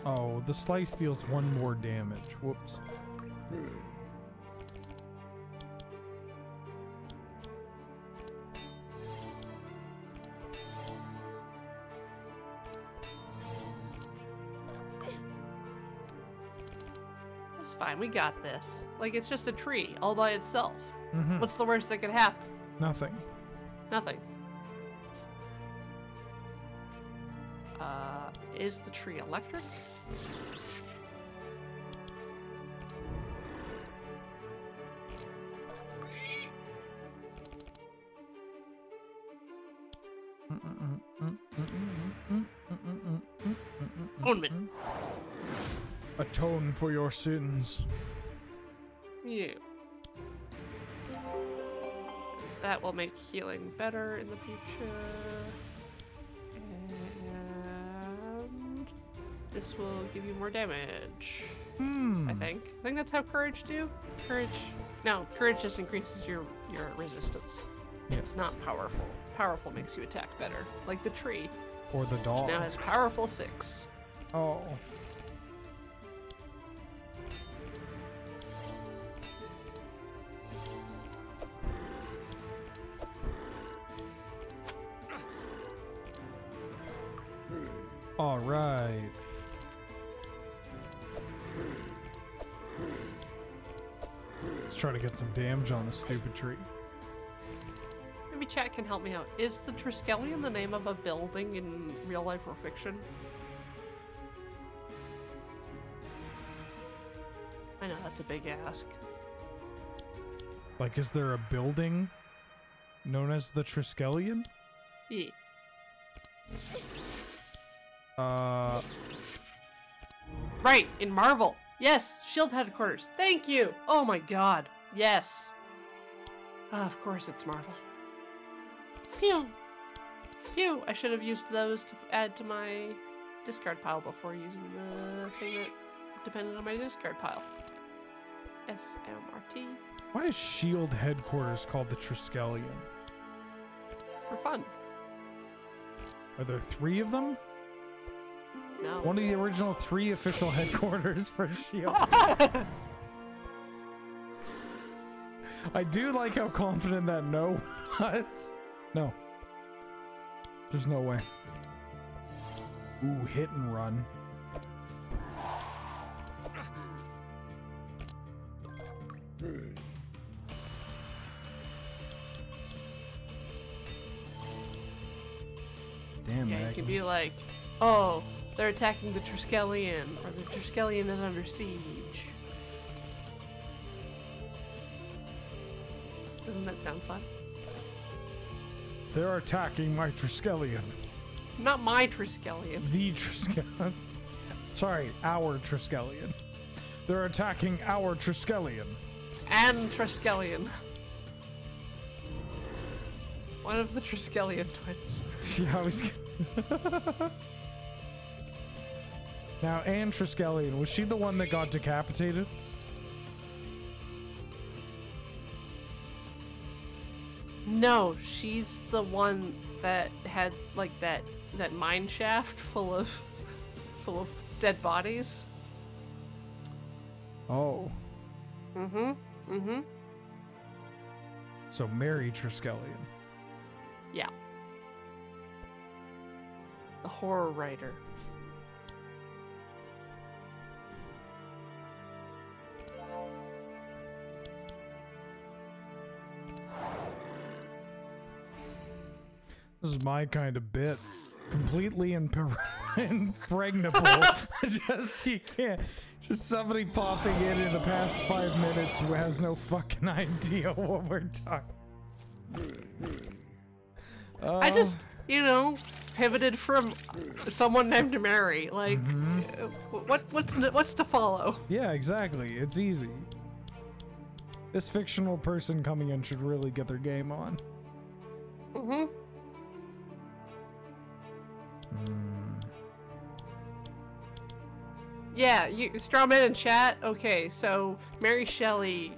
Oh, the slice deals one more damage. Whoops. It's fine. We got this. Like, it's just a tree all by itself. Mm-hmm. What's the worst that could happen? Nothing. Nothing. Uh, is the tree electric? Atonement. Atone for your sins. You. That will make healing better in the future. This will give you more damage. Hmm. I think. I think that's how courage do. Courage. No, courage just increases your your resistance. Yeah. It's not powerful. Powerful makes you attack better, like the tree. Or the dog. Now has powerful six. Oh. All right. Let's try to get some damage on this stupid tree. Maybe chat can help me out. Is the Triskelion the name of a building in real life or fiction? I know, that's a big ask. Like, is there a building known as the Triskelion? Yeah. Uh... Right, in Marvel. Yes, Shield Headquarters. Thank you. Oh my god. Yes. Oh, of course it's Marvel. Pew. Pew. I should have used those to add to my discard pile before using the thing that depended on my discard pile. S M R T. Why is Shield Headquarters called the Triskelion? For fun. Are there three of them? No. One of the original three official headquarters for SHIELD. I do like how confident that no was. No. There's no way. Ooh, hit and run. Damn, yeah, Magnus. You could be like, oh, they're attacking the Triskelion, or the Triskelion is under siege. Doesn't that sound fun? They're attacking my Triskelion. Not my Triskelion. The Triskelion. Sorry, our Triskelion. They're attacking our Triskelion. And Triskelion. One of the Triskelion twins. Yeah, I was. Now, Anne Triskelion, was she the one that got decapitated? No, she's the one that had like that that mine shaft full of full of dead bodies. Oh. Mm-hmm. Mm-hmm. So Mary Triskelion. Yeah. a horror writer. This is my kind of bit. Completely impregnable. Just, you can't. Just somebody popping in in the past five minutes who has no fucking idea what we're talking. Uh, I just, you know, pivoted from someone named Mary. Like, mm-hmm. what what's what's to follow? Yeah, exactly. It's easy. This fictional person coming in should really get their game on. Mm-hmm. Mm. Yeah, you strawman in chat. Okay, so Mary Shelley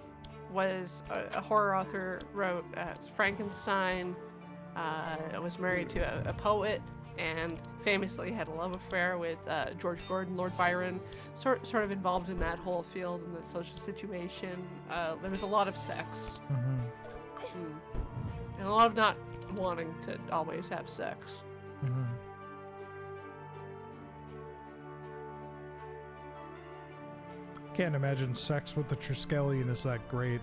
was a, a horror author, wrote uh, Frankenstein, uh, was married to a, a poet, and famously had a love affair with uh, George Gordon, Lord Byron, sort, sort of involved in that whole field and that social situation. Uh, there was a lot of sex. Mm-hmm. Mm. And a lot of not wanting to always have sex. Mm-hmm. Can't imagine sex with the Triskelion is that great.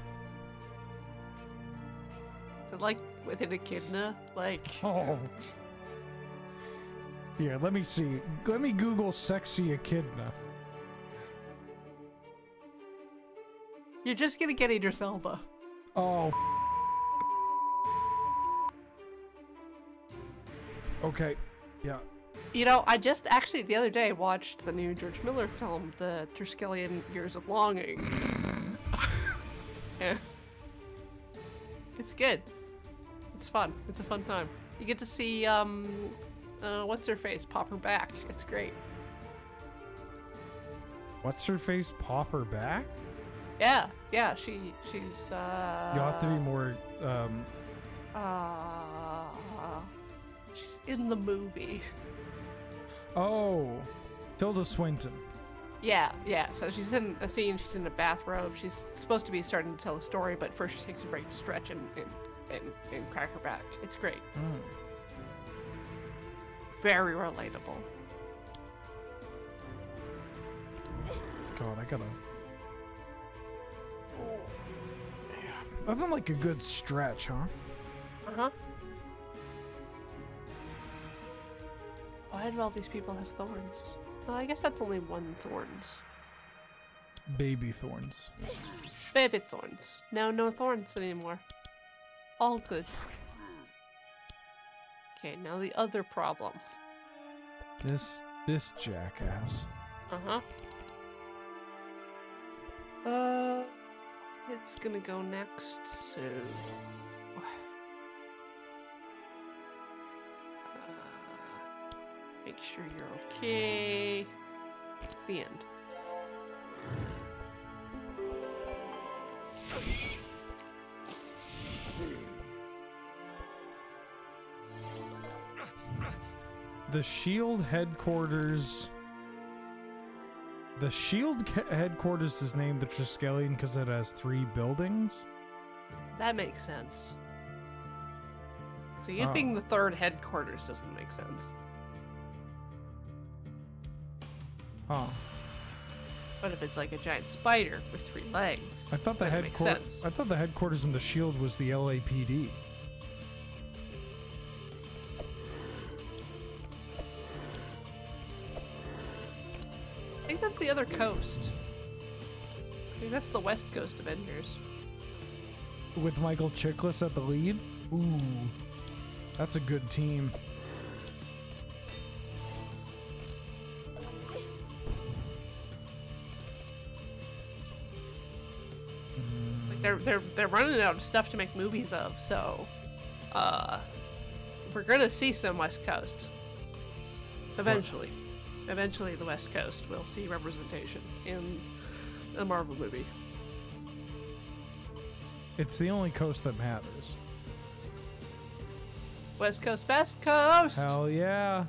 Is it like with an echidna? Like. Oh. Yeah, let me see. Let me Google sexy echidna. You're just gonna get Idris Elba. Oh. Okay. Yeah. You know, I just actually the other day watched the new George Miller film, The Triskelion Years of Longing. Yeah. It's good. It's fun. It's a fun time. You get to see, um, uh, what's her face? Pop her back. It's great. What's her face? Pop her back? Yeah. Yeah. She, she's, uh. You'll have to be more, um. Uh. She's in the movie. Oh, Tilda Swinton. Yeah, yeah. So she's in a scene. She's in a bathrobe. She's supposed to be starting to tell a story, but first she takes a break to stretch and and, and, and crack her back. It's great. Mm. Very relatable. God, I gotta. Oh. Yeah. Nothing like a good stretch, huh? Uh huh. Why do all these people have thorns? Oh, I guess that's only one thorns. Baby thorns. Baby thorns. Now no thorns anymore. All good. Okay, now the other problem. This, this jackass. Uh-huh. Uh, it's gonna go next, so... Make sure you're okay. The end. The SHIELD headquarters... The SHIELD headquarters is named the Triskelion because it has three buildings? That makes sense. See, it oh. being the third headquarters doesn't make sense. Huh. What if it's like a giant spider with three legs? I thought the headquarters. I thought the headquarters in the SHIELD was the L A P D. I think that's the other coast. I think that's the West Coast Avengers. With Michael Chiklis at the lead? Ooh. That's a good team. They're, they're, they're running out of stuff to make movies of, so uh, we're gonna see some West Coast. Eventually. What? Eventually the West Coast will see representation in a Marvel movie. It's the only coast that matters. West Coast, West Coast! Hell yeah!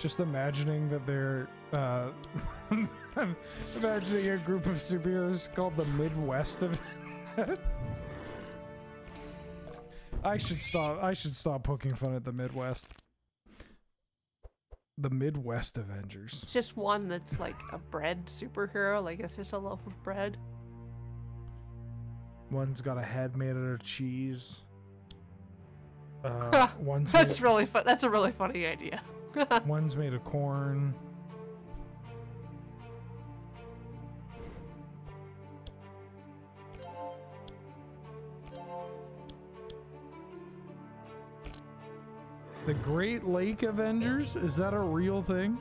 Just imagining that they're uh, imagining a group of superheroes called the Midwest of I should stop I should stop poking fun at the Midwest. The Midwest Avengers. It's just one that's like a bread superhero, like it's just a loaf of bread. One's got a head made out of cheese. Uh, one's that's really fun. That's a really funny idea. One's made of corn. The Great Lake Avengers? Is that a real thing?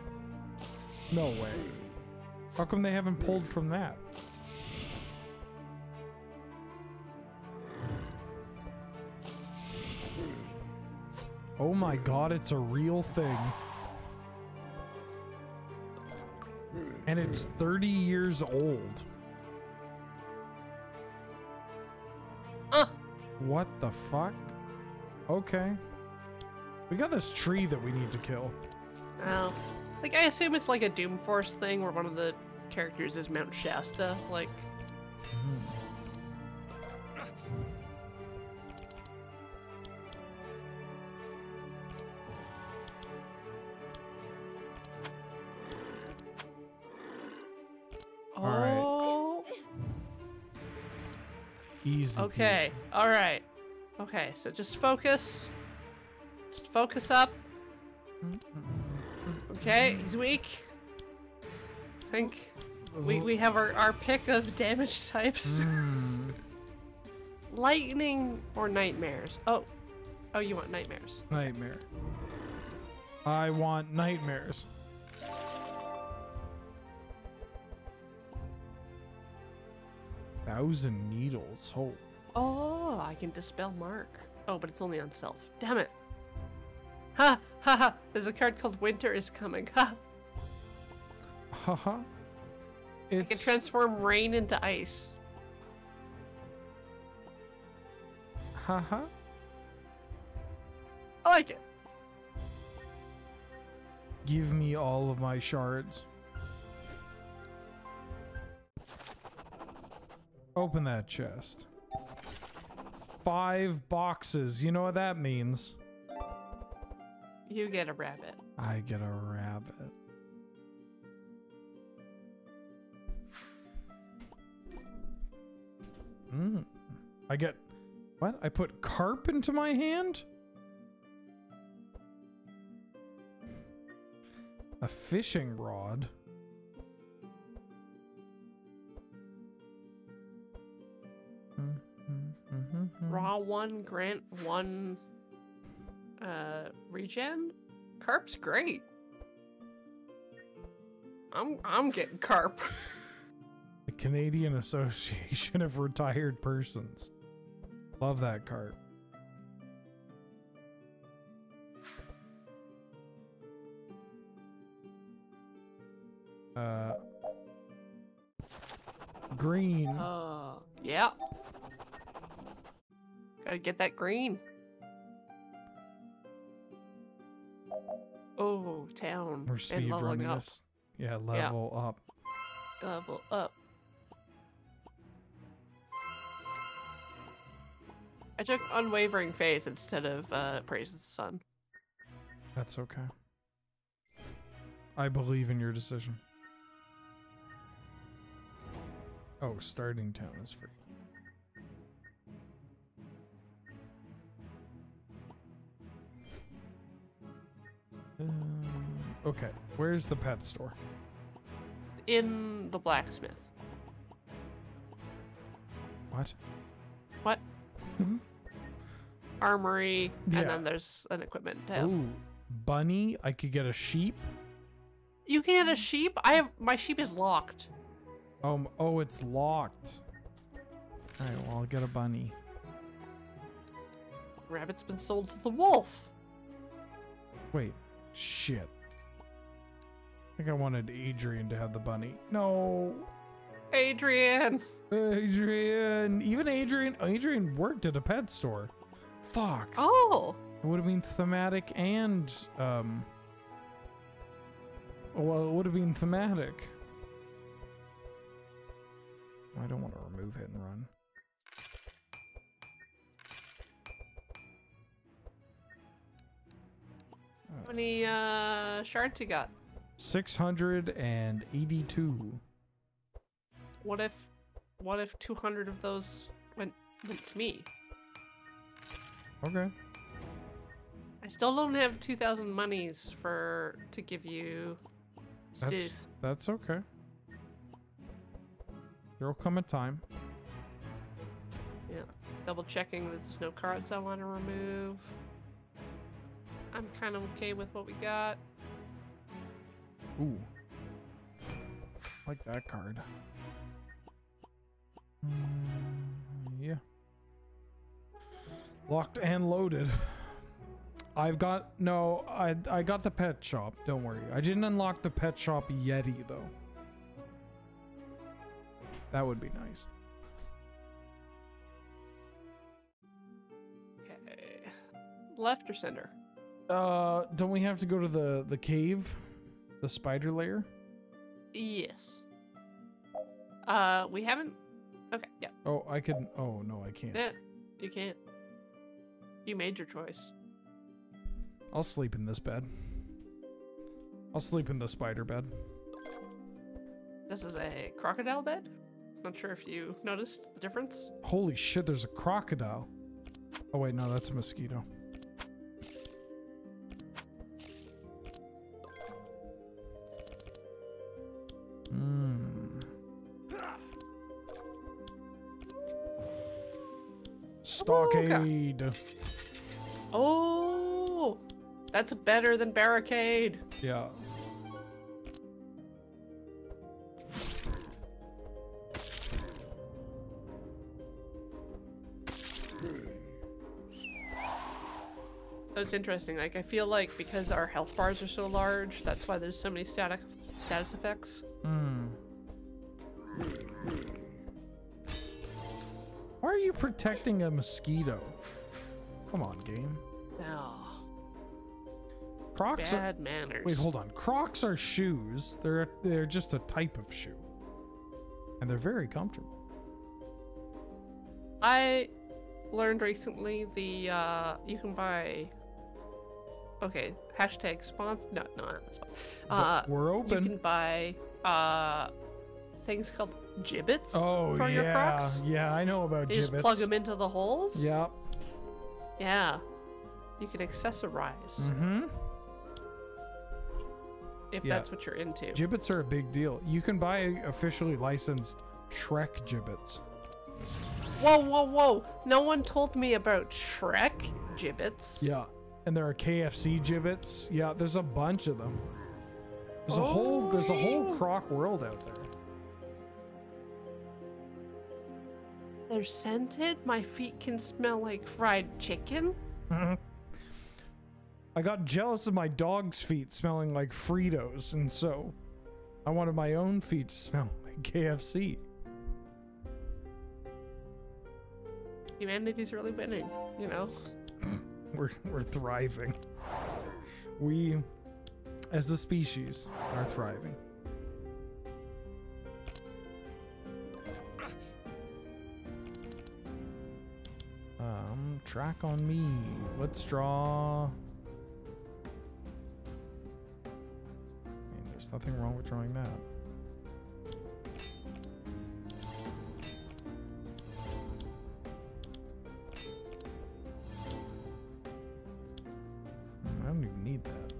No way. How come they haven't pulled from that? Oh my god, it's a real thing. And it's thirty years old. Uh. What the fuck? Okay. We got this tree that we need to kill. Oh. Like, I assume it's like a Doomforce thing where one of the characters is Mount Shasta, like... Mm. Easy, okay, all right. Okay, so just focus. Just focus up. Okay, he's weak. I think we, we have our, our pick of damage types. Mm. Lightning or nightmares? Oh, oh, you want nightmares. Nightmare. I want nightmares. Thousand needles. Oh. Oh, I can dispel mark. Oh, but it's only on self. Damn it. Ha ha ha. There's a card called Winter is Coming. Ha. Ha ha. It's... I can transform rain into ice. Ha ha. I like it. Give me all of my shards. Open that chest. Five boxes. You know what that means. You get a rabbit. I get a rabbit. Mm. I get... What? I put carp into my hand? A fishing rod. Raw one, grant one, uh, regen. Carp's great. I'm I'm getting carp. The Canadian Association of Retired Persons. Love that carp. Uh, green. Uh, yeah. Gotta get that green. Oh, town. We're speed running this. Yeah, level yeah. up. Level up. I took unwavering faith instead of uh, praise the sun. That's okay. I believe in your decision. Oh, starting town is free. Uh, okay, where's the pet store? In the blacksmith. What? What? Armory, yeah. And then there's an equipment tab. Ooh, bunny, I could get a sheep. You can get a sheep? I have, my sheep is locked. Um, oh, it's locked. All right, well, I'll get a bunny. Rabbit's been sold to the wolf. Wait. Shit. I think I wanted Adrian to have the bunny. No. Adrian. Adrian. Even Adrian. Adrian worked at a pet store. Fuck. Oh. It would have been thematic and um, Well, it would have been thematic. I don't want to remove hit and run. How many uh, shards you got? six hundred eighty-two. What if, what if two hundred of those went, went to me? Okay. I still don't have two thousand monies for to give you. That's, that's okay. There'll come a time. Yeah. Double checking that there's no cards I want to remove. I'm kind of okay with what we got. Ooh. I like that card. Mm, yeah. Locked and loaded. I've got... No, I, I got the pet shop. Don't worry. I didn't unlock the pet shop Yeti, though. That would be nice. Okay. Left or center? Uh, don't we have to go to the, the cave? The spider lair? Yes. Uh, we haven't... Okay, yeah. Oh, I can... Oh, no, I can't. Yeah, you can't. You made your choice. I'll sleep in this bed. I'll sleep in the spider bed. This is a crocodile bed? Not sure if you noticed the difference. Holy shit, there's a crocodile. Oh, wait, no, that's a mosquito. Mm. Stockade. Oh, that's better than barricade. Yeah. That was interesting. Like, I feel like because our health bars are so large, that's why there's so many static status effects. Hmm. Why are you protecting a mosquito? Come on, game. No. Crocs. Bad manners. Wait, hold on. Crocs are shoes. They're they're just a type of shoe, and they're very comfortable. I learned recently the uh, you can buy. Okay. Hashtag sponsor. No, no, not sponsor. Uh, we're open. You can buy uh, things called gibbets oh, for yeah. your Crocs. Yeah, I know about you gibbets. You just plug them into the holes. Yeah. Yeah. You can accessorize. Mm-hmm. If yeah. that's what you're into. Gibbets are a big deal. You can buy officially licensed Shrek gibbets. Whoa, whoa, whoa. No one told me about Shrek gibbets. Yeah. And there are K F C gibbets. Yeah, there's a bunch of them. There's oh, a whole there's a whole croc world out there. They're scented. My feet can smell like fried chicken. I got jealous of my dog's feet smelling like Fritos, and so I wanted my own feet to smell like K F C. Humanity's really winning, you know. We're, we're thriving. We, as a species, are thriving. Um, track on me. Let's draw. I mean, there's nothing wrong with drawing that. I don't even need that.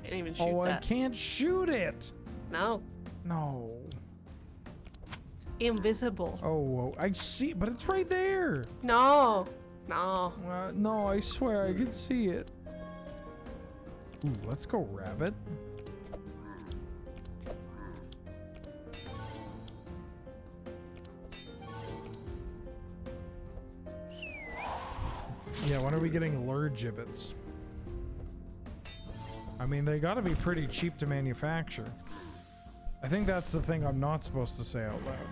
I didn't even shoot oh, that. I can't shoot it. No. No. It's invisible. Oh, I see, but it's right there. No. No. Uh, no, I swear I can see it. Ooh, let's go, rabbit. Yeah, when are we getting lure gibbets? I mean, they gotta be pretty cheap to manufacture. I think that's the thing I'm not supposed to say out loud.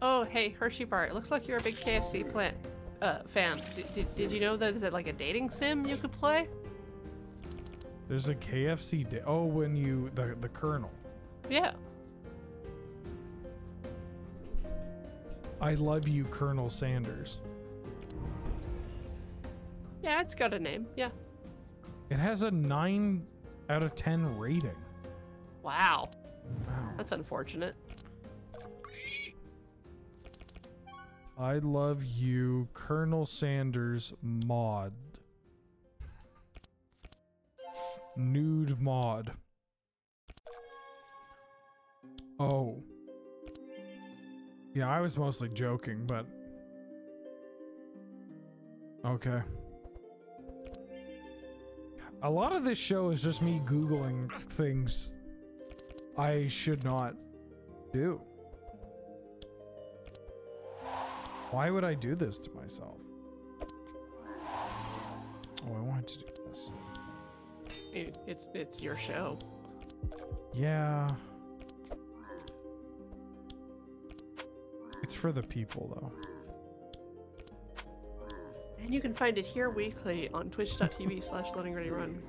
Oh, hey, Hershey Bar. It looks like you're a big K F C plant, uh, fan. D did you know that is it like a dating sim you could play? There's a K F C day. Oh, when you the the Colonel. Yeah. I love you, Colonel Sanders. Yeah, it's got a name. Yeah. It has a nine out of ten rating. Wow. Wow. That's unfortunate. I love you, Colonel Sanders mod. Nude mod. Oh. Yeah, I was mostly joking, but... Okay. A lot of this show is just me Googling things I should not do. Why would I do this to myself? Oh, I wanted to do this. It, it's, it's your show. Yeah. It's for the people, though. And you can find it here weekly on twitch.tv slash loading ready run.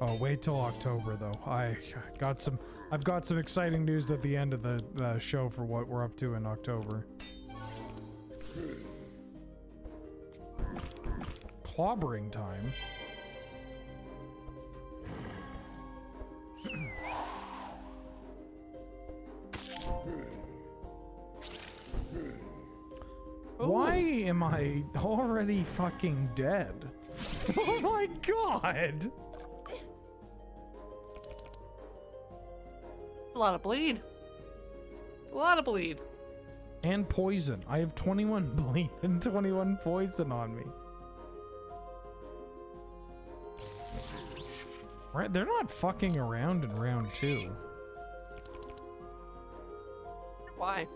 Oh, wait till October though. I got some I've got some exciting news at the end of the uh, show for what we're up to in October. Clobbering time. Why am I already fucking dead? Oh my god! A lot of bleed. A lot of bleed. And poison. I have twenty-one bleed and twenty-one poison on me. Right? They're not fucking around in round two. Why?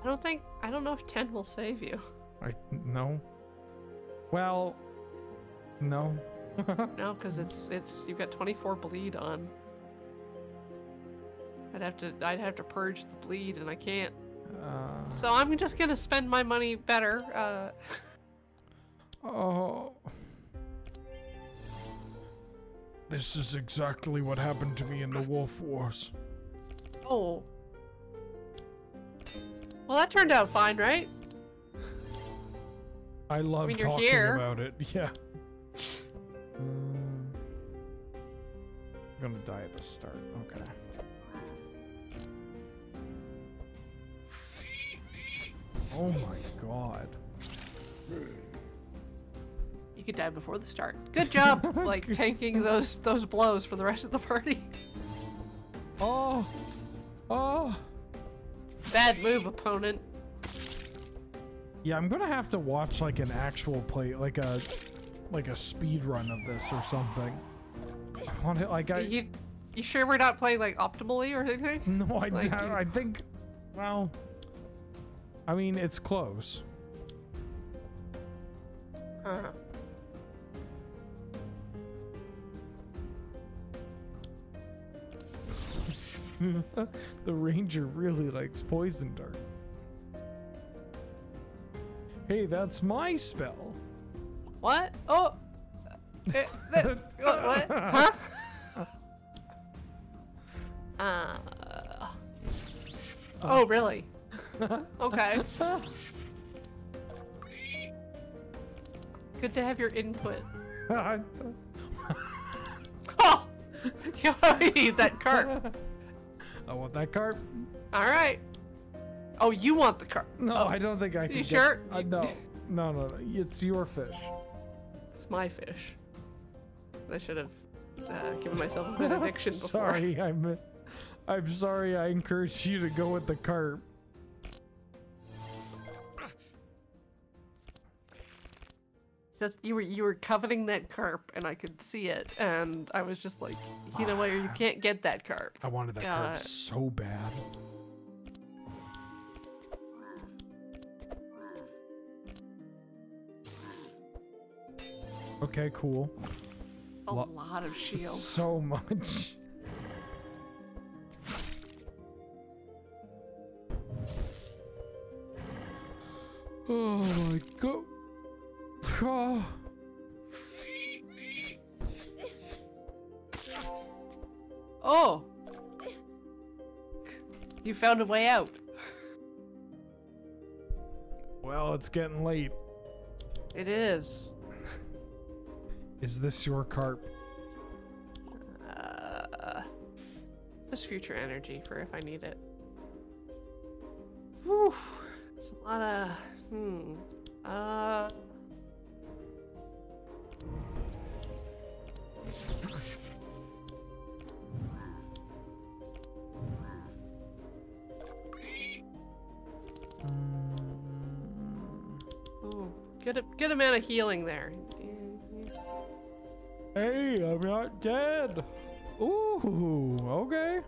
I don't think, I don't know if ten will save you. I, no. Well, no. No, because it's, it's, you've got twenty-four bleed on. I'd have to, I'd have to purge the bleed and I can't. Uh, so I'm just going to spend my money better. Uh, oh. This is exactly what happened to me in the Wolf Wars. Oh. Well, that turned out fine, right? I love I mean, talking here. about it. Yeah. Um, I'm gonna die at the start. Okay. Oh my god. You could die before the start. Good job, like tanking those those blows for the rest of the party. Oh. Oh. Bad move, opponent. Yeah, I'm gonna have to watch like an actual play, like a, like a speed run of this or something. I want to, like I. You, you sure we're not playing like optimally or anything? No, I like, I, I think. Well, I mean it's close. Huh. The ranger really likes poison dart. Hey, that's my spell. What? Oh. It, that, what? What? Huh? Uh. Oh, really? Okay. Good to have your input. Oh! You need that carp. I want that carp. All right. Oh, you want the carp? No, oh. I don't think I can. You get, sure? Uh, no. no, no, no. It's your fish. It's my fish. I should have uh, given myself a benediction before. Sorry, I'm. I'm sorry. I encouraged you to go with the carp. Just you were you were coveting that carp, and I could see it, and I was just like, you know what? You can't get that carp. I wanted that uh, carp so bad. Okay, cool. A Lo lot of shields. So much. Oh my god. Oh. Oh! You found a way out. Well, it's getting late. It is. Is this your carp? Uh, just future energy for if I need it. Whew. It's a lot of... Hmm. Uh... Good, good amount of healing there. Hey, I'm not dead. Ooh, okay.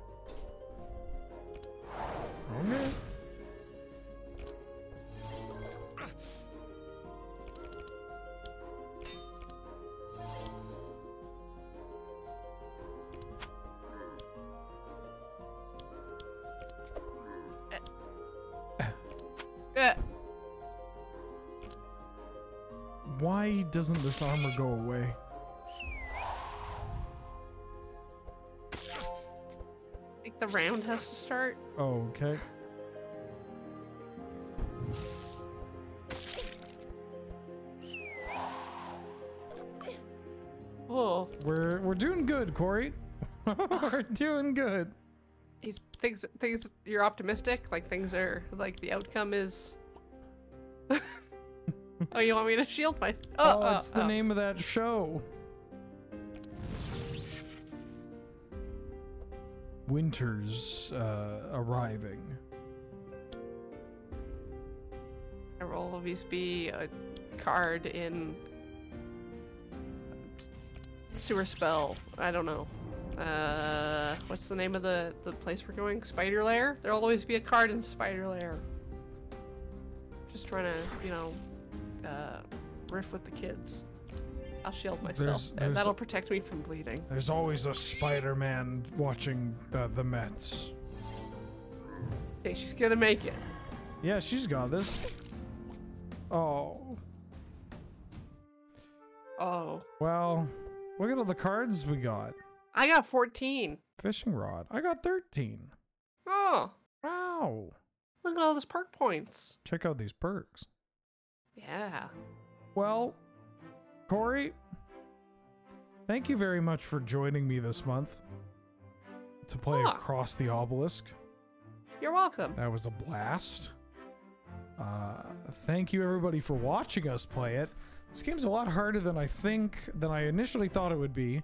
Okay. Why doesn't this armor go away? I think the round has to start. Oh, okay. Oh. We're we're doing good, Corey. We're doing good. He's things things you're optimistic, like things are like the outcome is Oh, you want me to shield my... Oh, oh it's oh, the oh. name of that show. Winter's uh, arriving. There will always be a card in... Sewer Spell. I don't know. Uh, what's the name of the, the place we're going? Spider Lair? There will always be a card in Spider Lair. Just trying to, you know... Uh, riff with the kids. I'll shield myself. There's, there's That'll protect me from bleeding. There's always a Spider-Man watching the, the Mets. Okay, she's gonna make it. Yeah, she's got this. Oh. Oh. Well, look at all the cards we got. I got fourteen. Fishing rod. I got thirteen. Oh. Wow. Look at all those perk points. Check out these perks. Yeah. Well, Corey, thank you very much for joining me this month to play oh. Across the Obelisk. You're welcome. That was a blast. Uh, thank you everybody for watching us play it. This game's a lot harder than I think, than I initially thought it would be.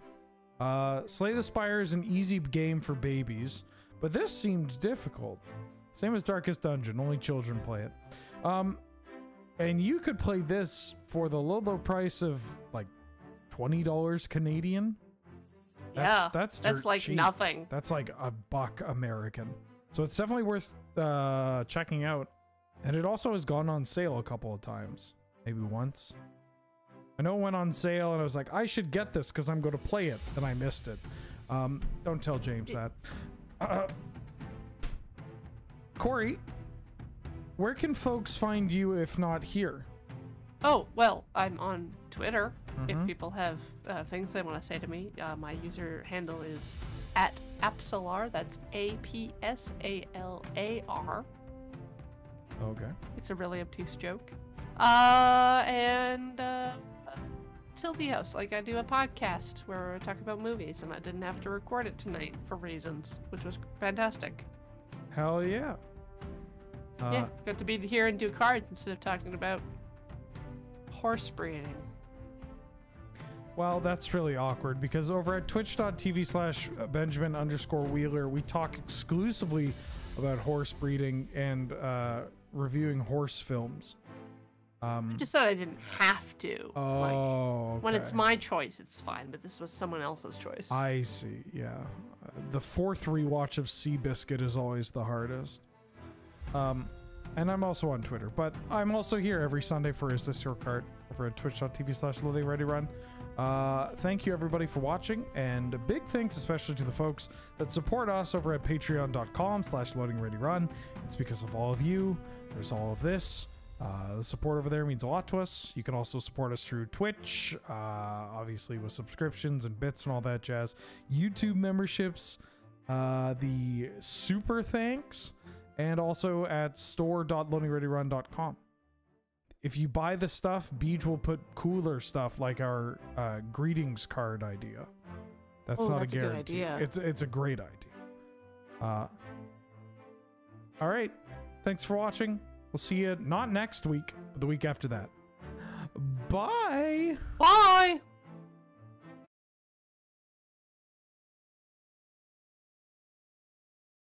Uh, Slay the Spire is an easy game for babies, but this seemed difficult. Same as Darkest Dungeon, only children play it. Um... And you could play this for the low, low price of like twenty dollars Canadian. That's, yeah, that's that's like cheap. Nothing. That's like a buck American. So it's definitely worth uh, checking out. And it also has gone on sale a couple of times, maybe once. I know it went on sale, and I was like, I should get this because I'm going to play it, and I missed it. Um, don't tell James that. Uh, Corey. Where can folks find you if not here? Oh, well, I'm on Twitter. Mm-hmm. If people have uh, things they want to say to me, uh, my user handle is at Apsalar. That's A P S A L A R. Okay. It's a really obtuse joke. Uh, and uh, Tilty House. Like, I do a podcast where I talk about movies, and I didn't have to record it tonight for reasons, which was fantastic. Hell yeah. Uh, yeah, got to be here and do cards instead of talking about horse breeding. Well, that's really awkward because over at twitch.tv slash Benjamin underscore Wheeler, we talk exclusively about horse breeding and uh, reviewing horse films. Um, I just thought I didn't have to. Oh, like, okay. When it's my choice, it's fine, but this was someone else's choice. I see, yeah. Uh, the fourth rewatch of Seabiscuit is always the hardest. Um, and I'm also on Twitter, but I'm also here every Sunday for Is This Your Cart over at twitch.tv slash Loading Ready Run. Uh, thank you everybody for watching, and a big thanks especially to the folks that support us over at patreon.com slash Loading Ready Run. It's because of all of you, there's all of this, Uh, the support over there means a lot to us. You can also support us through Twitch, uh, obviously with subscriptions and bits and all that jazz. YouTube memberships, uh, the super thanks, and also at store dot loading ready run dot com. If you buy the stuff, Beej will put cooler stuff like our uh, greetings card idea. That's oh, not that's a guarantee. A good idea. It's it's a great idea. Uh, all right. Thanks for watching. We'll see you not next week, but the week after that. Bye. Bye.